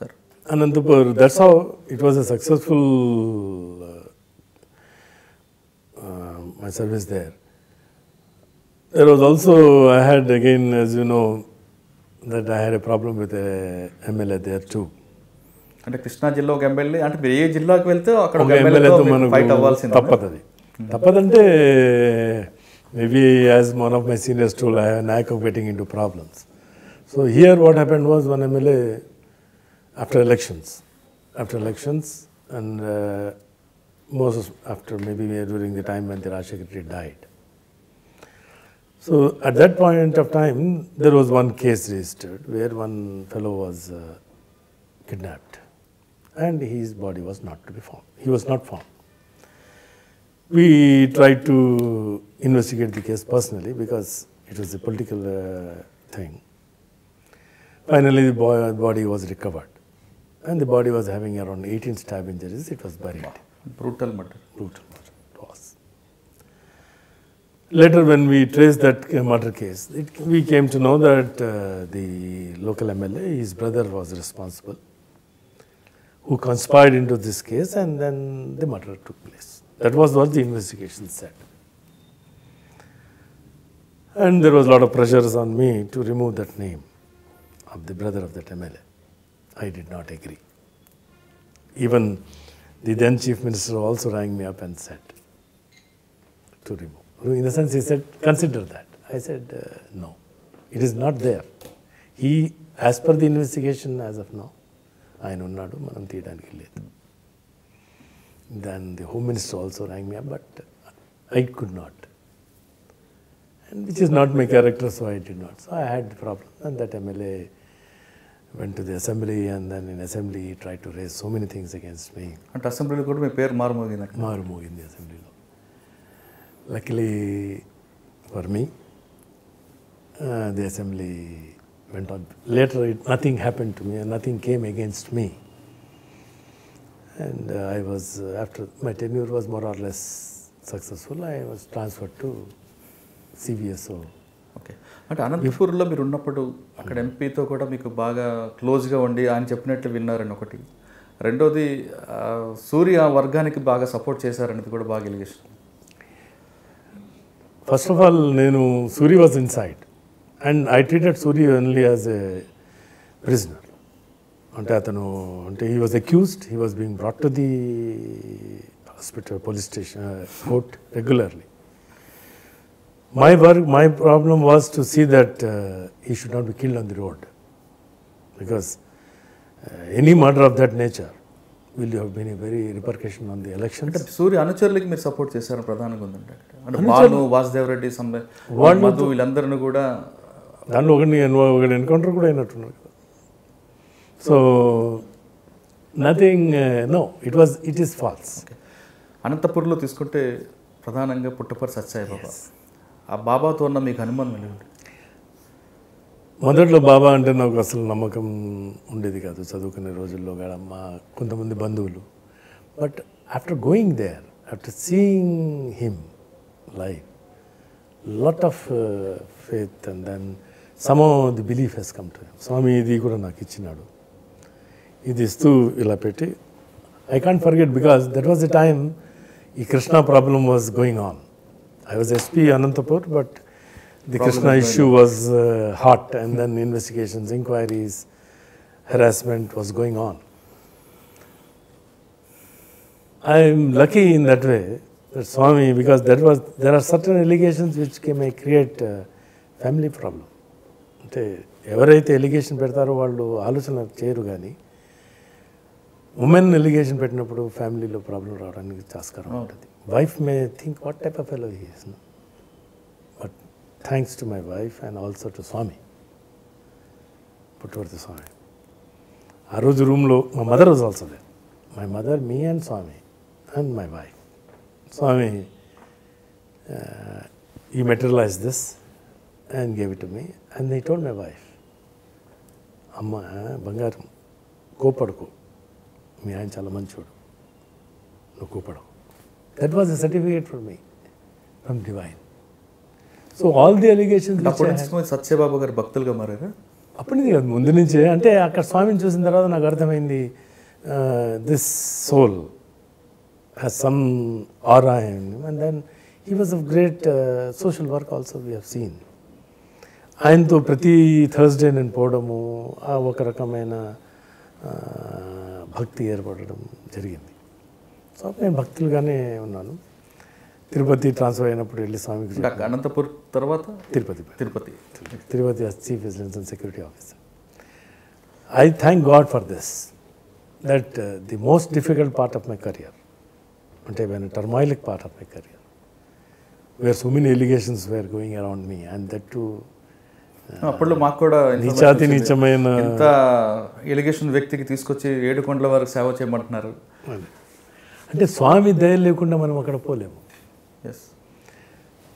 Sir. Anantapur, that's how it was a successful my service there. There was also, I had again, as you know, that I had a problem with the MLA there too. And Krishna Jilla Gambelli, and Bere Jilla Gambelli, Gambelli fight avalsin. Tappadadi. Tappadante, maybe as one of my seniors told, I have an knack of getting into problems. So here what happened was one MLA, after elections, and most after maybe during the time when the Raj Secretary died. So at that point of time, there was one case registered where one fellow was kidnapped and his body was not to be found. He was not found. We tried to investigate the case personally because it was a political thing. Finally, the body was recovered and the body was having around 18 stab injuries. It was buried. Brutal murder. Brutal murder. It was. Later when we traced that murder case, we came to know that the local MLA, his brother was responsible, who conspired into this case and then the murder took place. That was what the investigation said. And there was a lot of pressures on me to remove that name of the brother of that MLA. I did not agree. Even the then Chief Minister also rang me up and said to remove. In the sense, he said, consider that. I said, no, it is not there. He, as per the investigation as of now, I know not. Then the Home Minister also rang me up, but I could not. And which is not my character, so I did not. So I had the problem. And that MLA went to the assembly, and then in assembly he tried to raise so many things against me. And assembly lo kuda me pair maru mogindi assembly lo. Luckily for me, the assembly went on. Later nothing happened to me and nothing came against me. And I was, after my tenure was more or less successful, I was transferred to CVSO. Okay. అంటే అనంతపూర్లో మీరు ఉన్నప్పుడు అక్కడ ఎంపీతో కూడా మీకు బాగా క్లోజ్గా ఉండి ఆయన చెప్పినట్లు విన్నారని ఒకటి, రెండోది సూర్య వర్గానికి బాగా సపోర్ట్ చేశారనేది కూడా బాగా ఎలిగేషన్. ఫస్ట్ ఆఫ్ ఆల్ నేను Surya was inside and I treated Surya only as a prisoner. అంటే అతను అంటే he was accused, he was being brought to the hospital police station court regularly. My work, my problem was to see that he should not be killed on the road, because any murder of that nature will have been a very repercussion on the elections. Surya Anucharliki meer support chesaru pradhananga undante. And Balu, Vasudev Reddy, Madhu villandarni kuda danlo okani encounter kuda ainattunnaru. So nothing, no, it is false. Anantapur lo teeskunte pradhananga Puttaparthi Satyai Baba. ఆ బాబాతో ఉన్న మీకు అనుమానం లేదు? మొదట్లో బాబా అంటే నాకు అసలు నమ్మకం ఉండేది కాదు చదువుకునే రోజుల్లో. కాడమ్మ కొంతమంది బంధువులు, but after going there, after seeing him live, lot of faith and then somehow the belief he's come to him. Swami ఇది కూడా నాకు ఇచ్చినాడు, ఇది ఇస్తూ ఇలా పెట్టి, I can't forget because that was the time ఈ Krishna problem was going on. I was SP Anantapur, but the Krishna issue was hot, and then investigations, inquiries, harassment was going on. I am lucky in that way, that Swami, because there are certain allegations which may create a family problem. ఎవరైతే allegation పెడతారో వాళ్ళు ఆలోచన చేయరు, కానీ women allegation పెట్టినప్పుడు ఫ్యామిలీలో problem రావడానికి ఆస్కారం ఉంటుంది. Wife may think, what type of fellow he is. No? thanks to my wife and also to Swami, Puttavarthi Swami. A roju room lo, my mother was also there. My mother, me and Swami and my wife. Swami, he materialized this and gave it to me, and he told my wife, Amma, Bangaram, go padko, mi ayan chala manchudu, no go padko. That was a certificate for me, from divine. So all the allegations which I had... Satya Baba garu bhaktaluga maarara? Appadindi kada mundu nunchi ante akkada Swamini chusina tarvata naaku arthamaindi this soul has some aura in him, and then he was of great social work also, we have seen. ఆయనతో ప్రతి Thursday నేను పోవడము, ఆ ఒక రకమైన భక్తి ఏర్పడడం జరిగింది. సో నేను భక్తులుగానే ఉన్నాను. తిరుపతి ట్రాన్స్ఫర్ అయినప్పుడు వెళ్ళి స్వామికి, అనంతపూర్ తర్వాత Tirupati chief residence and security officer. I thank God for this, that the most difficult part of my career, అంటే టర్మాయిలిక్ part of my career, where so many allegations were going around me, and that to అప్పట్లో మాకు కూడా నీచాతి నీచమైన ఇంత allegation వ్యక్తికి తీసుకొచ్చి 7 కొండల వరకు సేవ చేయమంటున్నారు అంటే స్వామి దయ లేకుండా మనం అక్కడ పోలేము. ఎస్,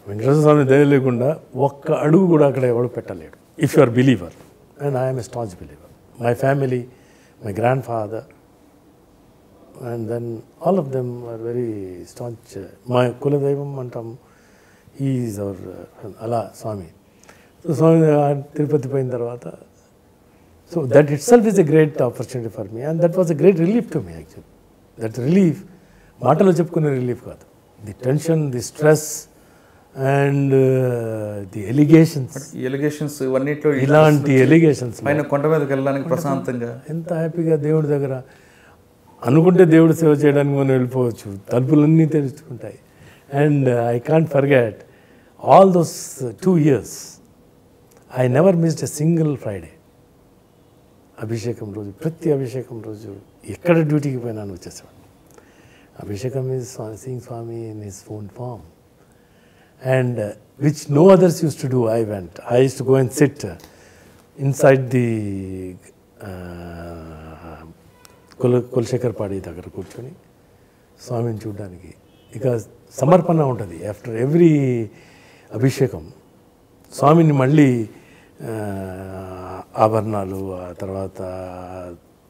వెంకటేశ్వర స్వామి దయ లేకుండా ఒక్క అడుగు కూడా అక్కడ ఎవడు పెట్టలేడు. If you are believer, and I'm a staunch believer. My family, my grandfather and then all of them are very staunch. మా కులదైవం అంటాం, ఈజ్ అవర్ అలా స్వామి. So, Swami Tirupati poyina tarvata, so that itself is a great opportunity for me, and that was a great relief to me actually. That relief, matalo cheppukune relief kaadu. The tension, the stress, and the allegations. Allegations, one it ilanti allegations. Ayina konta medaku vellaniki prasantanga. Enta happy ga Devudu daggara anukunte Devudu seva cheyadaniki manu vellipovachu. Talupulanni teruchukuntayi. And I can't forget all those 2 years. I never missed a single Friday. Abhishekam roju, prati Abhishekam roju, ekkada డ్యూటీకి పోయినా వచ్చేసాడు. Abhishekam is seeing Swami in his own form. And which no others used to do, I went. I used to go and sit inside the Kulshekar Padi దగ్గర కూర్చొని స్వామిని చూడడానికి. ఇక సమర్పణ ఉంటుంది. ఆఫ్టర్ ఎవ్రీ అభిషేకం స్వామిని మళ్ళీ ఆభరణాలు, ఆ తర్వాత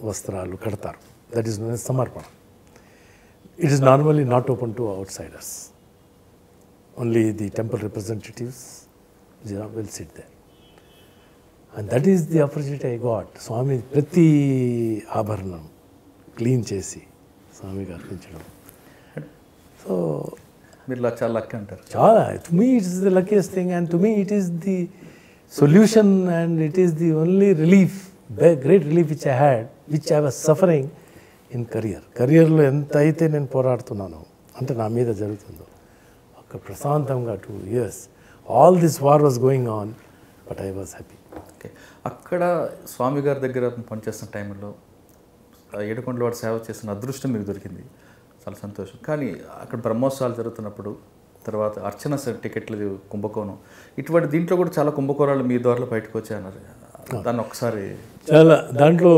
వస్త్రాలు కడతారు. దట్ ఈస్ నోన్ యాజ్ సమర్పణ. It is normally not open to outsiders. Only the temple representatives will sit there. And that is the opportunity I got. Swami ప్రతి ఆభరణం క్లీన్ చేసి స్వామికి అర్పించడం. సో మీరు చాలా లక్కీ అంటారు. చాలా, to me it is the luckiest thing, and to me it is the solution, and it is the only relief, the great relief which I had, which I was suffering in career. Career lo enta aithe nen poradutunnanu ante na meeda jarugutundo okka prasantamga 2 years all this war was going on, but I was happy. Okay, akkada swami gar daggara panchestunna time lo 7 కొండల వారు సేవ చేసిన అదృష్టం మీకు దొరికింది, చాలా సంతోషం. కానీ అక్కడ బ్రహ్మోత్సవాలు జరుగుతున్నప్పుడు, తర్వాత అర్చన టికెట్లు, కుంభకోణం, ఇటువంటి దీంట్లో కూడా చాలా కుంభకోణాలు మీ ద్వారా బయటకు వచ్చాయన్నారు. దాన్ని ఒకసారి చాలా దాంట్లో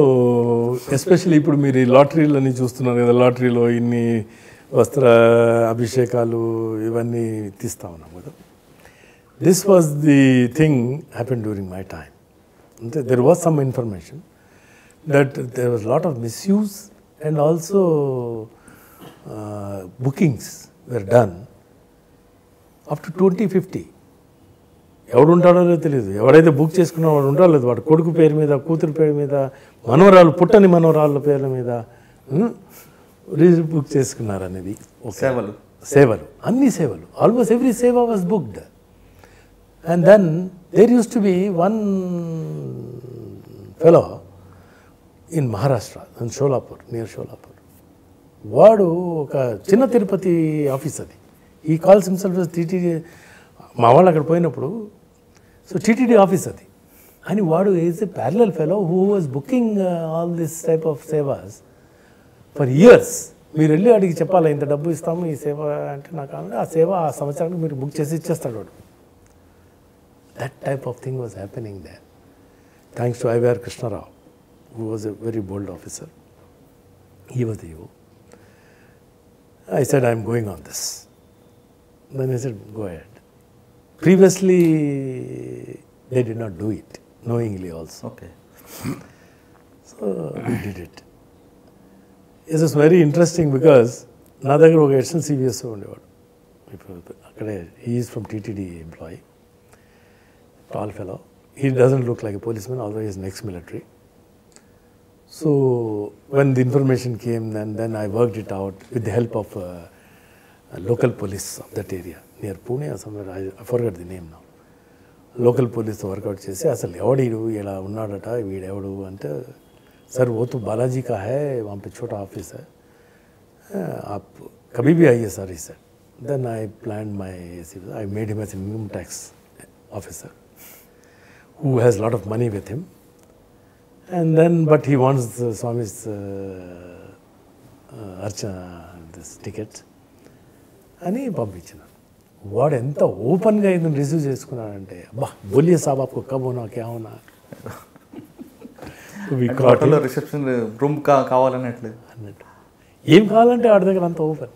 ఎస్పెషల్లీ ఇప్పుడు మీరు లాటరీలని చూస్తున్నారు కదా, లాటరీలో ఇన్ని వస్త్ర అభిషేకాలు ఇవన్నీ తీస్తా ఉన్నాం కదా. This was the thing happen during my time. అంటే there was some information that there was lot of misuse and also bookings were done up to 2050. ఎవడు ఉంటాడో తెలియదు. ఎవడైతే బుక్ చేసుకున్నా వాడు ఉంటాడో లేదు. వాడు కొడుకు పేరు మీద, కూతురు పేరు మీద, మనవరాలు, పుట్టని మనవరాళ్ళ పేర్ల మీద బుక్ చేసుకున్నారు అనేది. సేవలు సేవలు అన్ని సేవలు, ఆల్మోస్ట్ ఎవ్రీ సేవ was booked. And then there use to be one fellow in Maharashtra, in Sholapur, near Sholapur. వాడు ఒక చిన్న తిరుపతి ఆఫీస్ అది. ఈ కాల్స్ హిమ్సెల్ఫ్ టీటీడీ. మా వాళ్ళు అక్కడ పోయినప్పుడు, సో టీటీడీ ఆఫీస్ అది అని, వాడు is a parallel fellow who was booking all this type of sevas for years. మీరు వెళ్ళి వాడికి చెప్పాలి, ఇంత డబ్బు ఇస్తాము ఈ సేవ అంటే, నాకు ఆ సేవ ఆ సంవత్సరానికి మీరు బుక్ చేసి ఇచ్చేస్తాడు వాడు. That type of thing was happening there. Thanks to I.V.R. Krishna Rao, who was a very bold officer. He was the EO. I said, I'm going on this. Then he said, go ahead. Previously, they did not do it, knowingly also. Okay. So we did it. This is very interesting because Nadagara Edison CBS he is from TTD employee, tall fellow. He doesn't look like a policeman, although he is an ex-military. So when the information came, then I worked it out with the help of local police of that area, near Pune or somewhere, I forgot the name now. Local police work out chesi, asal evadi idu, ela unnadata, veedu evadu ante, sir, wo to Balaji ka hai, wahan pe chota office hai. Aap kabhi bhi aaiye sir, he said. Then I planned my, I made him as a minimum tax officer who has a lot of money with him. And then, but he wants the Swami's Archana, this ticket. And he published. What enta open guy in receive cheskunarante abba boliye saab aapko kab hona kya hona we got a reception room ka kavalanatle em kavalante adagara anta open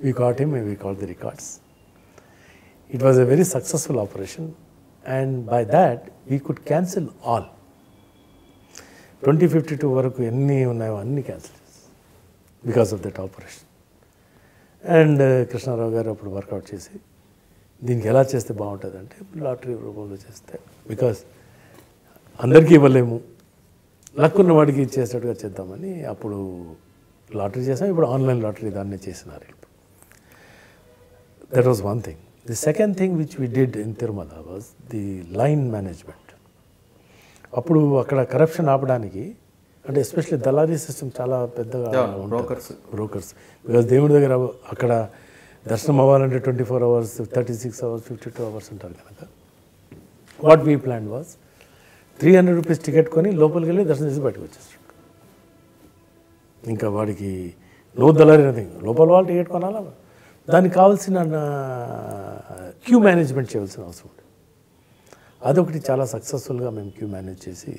we got him and we called the records. It was a very successful operation, and by that we could cancel all 2052 varaku enni unnayo anni cancel because of that operation. And Krishna Rao garu appudu work out chesi దీనికి ఎలా చేస్తే బాగుంటుందంటే lottery రూపంలో చేస్తే because అందరికీ ఇవ్వలేము, luck ఉన్న వాడికి ఇచ్చేసేట్టుగా చేద్దామని అప్పుడు లాటరీ చేసాం. ఇప్పుడు ఆన్లైన్ లాటరీ దాన్నే చేసినారు. That was one thing. The second thing which we did in Tirumala was the line management. అప్పుడు అక్కడ కరప్షన్ ఆపడానికి అంటే ఎస్పెషల్లీ దళారీ సిస్టమ్ చాలా పెద్దగా బ్రోకర్స్ బికాస్ దేవుడి దగ్గర అక్కడ దర్శనం అవ్వాలంటే 24 hours, 36 hours, 52 hours ఉంటారు కనుక what we plan was 300 rupees ticket కొని లోపలికి వెళ్ళి దర్శనం చేసి బయటకు వచ్చేస్తాడు. ఇంకా వాడికి నో దళారీ లోపల వాళ్ళు టికెట్ కొనాలా, దానికి కావాల్సిన క్యూ మేనేజ్మెంట్ చేయాల్సిన అవసరం ఉంది. అదొకటి చాలా సక్సెస్ఫుల్గా మేము క్యూ మేనేజ్ చేసి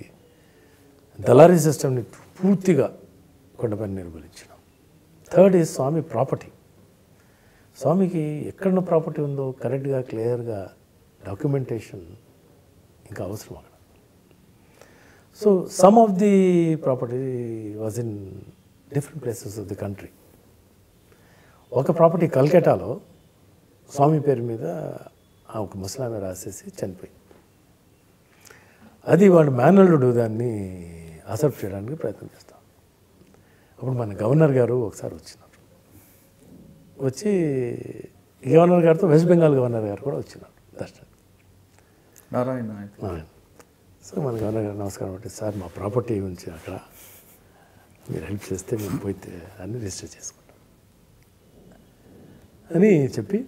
దళారీ సిస్టమ్ని పూర్తిగా కొండపైన నిర్మూలించినాం. Third is Swami property. స్వామికి ఎక్కడున్న ప్రాపర్టీ ఉందో కరెక్ట్గా క్లియర్గా డాక్యుమెంటేషన్ ఇంకా అవసరం అక్కడ. So some of the property was in different places of the country. ఒక ప్రాపర్టీ కల్కటాలో స్వామి పేరు మీద ఒక ముసలామె రాసేసి చనిపోయింది. అది వాడు మేనల్లుడు దాన్ని అసెప్ట్ చేయడానికి ప్రయత్నం చేస్తాం. అప్పుడు మన గవర్నర్ గారు ఒకసారి వచ్చినారు. వచ్చి గవర్నర్ గారితో వెస్ట్ బెంగాల్ గవర్నర్ గారు కూడా వచ్చినారు దర్శనం. నారాయణ సో మన గవర్నర్ గారు నమస్కారం అంటే, సార్ మా ప్రాపర్టీ నుంచి అక్కడ మీరు హెల్ప్ చేస్తే మేము పోయితే అన్ని రిజిస్టర్ చేసుకుంటాం అని చెప్పి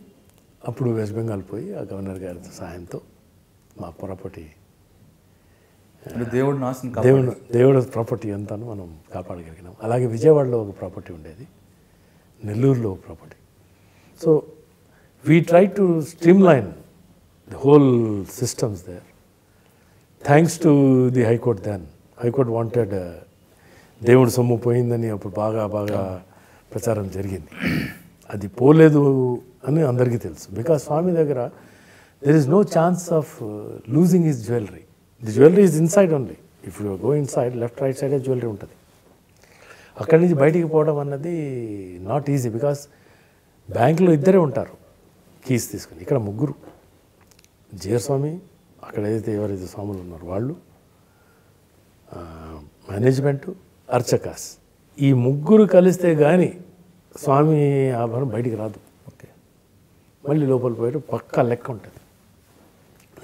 అప్పుడు వెస్ట్ బెంగాల్ పోయి ఆ గవర్నర్ గారితో సాయంతో మా ప్రాపర్టీ దేవుడు ప్రాపర్టీ అంతాను మనం కాపాడగలిగినాం. అలాగే విజయవాడలో ఒక ప్రాపర్టీ ఉండేది, నెల్లూరులో property. So we try to streamline the whole systems there. Thanks to the high court. Then high court wanted దేవుడు సొమ్ము పోయిందని అప్పుడు బాగా ప్రచారం జరిగింది. అది పోలేదు అని అందరికీ తెలుసు. బికాస్ స్వామి దగ్గర there is no chance of losing his jewellery. The jewellery is inside only. If you go inside left right సైడే జ్యువెలరీ ఉంటుంది. అక్కడి నుంచి బయటికి పోవడం అన్నది నాట్ ఈజీ బికాస్ బ్యాంకులో ఇద్దరే ఉంటారు కీస్ తీసుకుని. ఇక్కడ ముగ్గురు, జీఆర్ స్వామి, అక్కడ ఏదైతే ఎవరైతే స్వాములు ఉన్నారో వాళ్ళు, మేనేజ్మెంటు, అర్చకాస్, ఈ ముగ్గురు కలిస్తే కానీ స్వామి ఆభరణం బయటికి రాదు. ఓకే, మళ్ళీ లోపల పోయాడు పక్కా లెక్క ఉంటుంది.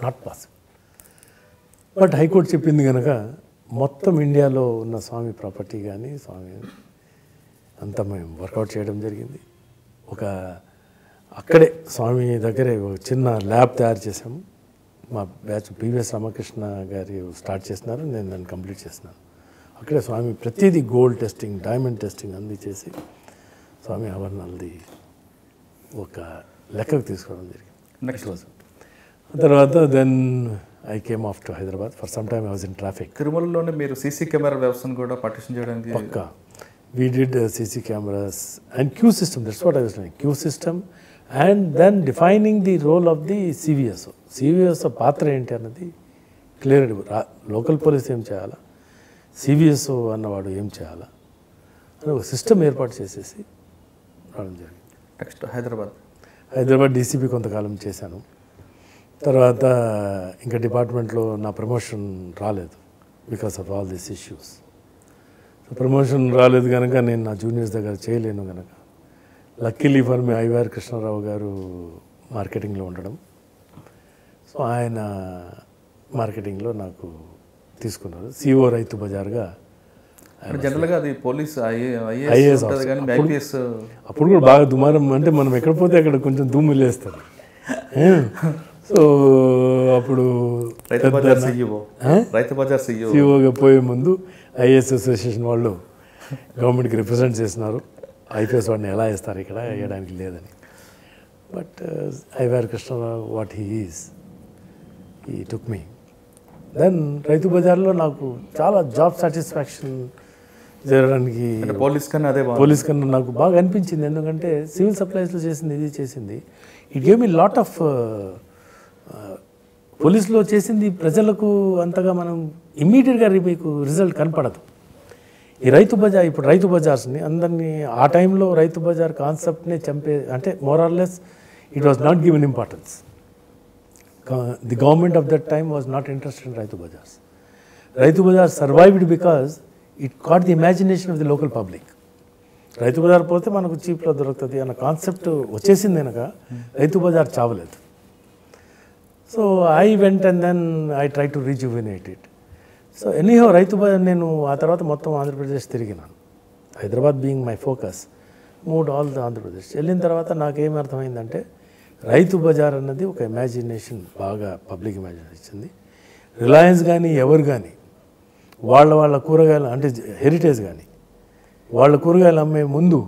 Not possible. బట్ హైకోర్టు చెప్పింది కనుక మొత్తం ఇండియాలో ఉన్న స్వామి ప్రాపర్టీ కానీ స్వామి అంతా మేము వర్కౌట్ చేయడం జరిగింది. ఒక అక్కడే స్వామి దగ్గరే ఒక చిన్న ల్యాబ్ తయారు చేసాము. మా బ్యాచ్ పివిఎస్ రామకృష్ణ గారి స్టార్ట్ చేసినారు, నేను దాన్ని కంప్లీట్ చేసినాను. అక్కడే స్వామి ప్రతిదీ గోల్డ్ టెస్టింగ్, డైమండ్ టెస్టింగ్ అన్నీ చేసి స్వామి ఆభరణాలది ఒక లెక్కకు తీసుకోవడం జరిగింది. నెక్స్ట్ రోజు Then I came off to Hyderabad. For some time I was in traffic. Tirumalalo meeru CC camera vyavasthanu kuda partition cheyadandi pakka. We did CC cameras and Q system. That's what I was doing. Q system, and then defining the role of the CVSO. CVSO patra enti anadi clear adu. Local police em cheyala, CVSO annavadu em cheyala ani oka system erpaatu chesesi radam jarigindi. Next Hyderabad DCP kontakalam chesanu. తర్వాత ఇంకా డిపార్ట్మెంట్లో నా promotion రాలేదు because of all these issues. So promotion రాలేదు కనుక నేను నా juniors దగ్గర చేయలేను కనుక luckily for me IYR Krishna Rao garu మార్కెటింగ్లో ఉండడం, సో ఆయన మార్కెటింగ్లో నాకు తీసుకున్నారు సిఓ రైతు బజార్గా. జనరల్గా అది పోలీస్ ఐఏఎస్, అప్పుడు కూడా బాగా దుమారం, అంటే మనం ఎక్కడ పోతే అక్కడ కొంచెం దుమ్ములేస్తాం. సో అప్పుడు రైతు బజార్ సిఇఓగా పోయే ముందు ఐఏఎస్ అసోసియేషన్ వాళ్ళు గవర్నమెంట్కి రిప్రజెంట్ చేసినారు, ఐపీఎస్ వాడిని ఎలా వేస్తారు ఇక్కడ వేయడానికి లేదని. But IYR Krishna Rao what he is, he took me. Then రైతు బజార్లో నాకు చాలా జాబ్ సాటిస్ఫాక్షన్ జరగడానికి పోలీస్ కన్నా నాకు బాగా అనిపించింది. ఎందుకంటే సివిల్ సప్లైస్లో చేసింది, ఇది చేసింది, it gave me lot of. పోలీసులో చేసింది ప్రజలకు అంతగా మనం ఇమ్మీడియట్గా మీకు రిజల్ట్ కనపడదు. ఈ రైతు బజార్, ఇప్పుడు రైతు బజార్స్ని అందరినీ, ఆ టైంలో రైతు బజార్ కాన్సెప్ట్ని చంపే, అంటే more or less it was not given importance. The government of that time was not interested in రైతు bazaars. Rythu Bazar survived because it caught the imagination of the local public. Rythu Bazar పోతే మనకు చీప్లో దొరుకుతుంది అన్న కాన్సెప్ట్ వచ్చేసింది కనుక రైతు బజార్ చావలేదు. So I went and then I try to rejuvenate it. So anyhow Rythu Bazar నేను ఆ తర్వాత మొత్తం ఆంధ్రప్రదేశ్ తిరిగినాను, Hyderabad being my focus, moved all the Andhra Pradesh. వెళ్ళిన తర్వాత నాకేం అర్థమైందంటే రైతు బజార్ అన్నది ఒక ఇమాజినేషన్, బాగా పబ్లిక్ ఇమాజినేషన్ ఇచ్చింది. రిలయన్స్ కానీ ఎవరు కానీ వాళ్ళ కూరగాయలు, అంటే హెరిటేజ్ కానీ వాళ్ళ కూరగాయలు అమ్మే ముందు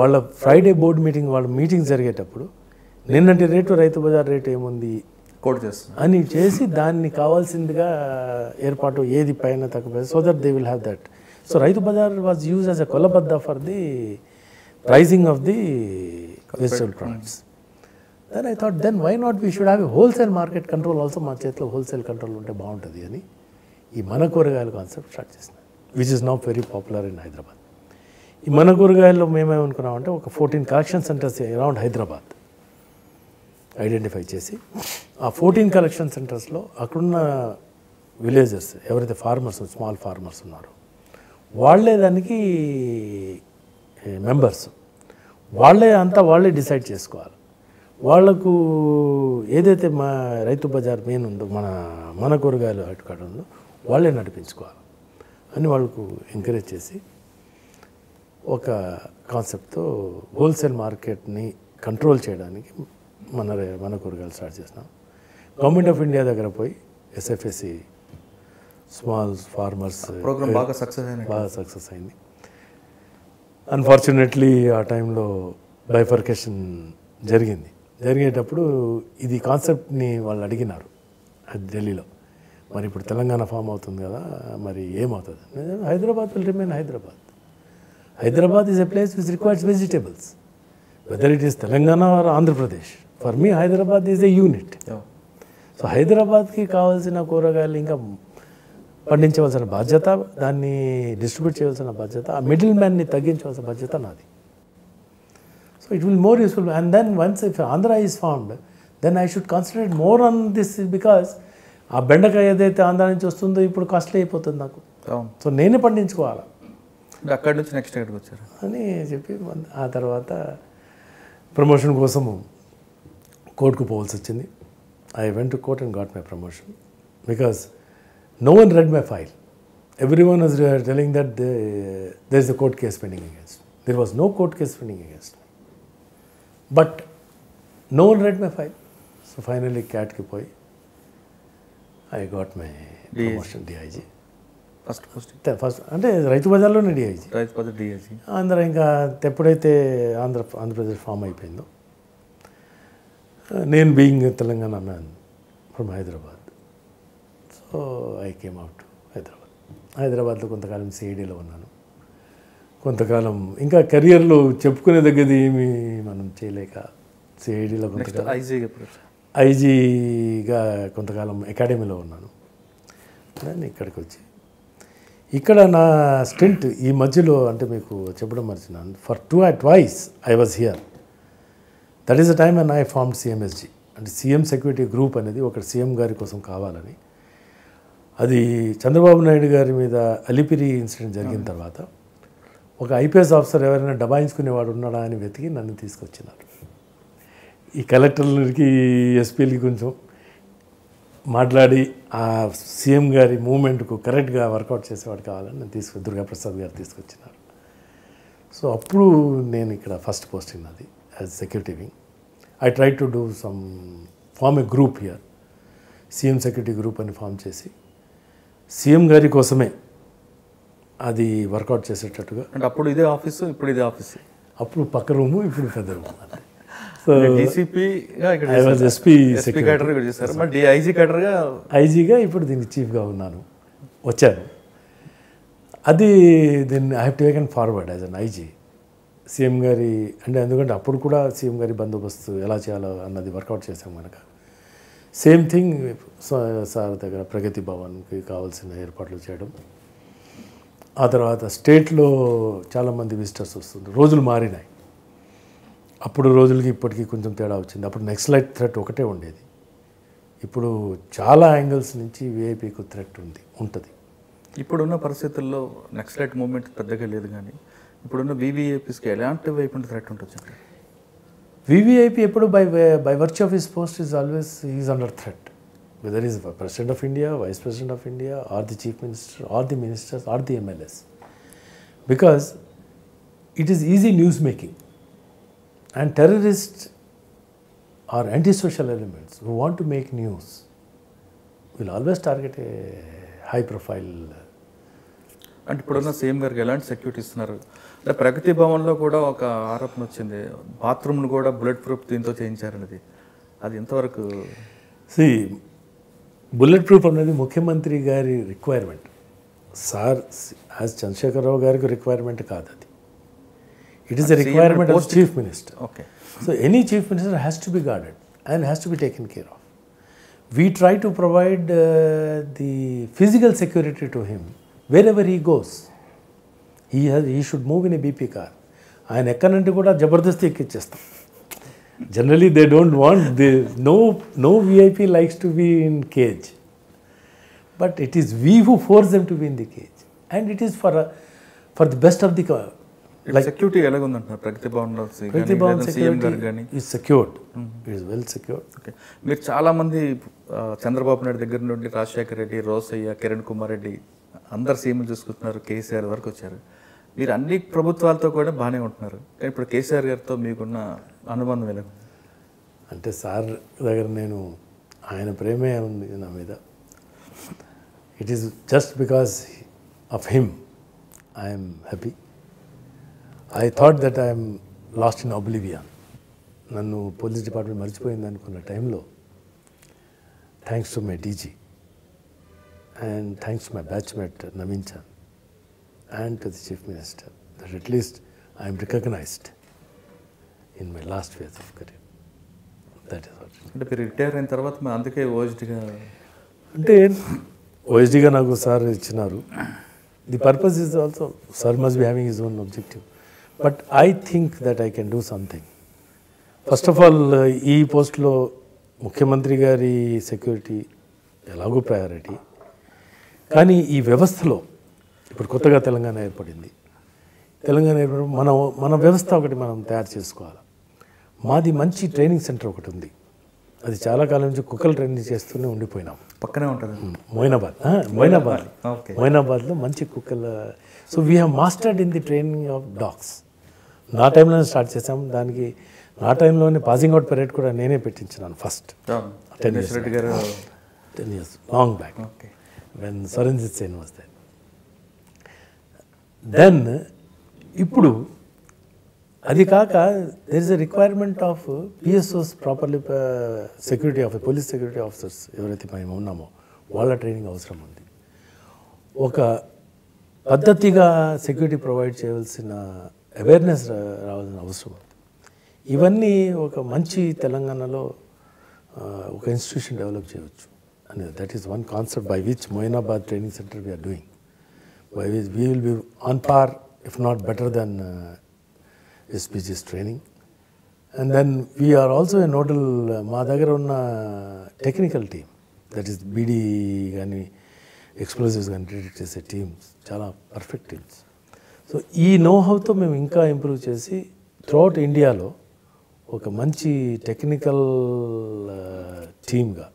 వాళ్ళ ఫ్రైడే బోర్డు మీటింగ్, వాళ్ళ మీటింగ్ జరిగేటప్పుడు నిన్నటి రేటు రైతు బజార్ రేటు ఏముంది కోట్ చేస్తుంది అని చేసి దాన్ని కావాల్సిందిగా ఏర్పాటు ఏది పైన తక్కువ, so that they will have that. So Rythu Bazar was use as a కొలబద్ద for the pricing of the vegetable products. Then I thought then why not we should have a wholesale market control also, మా చేతిలో wholesale control ఉంటే బాగుంటుంది అని ఈ మన కూరగాయల concept start చేసినాను, which is now very popular in Hyderabad. ఈ మన కూరగాయల్లో మేమేమనుకున్నామంటే ఒక 14 collection centres around Hyderabad identify చేసి, ఆ 14 కలెక్షన్ సెంటర్స్లో అక్కడున్న విలేజర్స్ ఎవరైతే ఫార్మర్స్, స్మాల్ ఫార్మర్స్ ఉన్నారో వాళ్ళే దానికి మెంబర్స్, వాళ్ళే డిసైడ్ చేసుకోవాలి. వాళ్లకు ఏదైతే మా రైతు బజార్ మెయిన్ ఉందో, మన కూరగాయలు అటుకాడ ఉందో వాళ్ళే నడిపించుకోవాలి అని వాళ్ళకు ఎంకరేజ్ చేసి ఒక కాన్సెప్ట్తో హోల్సేల్ మార్కెట్ని కంట్రోల్ చేయడానికి మన కూరగాయలు స్టార్ట్ చేసినాం. గవర్నమెంట్ ఆఫ్ ఇండియా దగ్గర పోయి SFSC స్మాల్ ఫార్మర్స్ ప్రోగ్రామ్ బాగా సక్సెస్ అయింది. అన్ఫార్చునేట్లీ ఆ టైంలో బైఫర్కేషన్ జరిగేటప్పుడు ఇది కాన్సెప్ట్ని వాళ్ళు అడిగినారు అది ఢిల్లీలో, మరి ఇప్పుడు తెలంగాణ ఫామ్ అవుతుంది కదా మరి ఏమవుతుంది, Hyderabad will remain Hyderabad is a place which requires vegetables, whether it is Telangana or Andhra Pradesh, for me Hyderabad is a unit. So హైదరాబాద్కి కావాల్సిన కూరగాయలు ఇంకా పండించవలసిన బాధ్యత, దాన్ని డిస్ట్రిబ్యూట్ చేయవలసిన బాధ్యత, ఆ మిడిల్ మ్యాన్ని తగ్గించవలసిన బాధ్యత నాది. So it will more useful. And then once if Andhra is found then I should concentrate more on this, because ఆ బెండకాయ ఏదైతే ఆంధ్ర నుంచి వస్తుందో ఇప్పుడు కాస్ట్లీ అయిపోతుంది నాకు, సో నేనే పండించుకోవాలి అక్కడి నుంచి నెక్స్ట్ ఎక్కడికి వచ్చారు అని చెప్పి ఆ తర్వాత ప్రమోషన్ కోసము కోర్టుకు పోవాల్సి వచ్చింది. I went to court and got my promotion because no one read my file. Every one was telling that there is the court case pending against, there was no court case pending against me, but no one read my file. So finally క్యాట్కి పోయి I got my promotion DIG first, అంటే రైతు బజార్లోనే DIG. Andhra ఇంకా ఎప్పుడైతే Andhra Pradesh form అయిపోయిందో, నేను being Telangana man from Hyderabad. So I came out to Hyderabad. Hyderabad lo kontakalam CID lo unnanu. Kontakalam inka career lo cheppukune daggadi emi manam cheyaleka CID lo kontakalam IG ga kontakalam academy lo unnanu. Then ikkadiki vachi ikkada na stint ee madhyalo ante meeku cheppadu marchinanu for twice I was here. That is the time when I formed CMSG and CM security group anedi oka CM gari kosam kavalani. అది చంద్రబాబు నాయుడు గారి మీద Alipiri incident జరిగిన తర్వాత ఒక IPS officer ఎవరైనా డబాయించుకునేవాడు ఉన్నాడా అని వెతికి నన్ను తీసుకొచ్చినారు. ఈ కలెక్టర్లకి ఎస్పీలకి కొంచెం మాట్లాడి ఆ సీఎం గారి మూమెంట్కు కరెక్ట్గా వర్కౌట్ చేసేవాడు కావాలని నేను దుర్గాప్రసాద్ గారు తీసుకొచ్చినారు. సో అప్పుడు నేను ఇక్కడ ఫస్ట్ పోస్టింగ్ అది as security wing. I try to do some form a group here, CM security group అని ఫామ్ చేసి సీఎం గారి కోసమే అది వర్కౌట్ చేసేటట్టుగా. అంటే అప్పుడు ఇదే ఆఫీసు, ఇప్పుడు ఇదే ఆఫీసు, అప్పుడు పక్క రూము, ఇప్పుడు పెద్ద రూము. సో ఐజీగా ఇప్పుడు దీన్ని చీఫ్గా ఉన్నాను, వచ్చాను. అది దీన్ని I have to taken forward as an IG. CM గారి అంటే ఎందుకంటే అప్పుడు కూడా సీఎం గారి బందోబస్తు ఎలా చేయాలో అన్నది వర్కౌట్ చేసాం కనుక సేమ్ థింగ్ సార్ దగ్గర ప్రగతి భవన్కి కావాల్సిన ఏర్పాట్లు చేయడం. ఆ తర్వాత స్టేట్లో చాలామంది విజిటర్స్ వస్తుంది. రోజులు మారినాయి, అప్పుడు రోజులకి ఇప్పటికీ కొంచెం తేడా వచ్చింది. అప్పుడు నక్సలైట్ థ్రెట్ ఒకటే ఉండేది, ఇప్పుడు చాలా యాంగిల్స్ నుంచి వీఐపీకి థ్రెట్ ఉంటుంది. ఇప్పుడున్న పరిస్థితుల్లో నక్సలైట్ మూవ్మెంట్ పెద్దగా లేదు, కానీ ఇప్పుడున్న వీవీఐపీస్కి ఎలాంటి వైపు థ్రెట్ ఉంటుంది? VVIP eppadu by virtue of his post is always he is under threat, whether he is President of India, Vice President of India, or the Chief Minister, or the Ministers, or the MLS, because it is easy news making, and terrorists or antisocial elements who want to make news will always target a high profile. అంటే ఇప్పుడున్న CM గారికి ఎలాంటి security ఇస్తున్నారు? అంటే ప్రగతి భవన్లో కూడా ఒక ఆరోపణ వచ్చింది, బాత్రూమ్ను కూడా బుల్లెట్ ప్రూఫ్ దీంతో చేయించారనేది. అది ఎంతవరకు? సి బుల్లెట్ ప్రూఫ్ అనేది ముఖ్యమంత్రి గారి రిక్వైర్మెంట్ సార్, యాజ్ చంద్రశేఖరరావు గారికి రిక్వైర్మెంట్ కాదు అది. It is a requirement of chief minister. Okay, so any chief minister has to be guarded and has to be taken care of. We try to provide the physical security to him wherever he goes. He should move in a BP car. ఆయన ఎక్కడి నుండి కూడా జబర్దస్తి ఎక్కిచ్చేస్తాం. Generally they don't want, they no VIP likes to be in cage, but it is we who force them to be in the cage, and it is for the best of the security. ఎలాగ ఉందంటున్నారు ప్రగతి భవన్లో? ప్రగతి Bhavan security is secured, it is well secured. Okay, మీరు చాలామంది చంద్రబాబు నాయుడు దగ్గర నుండి రాజశేఖర రెడ్డి, రోసయ్య, కిరణ్ కుమార్ రెడ్డి అందరు సీఎంలు చూసుకుంటున్నారు, కేసీఆర్ వరకు వచ్చారు. మీరు అన్ని ప్రభుత్వాలతో కూడా బాగానే ఉంటున్నారు, కానీ ఇప్పుడు కేసీఆర్ గారితో మీకున్న అనుబంధం ఎలా? అంటే సార్ దగ్గర నేను ఆయన ప్రేమే ఉంది నా మీద. It is just because of him I'm happy. I thought that I'm lost in oblivion. నన్ను పోలీస్ డిపార్ట్మెంట్ మర్చిపోయింది అనుకున్న టైంలో thanks to my DG and thanks to my batchmate Naveen Chand and to the Chief Minister that at least I am recognized in my last phase of career. That is what. అంటే మీరు retire అయిన తర్వాత మా అందుకే ఓఎస్డీగా అంటే ఓఎస్డీగా నాకు sir ఇచ్చినారు. The purpose is also sir must be having his own objective, but I think that I can do something. First of all ఈ పోస్ట్లో ముఖ్యమంత్రి గారి సెక్యూరిటీ ఎలాగో ప్రయారిటీ, కానీ ఈ వ్యవస్థలో ఇప్పుడు కొత్తగా తెలంగాణ ఏర్పడింది. తెలంగాణ ఏర్పడి మన వ్యవస్థ ఒకటి మనం తయారు చేసుకోవాలి. మాది మంచి ట్రైనింగ్ సెంటర్ ఒకటి ఉంది, అది చాలా కాలం నుంచి కుక్కలు ట్రైనింగ్ చేస్తూనే ఉండిపోయినాం. పక్కనే ఉంటుంది మొయినాబాద్లో మంచి కుక్కల. So we have mastered in the training of dogs. నా టైంలోనే స్టార్ట్ చేసాం, దానికి నా టైంలోనే పాసింగ్ అవుట్ పరేడ్ కూడా నేనే పెట్టించినాను first 10 years long back when Saranjit Sen was there. Then ఇప్పుడు Adhikaka, there is a requirement of PSOs properly security of police security officers. Everything మేము ఉన్నాము వాళ్ళ ట్రైనింగ్ అవసరం ఉంది. ఒక పద్ధతిగా సెక్యూరిటీ ప్రొవైడ్ చేయవలసిన అవేర్నెస్ రావాల్సిన అవసరం ఉంది. ఇవన్నీ ఒక మంచి తెలంగాణలో ఒక ఇన్స్టిట్యూషన్ డెవలప్ చేయవచ్చు అని that is one concept by which Moinabad training centre we are doing by which we will be on par if not better then SPG's training. And then we are also a nodal Madhagarona technical team, that is BD Gani explosives and detect as a team, chala perfect teams. So ee know-how to mem inka improve chesi throughout India lo oka manchi technical team ga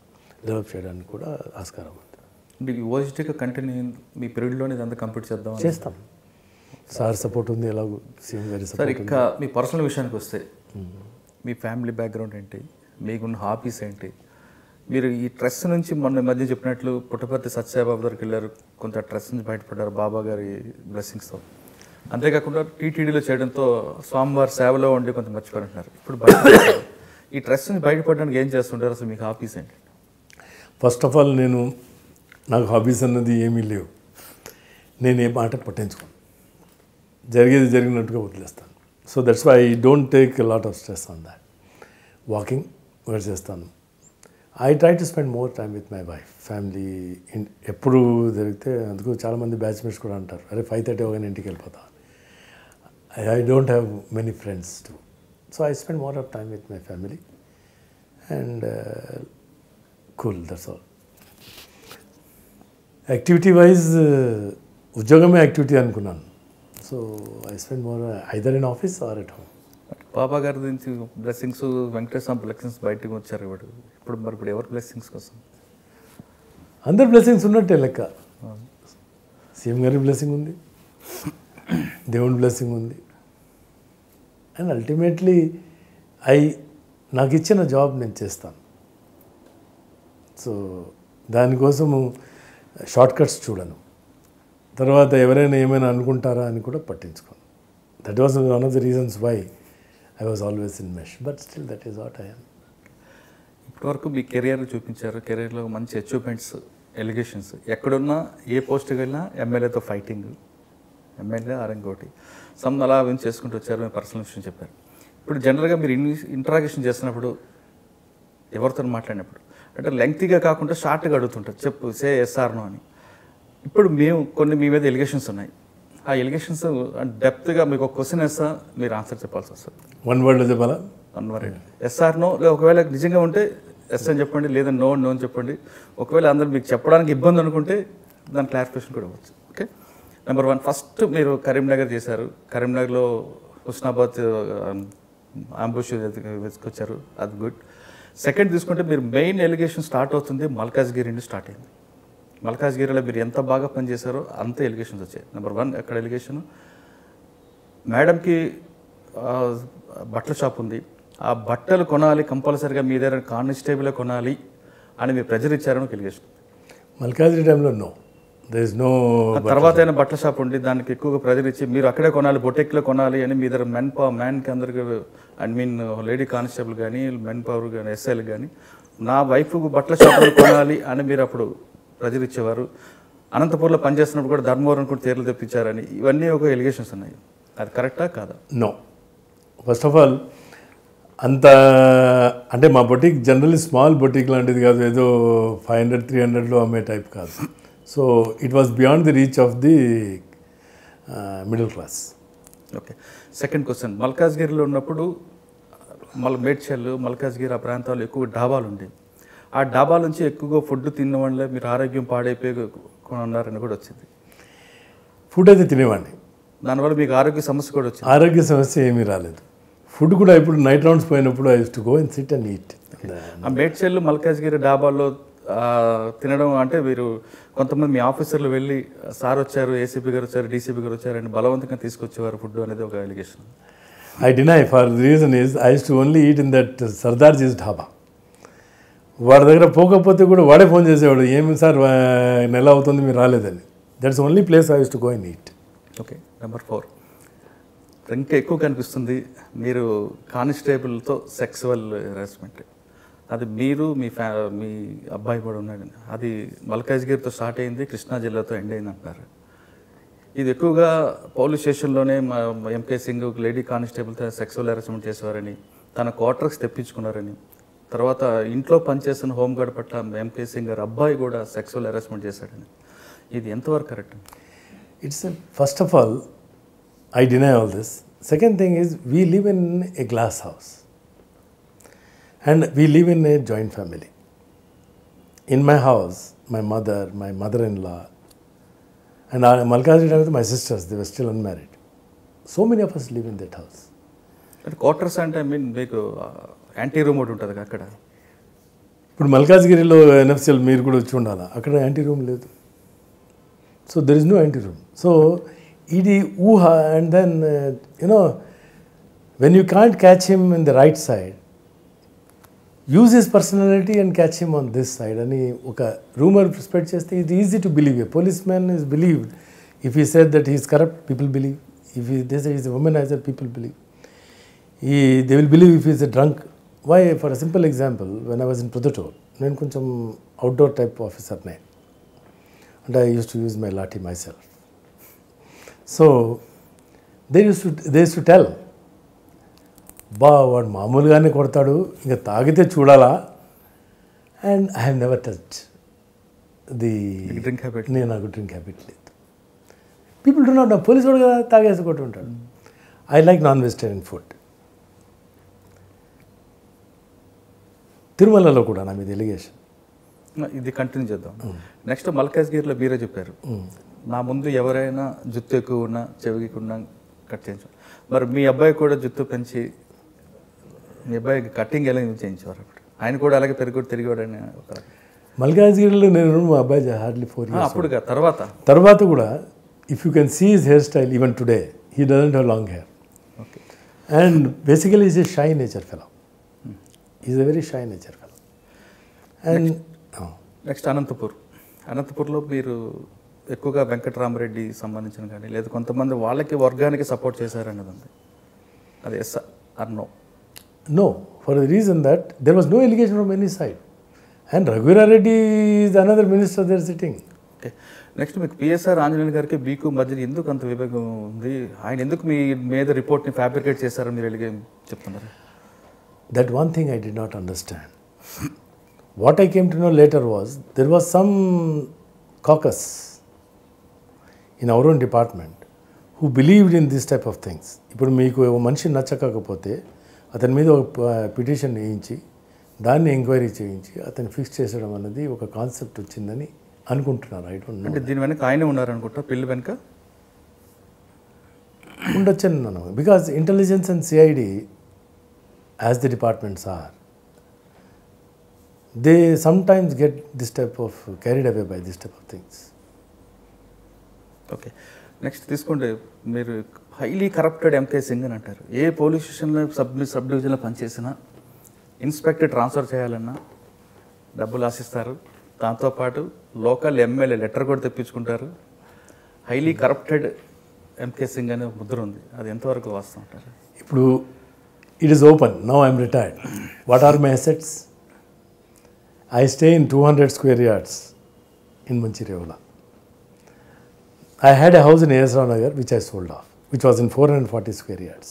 develop cheyadaniki kuda askaram undi. You always take a continue mee period lo idantha complete cheddam chestam. Sir support ఉంది, ఎలా CM గారి support ఉంది. Sir మీ personal విషయానికి వస్తే మీ family background ఏంటి, మీకున్న hobbies ఏంటి? మీరు ఈ ట్రస్ట్ నుంచి మొన్న మధ్య చెప్పినట్లు పుట్టపర్తి సత్యసాయిబాబు దగ్గరికి వెళ్ళారు, కొంత ట్రస్ట్ నుంచి బయటపడ్డారు బాబా గారి బ్లెస్సింగ్స్తో. అంతేకాకుండా టీటీడీలో చేయడంతో స్వామివారి సేవలో ఉండి కొంత మర్చిపోయారంటున్నారు. ఇప్పుడు ఈ ట్రస్ట్ నుంచి బయటపడడానికి ఏం చేస్తుంటారు, అసలు మీకు హాబీస్ ఏంటి? ఫస్ట్ ఆఫ్ ఆల్ నేను నాకు హాబీస్ అన్నది ఏమీ లేవు. నేను ఏ మాట పట్టించుకోను, జరిగేది జరిగినట్టుగా వదిలేస్తాను. So that's why I don't take lot of stress on that. Walking వేరు చేస్తాను. I try to spend more time with my wife family ఎప్పుడు జరిగితే. అందుకు చాలామంది బ్యాచ్మేట్స్ కూడా అంటారు, అరే 5:30 అవగానే ఇంటికి వెళ్ళిపోతా. I don't have many friends too, so I spend more of time with my family and cool, that's all. Activity wise ఉద్యోగమే యాక్టివిటీ అనుకున్నాను. So I spend more either in office or at home. Baba గారి నుంచి blessings, Venkateswara blessings బయటకు వచ్చారు ఇప్పుడు. ఇప్పుడు ఎవరి blessings కోసం? అందరు బ్లెస్సింగ్స్ ఉన్నట్టే లెక్క. సీఎం గారి బ్లెస్సింగ్ ఉంది, దేవుని బ్లెస్సింగ్ ఉంది. అండ్ అల్టిమేట్లీ నాకు ఇచ్చిన జాబ్ నేను చేస్తాను. సో దానికోసము షార్ట్కట్స్ చూడను. తర్వాత ఎవరైనా ఏమైనా అనుకుంటారా అని కూడా పట్టించుకోను. That was one of the reasons why I was always in mesh, but still that is what I am. ఇప్పటివరకు మీ కెరియర్ చూపించారు, కెరియర్లో మంచి అచీవ్మెంట్స్, ఎలిగేషన్స్, ఎక్కడున్నా ఏ పోస్ట్కి వెళ్ళినా ఎమ్మెల్యేతో ఫైటింగ్, ఎమ్మెల్యే ఆర్ ఇంకోటి సమ్ అలా విన్ చేసుకుంటూ వచ్చారు. మీ పర్సనల్ విషయం చెప్పారు. ఇప్పుడు జనరల్గా మీరు ఇంటరాక్షన్ చేసినప్పుడు ఎవరితో మాట్లాడినప్పుడు అంటే లెంగ్తీగా కాకుండా షార్ట్గా అడుగుతుంటారు, చెప్పు సే ఎస్ఆర్నో అని. ఇప్పుడు మేము కొన్ని మీ మీద ఎలిగేషన్స్ ఉన్నాయి, ఆ ఎలిగేషన్స్ డెప్త్గా మీకు ఒక క్వశ్చన్ వేస్తా, మీరు ఆన్సర్ చెప్పాల్సి వస్తుంది. వన్ వర్డ్లో చెప్పాలా? One word yes or no. ఒకవేళ నిజంగా ఉంటే ఎస్ అని చెప్పండి, లేదా నో నో అని చెప్పండి. ఒకవేళ అందరూ మీకు చెప్పడానికి ఇబ్బంది అనుకుంటే దాని క్లారిఫికేషన్ కూడా ఇవ్వచ్చు. ఓకే, నెంబర్ వన్, ఫస్ట్ మీరు కరీంనగర్ చేశారు, కరీంనగర్లో హుస్నాబాద్ అంబుష్ వచ్చారు, అది గుడ్. సెకండ్ తీసుకుంటే మీరు మెయిన్ ఎలిగేషన్ స్టార్ట్ అవుతుంది మల్కాజ్గిరి నుండి స్టార్ట్ అయింది. మల్కాజ్గిరిలో మీరు ఎంత బాగా పనిచేశారో అంత ఎలిగేషన్స్ వచ్చాయి. నెంబర్ వన్, అక్కడ ఎలిగేషను మేడంకి బట్టల షాప్ ఉంది, ఆ బట్టలు కొనాలి కంపల్సరీగా మీ దగ్గర కానిస్టేబుల్ కొనాలి అని మీరు ప్రెజర్ ఇచ్చారని ఒక ఎలిగేషన్. మల్కాజ్గిరి టైంలో నో, దేర్ ఇస్ నో. తర్వాత అయినా బట్టల షాప్ ఉండి దానికి ఎక్కువగా ప్రెజర్ ఇచ్చి మీరు అక్కడే కొనాలి, బొటెక్లో కొనాలి అని మీ దగ్గర మెన్ పవర్ మ్యాన్కి అందరికీ ఐ మీన్ లేడీ కానిస్టేబుల్ కానీ మెన్ పవర్ కానీ ఎస్ఐలు కానీ నా వైఫ్ బట్టల షాపులు కొనాలి అని మీరు అప్పుడు ప్రజలు ఇచ్చేవారు. అనంతపూర్లో పనిచేస్తున్నప్పుడు కూడా ధర్మవరం కూడా తీర్లు తెప్పించారని, ఇవన్నీ ఒక ఎలిగేషన్స్ ఉన్నాయి. అది కరెక్టా కాదా? నో. ఫస్ట్ ఆఫ్ ఆల్ అంత అంటే మా బొటిక్ జనరల్లీ స్మాల్ బొటిక్ లాంటిది కాదు, ఏదో 500-300లో అమ్మే టైప్ కాదు. So it was beyond the reach of the middle class. Okay, second question, మల్కాజ్గిరిలో ఉన్నప్పుడు మేడ్చల్ మల్కాజ్గిరి ఆ ప్రాంతాల్లో ఎక్కువ డాబాలు ఉండేవి. ఆ డాబా నుంచి ఎక్కువగా ఫుడ్ తిన్న వాళ్ళే మీరు ఆరోగ్యం పాడైపోయి కొన్నారని కూడా వచ్చింది. ఫుడ్ అయితే తినేవాడిని, దానివల్ల మీకు ఆరోగ్య సమస్య కూడా వచ్చింది? ఆరోగ్య సమస్య ఏమీ రాలేదు. ఫుడ్ కూడా ఇప్పుడు నైట్ రౌండ్స్ పోయినప్పుడు I used to go and sit and eat. ఆ మేడ్చల్ మల్కాజ్గిరి డాబాలో తినడం అంటే మీరు కొంతమంది మీ ఆఫీసర్లు వెళ్ళి సార్ వచ్చారు, ఏసీపీ గారు వచ్చారు, డీసీపీ గారు వచ్చారు అని బలవంతంగా తీసుకొచ్చేవారు ఫుడ్ అనేది ఒక allegation. I deny for the reason is I used to only eat in that Sardarji's dhaba. వాడి దగ్గర పోకపోతే కూడా వాడే ఫోన్ చేసేవాడు, ఏమి సార్ నెల అవుతుంది మీరు రాలేదని. That's only place I used to go and eat. Okay, number four, ఇంకా ఎక్కువ కనిపిస్తుంది మీరు కానిస్టేబుల్తో సెక్సువల్ హెరాస్మెంట్. అది మీరు మీ అబ్బాయి కూడా ఉన్నాడు, అది మల్కాజ్గిరితో స్టార్ట్ అయింది, కృష్ణా జిల్లాతో ఎండ్ అయింది అంటారు. ఇది ఎక్కువగా పోలీస్ స్టేషన్లోనే మా ఎంకే సింగ్ లేడీ కానిస్టేబుల్తో సెక్సువల్ హెరాస్మెంట్ చేసేవారని, తన క్వార్టర్స్ తెప్పించుకున్నారని, తర్వాత ఇంట్లో పనిచేసిన హోంగార్డ్ పట్ల ఎంకే సింగ్ గారు అబ్బాయి కూడా సెక్సువల్ హెరాస్మెంట్ చేశాడని, ఇది ఎంతవరకు correct? It's first of all, I deny all this. Second thing is, we live in a glass house and we live in a joint family. In my house, my mother, my mother-in-law and Malkajgiri, my sisters, they were still unmarried. So many of us live in that house. At quarters and I mean, make anti-room out of that. But Malkajgiri lo NFCL meer kuda chundala akkada anti-room ledu. So there is no anti-room. So ED, UHA, and then, you know, when you can't catch him in the right side, use his personality and catch him on this side. And okay, rumor spread, it's easy to believe. A policeman is believed. If he said that he is corrupt, people believe. If they say he is a womanizer, people believe. They will believe if he is a drunk. Why? For a simple example, when I was in Puducherry, I was an outdoor type officer. And I used to use my lathi myself. So they used to tell, "Ba, what mamulgaane kortadu, inga taagite chudala," and I have never touched the drink habit. Nee, naaku drink habit ledu. People do not know. Police oru taagese kotuntadu. I like non-vegetarian food. Tirumalalo kuda na mi delegation. ఇది continue చేద్దాం. Next మల్కాజ్గిరిలో మీరే చెప్పారు, నా ముందు ఎవరైనా జుత్తు ఎక్కువ ఉన్నా చెవికి ఉన్నా కట్ చేయించు. మరి మీ అబ్బాయి కూడా జుత్తు పెంచి మీ అబ్బాయికి కటింగ్ ఎలా చేయించేవారు? అప్పుడు ఆయన కూడా అలాగే పెరుగుడు తిరిగాడని. మల్కాజ్గిరిలో నేను మా అబ్బాయి హార్డ్లీ 4 years అప్పుడు తర్వాత కూడా if you can see his hair style even today he doesn't have long hair. Okay, and basically is a shy nature fellow. Is a very shy nature fellow. And next అనంతపూర్లో మీరు ఎక్కువగా వెంకటరామరెడ్డి సంబంధించిన కానీ లేదా కొంతమంది వాళ్ళకి వర్గానికి సపోర్ట్ చేశారన్నది ఉంది, అది yes or no? No, for the reason that there was no allegation from any side. And Raghuveera Reddy is another minister there sitting. Okay, next మీకు పిఎస్ఆర్ ఆంజనేయులు గారికి బీకు మధ్యలో ఎందుకు అంత విభేదం ఉంది? ఆయన ఎందుకు మీ మీద రిపోర్ట్ని ఫ్యాబ్రికేట్ చేశారని మీరు ఎలిగే చెప్తున్నారు? That one thing I did not understand. What I came to know later was, there was some caucus in our own department who believed in this type of things. ఇప్పుడు మీకు ఒక మనిషి నచ్చకపోతే అతని మీద ఒక పిటిషన్ వేయించి దాన్ని ఎంక్వైరీ చేయించి అతను ఫిక్స్ చేసడం అనేది ఒక కాన్సెప్ట్ వచ్చిందని అనుకుంటున్నారు. I don't know. అంటే దీని వెనక ఆయనే ఉన్నారనుకుంటా, పిల్లి వెనక ఉండొచ్చు అన్నాను. Because intelligence and CID as the departments are, they sometimes get this type of carried away by this type of things. Okay, next this one, mere highly corrupted MK Singh ani antaru. Ye police station lo sub division lo pan chesina inspector transfer cheyalanna dabbulu asistaru, danto paatu local MLA letter kuda teppinchukuntaru. Highly corrupted MK Singh ane mudra undi, adi ento varaku vastu antaru? Ippudu it is open. Now I am retired. What are my assets? I stay in 200 square yards in Manchiriola. I had a house in Asra Nagar which I sold off, which was in 440 square yards.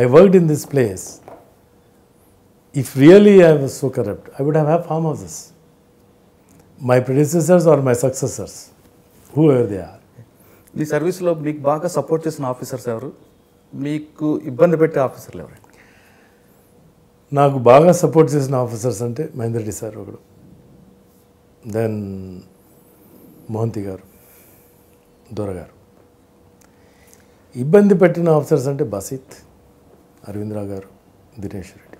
I worked in this place. If really I was so corrupt, I would have had farmhouses. My predecessors or my successors, whoever they are. The service lo meeku baga support chesina officers evaru, meeku ibbandi pette officers evaru? నాకు బాగా support చేసిన officers అంటే Mahender Reddy sir ఒకడు, then Mohanty గారు, దొరగారు. ఇబ్బంది పెట్టిన officers అంటే బసిత్, అరవింద్రరావు గారు, దినేష్ రెడ్డి,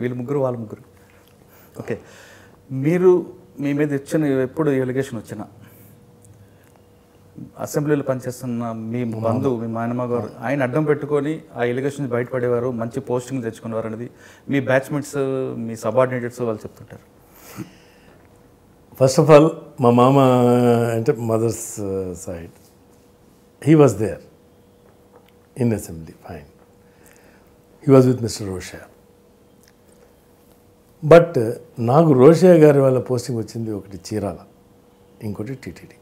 వీళ్ళు ముగ్గురు వాళ్ళ ముగ్గురు. ఓకే, మీరు మీ మీద ఇచ్చిన ఎప్పుడు ఎలిగేషన్ వచ్చినా అసెంబ్లీలో పనిచేస్తున్న మీ బంధువు మీ మాయనమ్మ గారు ఆయన అడ్డం పెట్టుకొని ఆ ఎలిగేషన్స్ బయటపడేవారు, మంచి పోస్టింగ్ తెచ్చుకునేవారు అనేది మీ బ్యాచ్మెంట్స్ మీ సబార్డినేటెడ్స్ వాళ్ళు చెప్తుంటారు. ఫస్ట్ ఆఫ్ ఆల్ మా మామ అంటే mother's side he was there. in assembly, fine. He was with Mr. Roshia. But Nagu Roshia gari wala posting vachindi okati Chirala, inkoti TTD.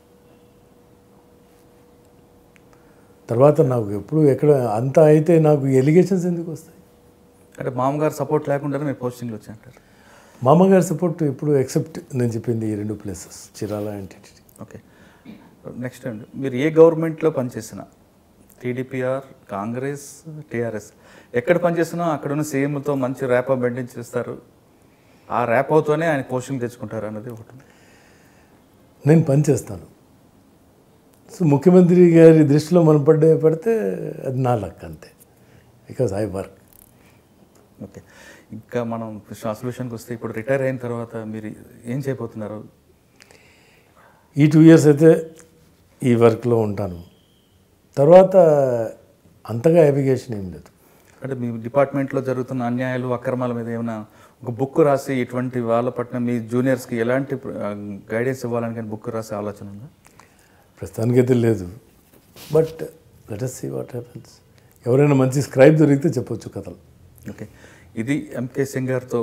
తర్వాత నాకు ఎప్పుడు ఎక్కడ అంతా అయితే నాకు ఎలిగేషన్స్ ఎందుకు వస్తాయి అంటే మామగారు సపోర్ట్ లేకుండానే నేను పోస్టింగ్లో వచ్చాను. మామగారు సపోర్ట్ ఇప్పుడు ఎక్సెప్ట్ నేను చెప్పింది ఈ రెండు places Chirala and TTD. Okay, next అండి మీరు ఏ గవర్నమెంట్లో పనిచేసినా టీడీపీఆర్ కాంగ్రెస్ టీఆర్ఎస్ ఎక్కడ పనిచేసినా అక్కడ ఉన్న సీఎంతో మంచి ర్యాపో మెయింటైన్ చేస్తారు, ఆ ర్యాపోతోనే ఆయన పోస్టింగ్ తెచ్చుకుంటారు అన్నది ఒకటి నేను పనిచేస్తాను. సో ముఖ్యమంత్రి గారి దృష్టిలో మనం పడితే అది నా లక్ అంతే, బికాజ్ ఐ వర్క్. ఓకే, ఇంకా మనం సొల్యూషన్కి వస్తే ఇప్పుడు రిటైర్ అయిన తర్వాత మీరు ఏం చేయబోతున్నారు? ఈ 2 years అయితే ఈ వర్క్లో ఉంటాను, తర్వాత అంతగా అవిగేషన్ ఏం లేదు. అంటే మీ డిపార్ట్మెంట్లో జరుగుతున్న అన్యాయాలు అక్రమాల మీద ఏమైనా ఒక బుక్ రాసి ఇటువంటి వాళ్ళ పట్ల మీ జూనియర్స్కి ఎలాంటి గైడెన్స్ ఇవ్వాలని కానీ బుక్ రాసే ఆలోచన ఉందా? ప్రస్తుతానికైతే లేదు, but let us see what happens. ఎవరైనా మంచి స్క్రైబ్ దొరికితే చెప్పొచ్చు కథలు. ఓకే, ఇది ఎంకే సింగ్ గారితో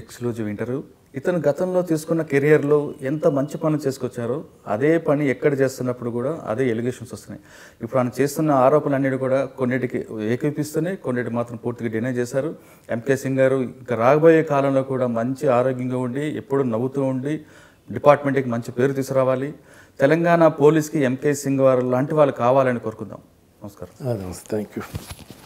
ఎక్స్క్లూజివ్ ఇంటర్వ్యూ. ఇతను గతంలో తీసుకున్న కెరియర్లో ఎంత మంచి పనులు చేసుకొచ్చారో అదే పని ఎక్కడ చేస్తున్నప్పుడు కూడా అదే ఎలిగేషన్స్ వస్తున్నాయి. ఇప్పుడు ఆయన చేస్తున్న ఆరోపణలు అన్నిటి కూడా కొన్నిటికి ఏకీపిస్తున్నాయి, కొన్నిటి మాత్రం పూర్తిగా డినై చేశారు. ఎంకే సింగ్ గారు ఇంకా రాబోయే కాలంలో కూడా మంచి ఆరోగ్యంగా ఉండి ఎప్పుడు నవ్వుతూ ఉండి డిపార్ట్మెంట్కి మంచి పేరు తీసుకురావాలి. తెలంగాణ పోలీస్కి ఎంకే సింగ్ గారు లాంటి వాళ్ళు కావాలని కోరుకుందాం. నమస్కారం. నమస్తే, థ్యాంక్ యూ.